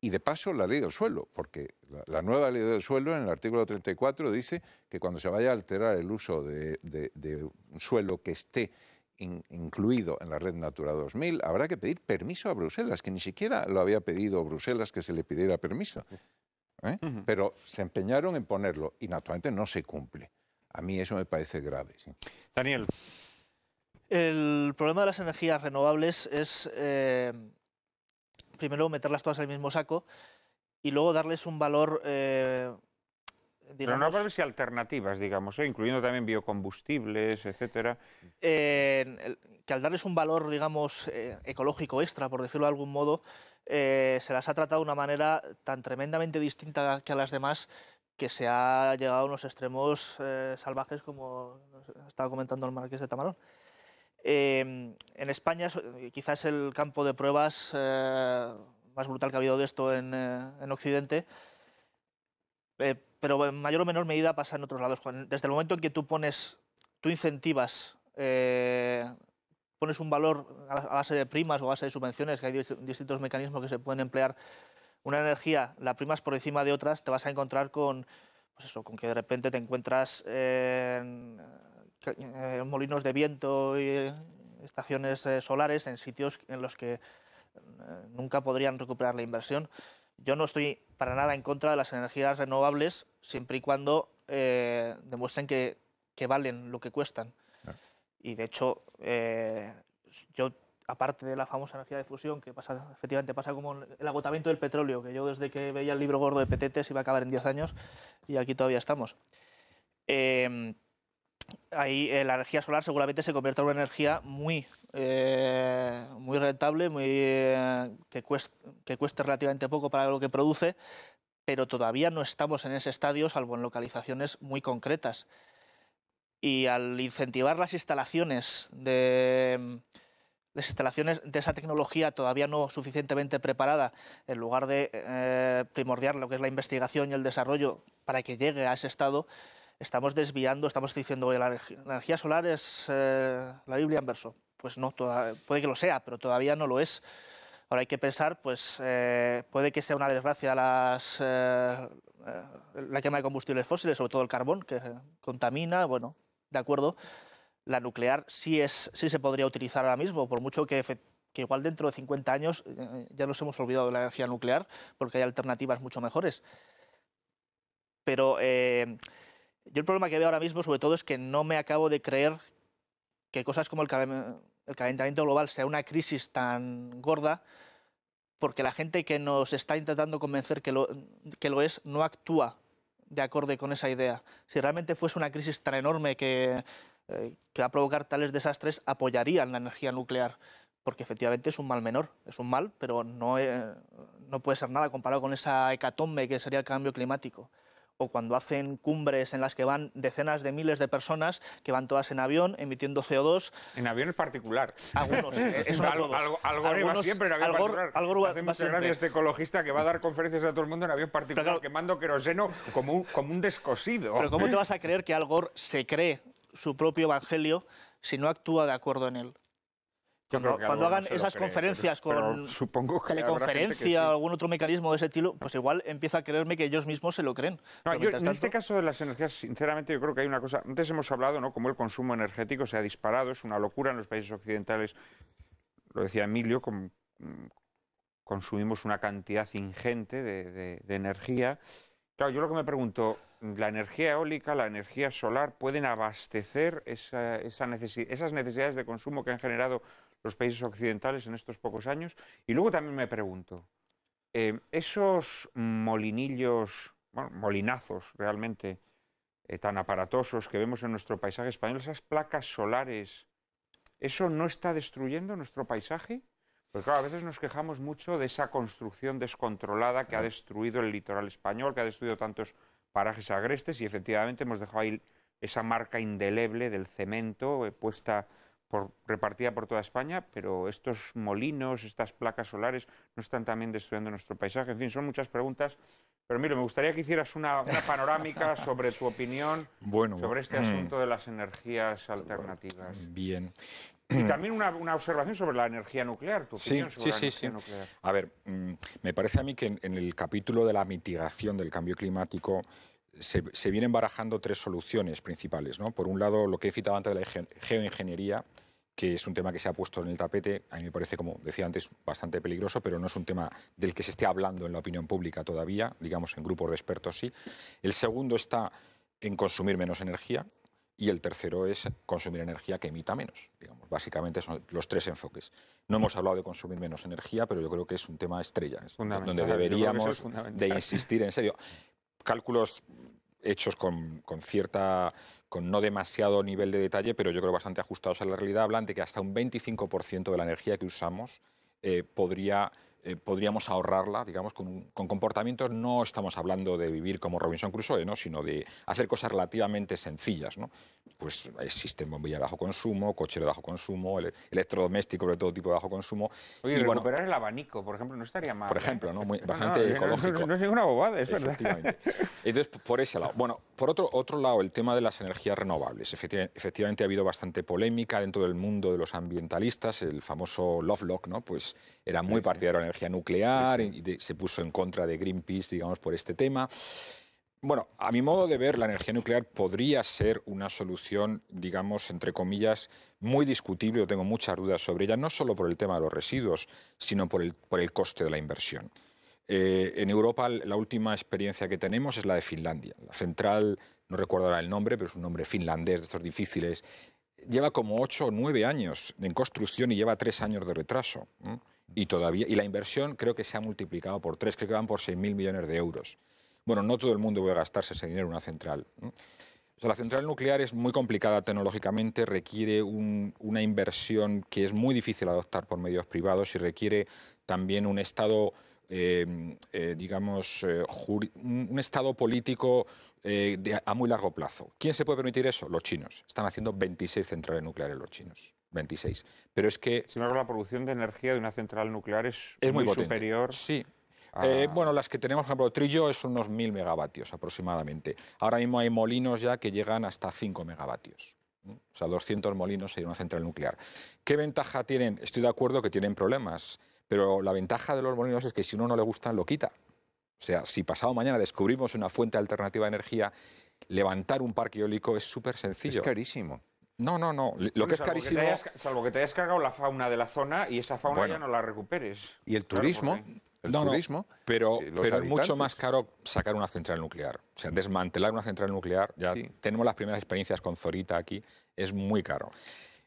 y, de paso, la ley del suelo, porque la, la nueva ley del suelo, en el artículo treinta y cuatro, dice que cuando se vaya a alterar el uso de, de, de un suelo que esté in, incluido en la Red Natura dos mil, habrá que pedir permiso a Bruselas, que ni siquiera lo había pedido Bruselas que se le pidiera permiso. ¿Eh? Uh-huh. Pero se empeñaron en ponerlo y naturalmente no se cumple. A mí eso me parece grave. ¿Sí? Daniel. El problema de las energías renovables es, eh, primero, meterlas todas en el mismo saco y luego darles un valor... Eh, digamos, renovables y alternativas, digamos, ¿eh? Incluyendo también biocombustibles, etcétera. Eh, que al darles un valor, digamos, eh, ecológico extra, por decirlo de algún modo, Eh, se las ha tratado de una manera tan tremendamente distinta que a las demás que se ha llegado a unos extremos eh, salvajes, como estaba comentando el marqués de Tamarón. Eh, en España quizás el campo de pruebas eh, más brutal que ha habido de esto en, eh, en Occidente, eh, pero en mayor o menor medida pasa en otros lados. Desde el momento en que tú pones, tú incentivas... Eh, pones un valor a base de primas o a base de subvenciones, que hay distintos mecanismos que se pueden emplear, una energía, la primas por encima de otras, te vas a encontrar con, pues eso, con que de repente te encuentras eh, en, en molinos de viento y estaciones eh, solares en sitios en los que eh, nunca podrían recuperar la inversión. Yo no estoy para nada en contra de las energías renovables, siempre y cuando eh, demuestren que, que valen lo que cuestan. Y, de hecho, eh, yo, aparte de la famosa energía de fusión, que pasa, efectivamente pasa como el agotamiento del petróleo, que yo desde que veía el libro gordo de Petetes iba a acabar en diez años, y aquí todavía estamos. Eh, ahí eh, la energía solar seguramente se convierte en una energía muy, eh, muy rentable, muy, eh, que, cueste, que cueste relativamente poco para lo que produce, pero todavía no estamos en ese estadio, salvo en localizaciones muy concretas. Y al incentivar las instalaciones de, las instalaciones de esa tecnología todavía no suficientemente preparada, en lugar de eh, primordiar lo que es la investigación y el desarrollo para que llegue a ese estado, estamos desviando, estamos diciendo que la, la energía solar es eh, la Biblia en verso. Pues no, toda, puede que lo sea, pero todavía no lo es. Ahora hay que pensar, pues eh, puede que sea una desgracia las... Eh, la quema de combustibles fósiles, sobre todo el carbón, que contamina, bueno, de acuerdo. La nuclear sí, es, sí se podría utilizar ahora mismo, por mucho que, que igual dentro de cincuenta años ya nos hemos olvidado de la energía nuclear, porque hay alternativas mucho mejores. Pero eh, yo el problema que veo ahora mismo, sobre todo, es que no me acabo de creer que cosas como el, el calentamiento global sea una crisis tan gorda, porque la gente que nos está intentando convencer que lo, que lo es no actúa de acorde con esa idea. Si realmente fuese una crisis tan enorme que eh, que va a provocar tales desastres apoyarían la energía nuclear, porque efectivamente es un mal menor, es un mal, pero no, eh, no puede ser nada comparado con esa hecatombe que sería el cambio climático. O cuando hacen cumbres en las que van decenas de miles de personas que van todas en avión emitiendo ce o dos. En avión en particular. Algunos. Eso no todos. Al, al, al Gore algunos, va siempre en avión al Gore, particular. Al Gore va, Hace va mucha gracia este ecologista que va a dar conferencias a todo el mundo en avión particular, claro, quemando queroseno como un, como un descosido. Pero ¿cómo te vas a creer que Al Gore se cree su propio evangelio si no actúa de acuerdo en él? Cuando, cuando hagan no esas cree, conferencias pero, con pero teleconferencia o sí. algún otro mecanismo de ese estilo, pues igual empieza a creerme que ellos mismos se lo creen. No, yo, en tanto... este caso de las energías, sinceramente, yo creo que hay una cosa... Antes hemos hablado, ¿no?, cómo el consumo energético se ha disparado, es una locura en los países occidentales. Lo decía Emilio, con, consumimos una cantidad ingente de, de, de energía. Claro, yo lo que me pregunto, ¿la energía eólica, la energía solar pueden abastecer esa, esa necesi- esas necesidades de consumo que han generado los países occidentales en estos pocos años? Y luego también me pregunto, eh, esos molinillos, bueno, molinazos realmente eh, tan aparatosos que vemos en nuestro paisaje español, esas placas solares, ¿eso no está destruyendo nuestro paisaje? Porque claro, a veces nos quejamos mucho de esa construcción descontrolada que ha destruido el litoral español, que ha destruido tantos parajes agrestes, y efectivamente hemos dejado ahí esa marca indeleble del cemento eh, puesta... Por, repartida por toda España, pero estos molinos, estas placas solares, no están también destruyendo nuestro paisaje. En fin, son muchas preguntas, pero mira, me gustaría que hicieras una, una panorámica sobre tu opinión bueno, sobre este asunto de las energías alternativas. Bien. Y también una, una observación sobre la energía nuclear, tu opinión sí, sobre sí, la sí, energía sí. nuclear. A ver, me parece a mí que en, en el capítulo de la mitigación del cambio climático Se, se vienen barajando tres soluciones principales, ¿no? Por un lado, lo que he citado antes de la geoingeniería, que es un tema que se ha puesto en el tapete, a mí me parece, como decía antes, bastante peligroso, pero no es un tema del que se esté hablando en la opinión pública todavía, digamos, en grupos de expertos sí. El segundo está en consumir menos energía y el tercero es consumir energía que emita menos, digamos. Básicamente son los tres enfoques. No hemos hablado de consumir menos energía, pero yo creo que es un tema estrella, es donde deberíamos de insistir en serio. Cálculos hechos con, con cierta, con no demasiado nivel de detalle, pero yo creo bastante ajustados a la realidad, hablan de que hasta un veinticinco por ciento de la energía que usamos eh, podría, eh, podríamos ahorrarla, digamos, con, con comportamientos. No estamos hablando de vivir como Robinson Crusoe, ¿no?, sino de hacer cosas relativamente sencillas, ¿no? Pues existen bombillas de bajo consumo, cochero de bajo consumo, ele electrodomésticos de todo tipo de bajo consumo. Oye, y recuperar bueno, el abanico, por ejemplo, no estaría mal. Por ejemplo, ¿no? Muy, bastante no, no, ecológico. No, no es ninguna bobada, es verdad. Entonces, por ese lado. Bueno, por otro, otro lado, el tema de las energías renovables. Efecti- efectivamente ha habido bastante polémica dentro del mundo de los ambientalistas. El famoso Lovelock, ¿no?, pues era muy sí, partidario sí. de la energía nuclear sí, sí. y de, se puso en contra de Greenpeace, digamos, por este tema. Bueno, a mi modo de ver, la energía nuclear podría ser una solución, digamos, entre comillas, muy discutible. Yo tengo muchas dudas sobre ella, no solo por el tema de los residuos, sino por el, por el coste de la inversión. Eh, en Europa, la última experiencia que tenemos es la de Finlandia. La central, no recuerdo ahora el nombre, pero es un nombre finlandés, de estos difíciles, lleva como ocho o nueve años en construcción y lleva tres años de retraso. ¿eh? Y, todavía, y la inversión creo que se ha multiplicado por tres, creo que van por seis mil millones de euros. Bueno, no todo el mundo puede gastarse ese dinero en una central. ¿no? O sea, la central nuclear es muy complicada tecnológicamente, requiere un, una inversión que es muy difícil adoptar por medios privados y requiere también un estado, eh, eh, digamos, eh, un estado político eh, de, a muy largo plazo. ¿Quién se puede permitir eso? Los chinos. Están haciendo veintiséis centrales nucleares los chinos. veintiséis. Pero es que... Sin embargo, la producción de energía de una central nuclear es, es muy, muy superior... Sí. Ah. Eh, bueno, las que tenemos, por ejemplo, Trillo es unos mil megavatios aproximadamente. Ahora mismo hay molinos ya que llegan hasta cinco megavatios. ¿no? O sea, doscientos molinos sería una central nuclear. ¿Qué ventaja tienen? Estoy de acuerdo que tienen problemas, pero la ventaja de los molinos es que si uno no le gustan, lo quita. O sea, si pasado mañana descubrimos una fuente alternativa de energía, levantar un parque eólico es súper sencillo. Es carísimo. No, no, no. Lo bueno, que es carísimo... Que hayas, salvo que te hayas cargado la fauna de la zona y esa fauna bueno, ya no la recuperes. Y el turismo... Claro, El no, turismo, no, pero, pero es mucho más caro sacar una central nuclear. O sea, desmantelar una central nuclear, ya sí. tenemos las primeras experiencias con Zorita aquí, es muy caro.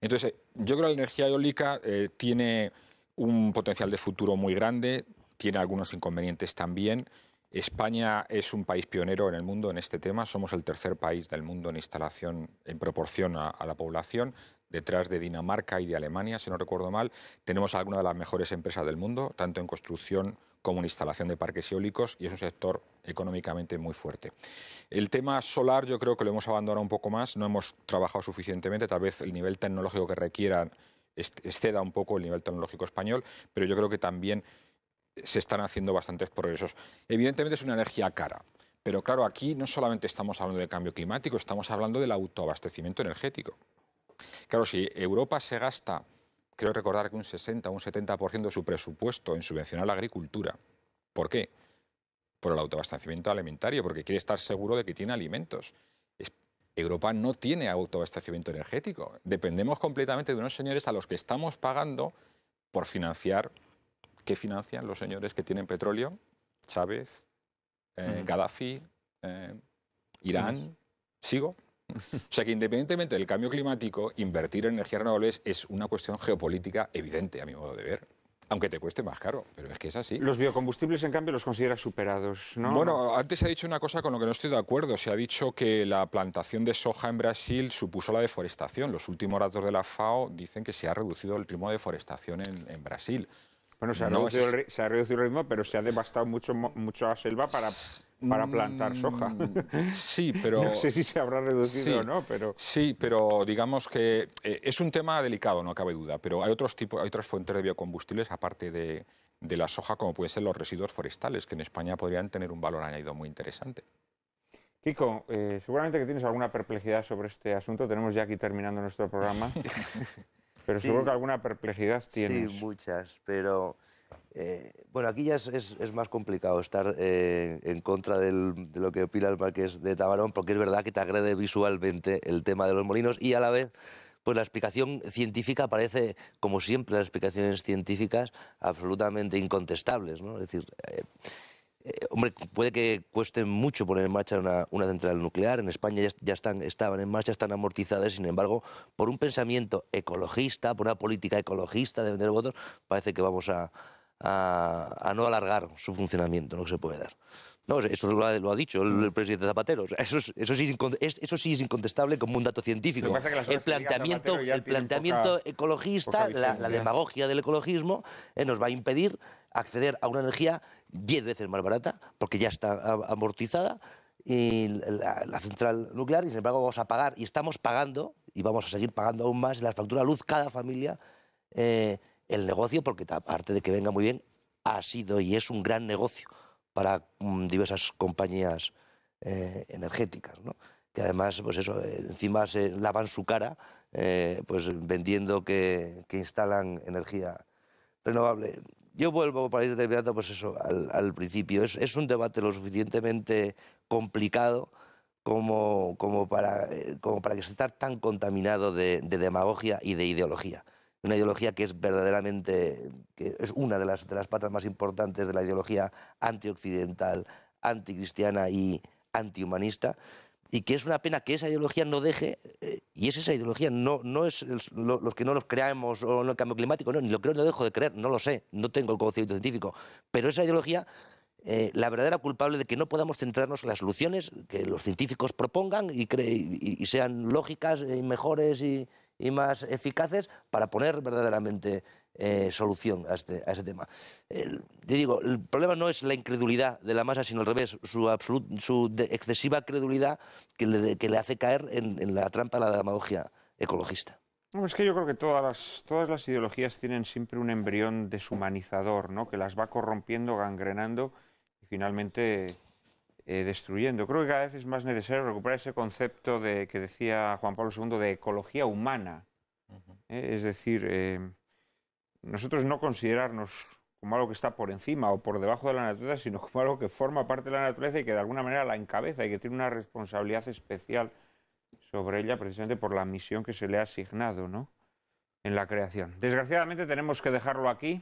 Entonces, yo creo que la energía eólica eh, tiene un potencial de futuro muy grande, tiene algunos inconvenientes también. España es un país pionero en el mundo en este tema. Somos el tercer país del mundo en instalación en proporción a, a la población, detrás de Dinamarca y de Alemania, si no recuerdo mal. Tenemos algunas de las mejores empresas del mundo, tanto en construcción como en instalación de parques eólicos, y es un sector económicamente muy fuerte. El tema solar yo creo que lo hemos abandonado un poco más, no hemos trabajado suficientemente, tal vez el nivel tecnológico que requieran exceda un poco el nivel tecnológico español, pero yo creo que también se están haciendo bastantes progresos. Evidentemente es una energía cara, pero claro, aquí no solamente estamos hablando de cambio climático, estamos hablando del autoabastecimiento energético. Claro, si Europa se gasta, creo recordar que un sesenta o un setenta por ciento de su presupuesto en subvencionar la agricultura, ¿por qué? Por el autoabastecimiento alimentario, porque quiere estar seguro de que tiene alimentos. Europa no tiene autoabastecimiento energético. Dependemos completamente de unos señores a los que estamos pagando por financiar. ¿Qué financian los señores que tienen petróleo? Chávez, eh, Gaddafi, eh, Irán, ¿sigo? O sea que independientemente del cambio climático, invertir en energías renovables es una cuestión geopolítica evidente, a mi modo de ver. Aunque te cueste más caro, pero es que es así. Los biocombustibles, en cambio, los consideras superados, ¿no? Bueno, antes se ha dicho una cosa con lo que no estoy de acuerdo. Se ha dicho que la plantación de soja en Brasil supuso la deforestación. Los últimos datos de la FAO dicen que se ha reducido el ritmo de deforestación en, en Brasil. Bueno, se ha, no, reducido el, se ha reducido el ritmo, pero se ha devastado mucho, mucho la selva para... para plantar soja. Sí, pero... No sé si se habrá reducido sí, o no, pero... Sí, pero digamos que eh, es un tema delicado, no cabe duda, pero hay otros tipos, hay otras fuentes de biocombustibles, aparte de, de la soja, como pueden ser los residuos forestales, que en España podrían tener un valor añadido muy interesante. Kiko, eh, seguramente que tienes alguna perplejidad sobre este asunto. Tenemos ya aquí terminando nuestro programa, pero sí, seguro que alguna perplejidad tienes. Sí, muchas, pero... Eh, bueno, aquí ya es, es, es más complicado estar eh, en contra del, de lo que opina el Marqués de Tamarón, porque es verdad que te agrede visualmente el tema de los molinos y a la vez pues la explicación científica parece, como siempre, las explicaciones científicas absolutamente incontestables, ¿no? Es decir, eh, eh, hombre, puede que cueste mucho poner en marcha una, una central nuclear, en España ya, ya están, estaban en marcha, están amortizadas, sin embargo, por un pensamiento ecologista, por una política ecologista de vender votos, parece que vamos a... A, a no alargar su funcionamiento, no que se puede dar. No, eso lo ha, lo ha dicho el, el presidente Zapatero. O sea, eso, es, eso, sí es, eso sí es incontestable como un dato científico. Sí, el que planteamiento, el planteamiento poca, ecologista, poca la, la demagogia del ecologismo, eh, nos va a impedir acceder a una energía diez veces más barata, porque ya está amortizada, y la, la central nuclear, y sin embargo vamos a pagar, y estamos pagando, y vamos a seguir pagando aún más en la factura luz cada familia, eh, el negocio, porque aparte de que venga muy bien, ha sido y es un gran negocio para um, diversas compañías eh, energéticas, ¿no? Que además, pues eso, eh, encima se lavan su cara eh, pues vendiendo que, que instalan energía renovable. Yo vuelvo, para ir terminando, pues eso, al, al principio. Es, es un debate lo suficientemente complicado como, como, para, eh, como para que se esté tan contaminado de, de demagogia y de ideología. Una ideología que es verdaderamente, que es una de las, de las patas más importantes de la ideología antioccidental, anticristiana y antihumanista, y que es una pena que esa ideología no deje, eh, y es esa ideología, no, no es el, lo, los que no los creamos o no el cambio climático, no, ni lo creo ni lo dejo de creer, no lo sé, no tengo el conocimiento científico, pero esa ideología... Eh, la verdadera culpable de que no podamos centrarnos en las soluciones que los científicos propongan y, y, y sean lógicas y mejores y, y más eficaces para poner verdaderamente eh, solución a este, a ese tema. Eh, te digo, el problema no es la incredulidad de la masa, sino al revés, su, absolut, su de, excesiva credulidad que le, que le hace caer en, en la trampa de la demagogia ecologista. No, es que yo creo que todas las, todas las ideologías tienen siempre un embrión deshumanizador, ¿no? Que las va corrompiendo, gangrenando... finalmente eh, destruyendo. Creo que cada vez es más necesario recuperar ese concepto de, que decía Juan Pablo segundo de ecología humana. Uh-huh. eh, es decir, eh, nosotros no considerarnos como algo que está por encima o por debajo de la naturaleza, sino como algo que forma parte de la naturaleza y que de alguna manera la encabeza y que tiene una responsabilidad especial sobre ella precisamente por la misión que se le ha asignado, ¿no? En la creación. Desgraciadamente tenemos que dejarlo aquí.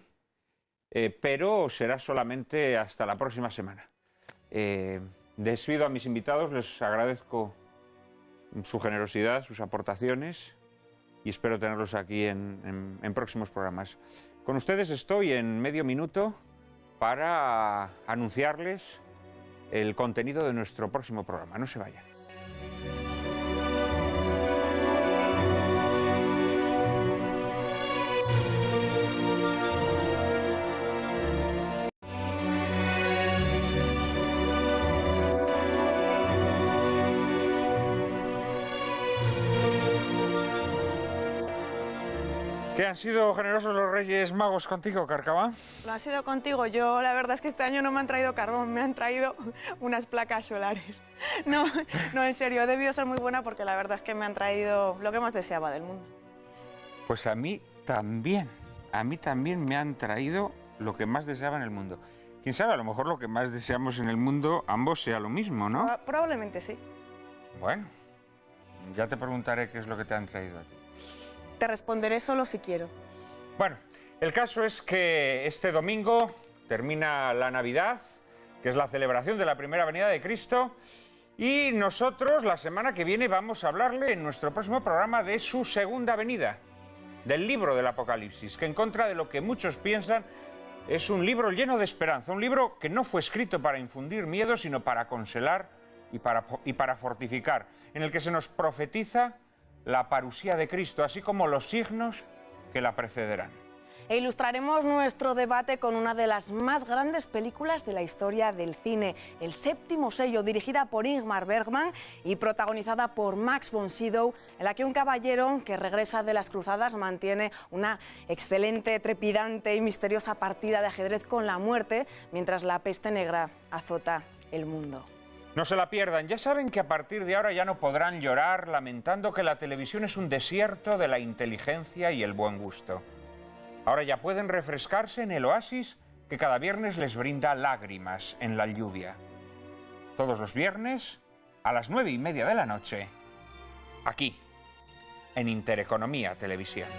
Eh, pero será solamente hasta la próxima semana. Eh, despido a mis invitados, les agradezco su generosidad, sus aportaciones y espero tenerlos aquí en, en, en próximos programas. Con ustedes estoy en medio minuto para anunciarles el contenido de nuestro próximo programa. No se vayan. ¿Qué han sido generosos los Reyes Magos contigo, Cárcava? Lo han sido contigo. Yo, la verdad es que este año no me han traído carbón, me han traído unas placas solares. No, no, en serio, he debido ser muy buena porque la verdad es que me han traído lo que más deseaba del mundo. Pues a mí también, a mí también me han traído lo que más deseaba en el mundo. Quién sabe, a lo mejor lo que más deseamos en el mundo ambos sea lo mismo, ¿no? Probablemente sí. Bueno, ya te preguntaré qué es lo que te han traído a ti. Te responderé solo si quiero. Bueno, el caso es que este domingo termina la Navidad, que es la celebración de la primera venida de Cristo, y nosotros la semana que viene vamos a hablarle en nuestro próximo programa de su segunda venida, del libro del Apocalipsis, que en contra de lo que muchos piensan es un libro lleno de esperanza, un libro que no fue escrito para infundir miedo, sino para consolar y para, y para fortificar, en el que se nos profetiza la parusía de Cristo, así como los signos que la precederán. E ilustraremos nuestro debate con una de las más grandes películas de la historia del cine, El séptimo sello, dirigida por Ingmar Bergman y protagonizada por Max von Sydow, en la que un caballero que regresa de las cruzadas mantiene una excelente, trepidante y misteriosa partida de ajedrez con la muerte, mientras la peste negra azota el mundo. No se la pierdan. Ya saben que a partir de ahora ya no podrán llorar lamentando que la televisión es un desierto de la inteligencia y el buen gusto. Ahora ya pueden refrescarse en el oasis que cada viernes les brinda Lágrimas en la Lluvia. Todos los viernes a las nueve y media de la noche, aquí, en Intereconomía Televisión.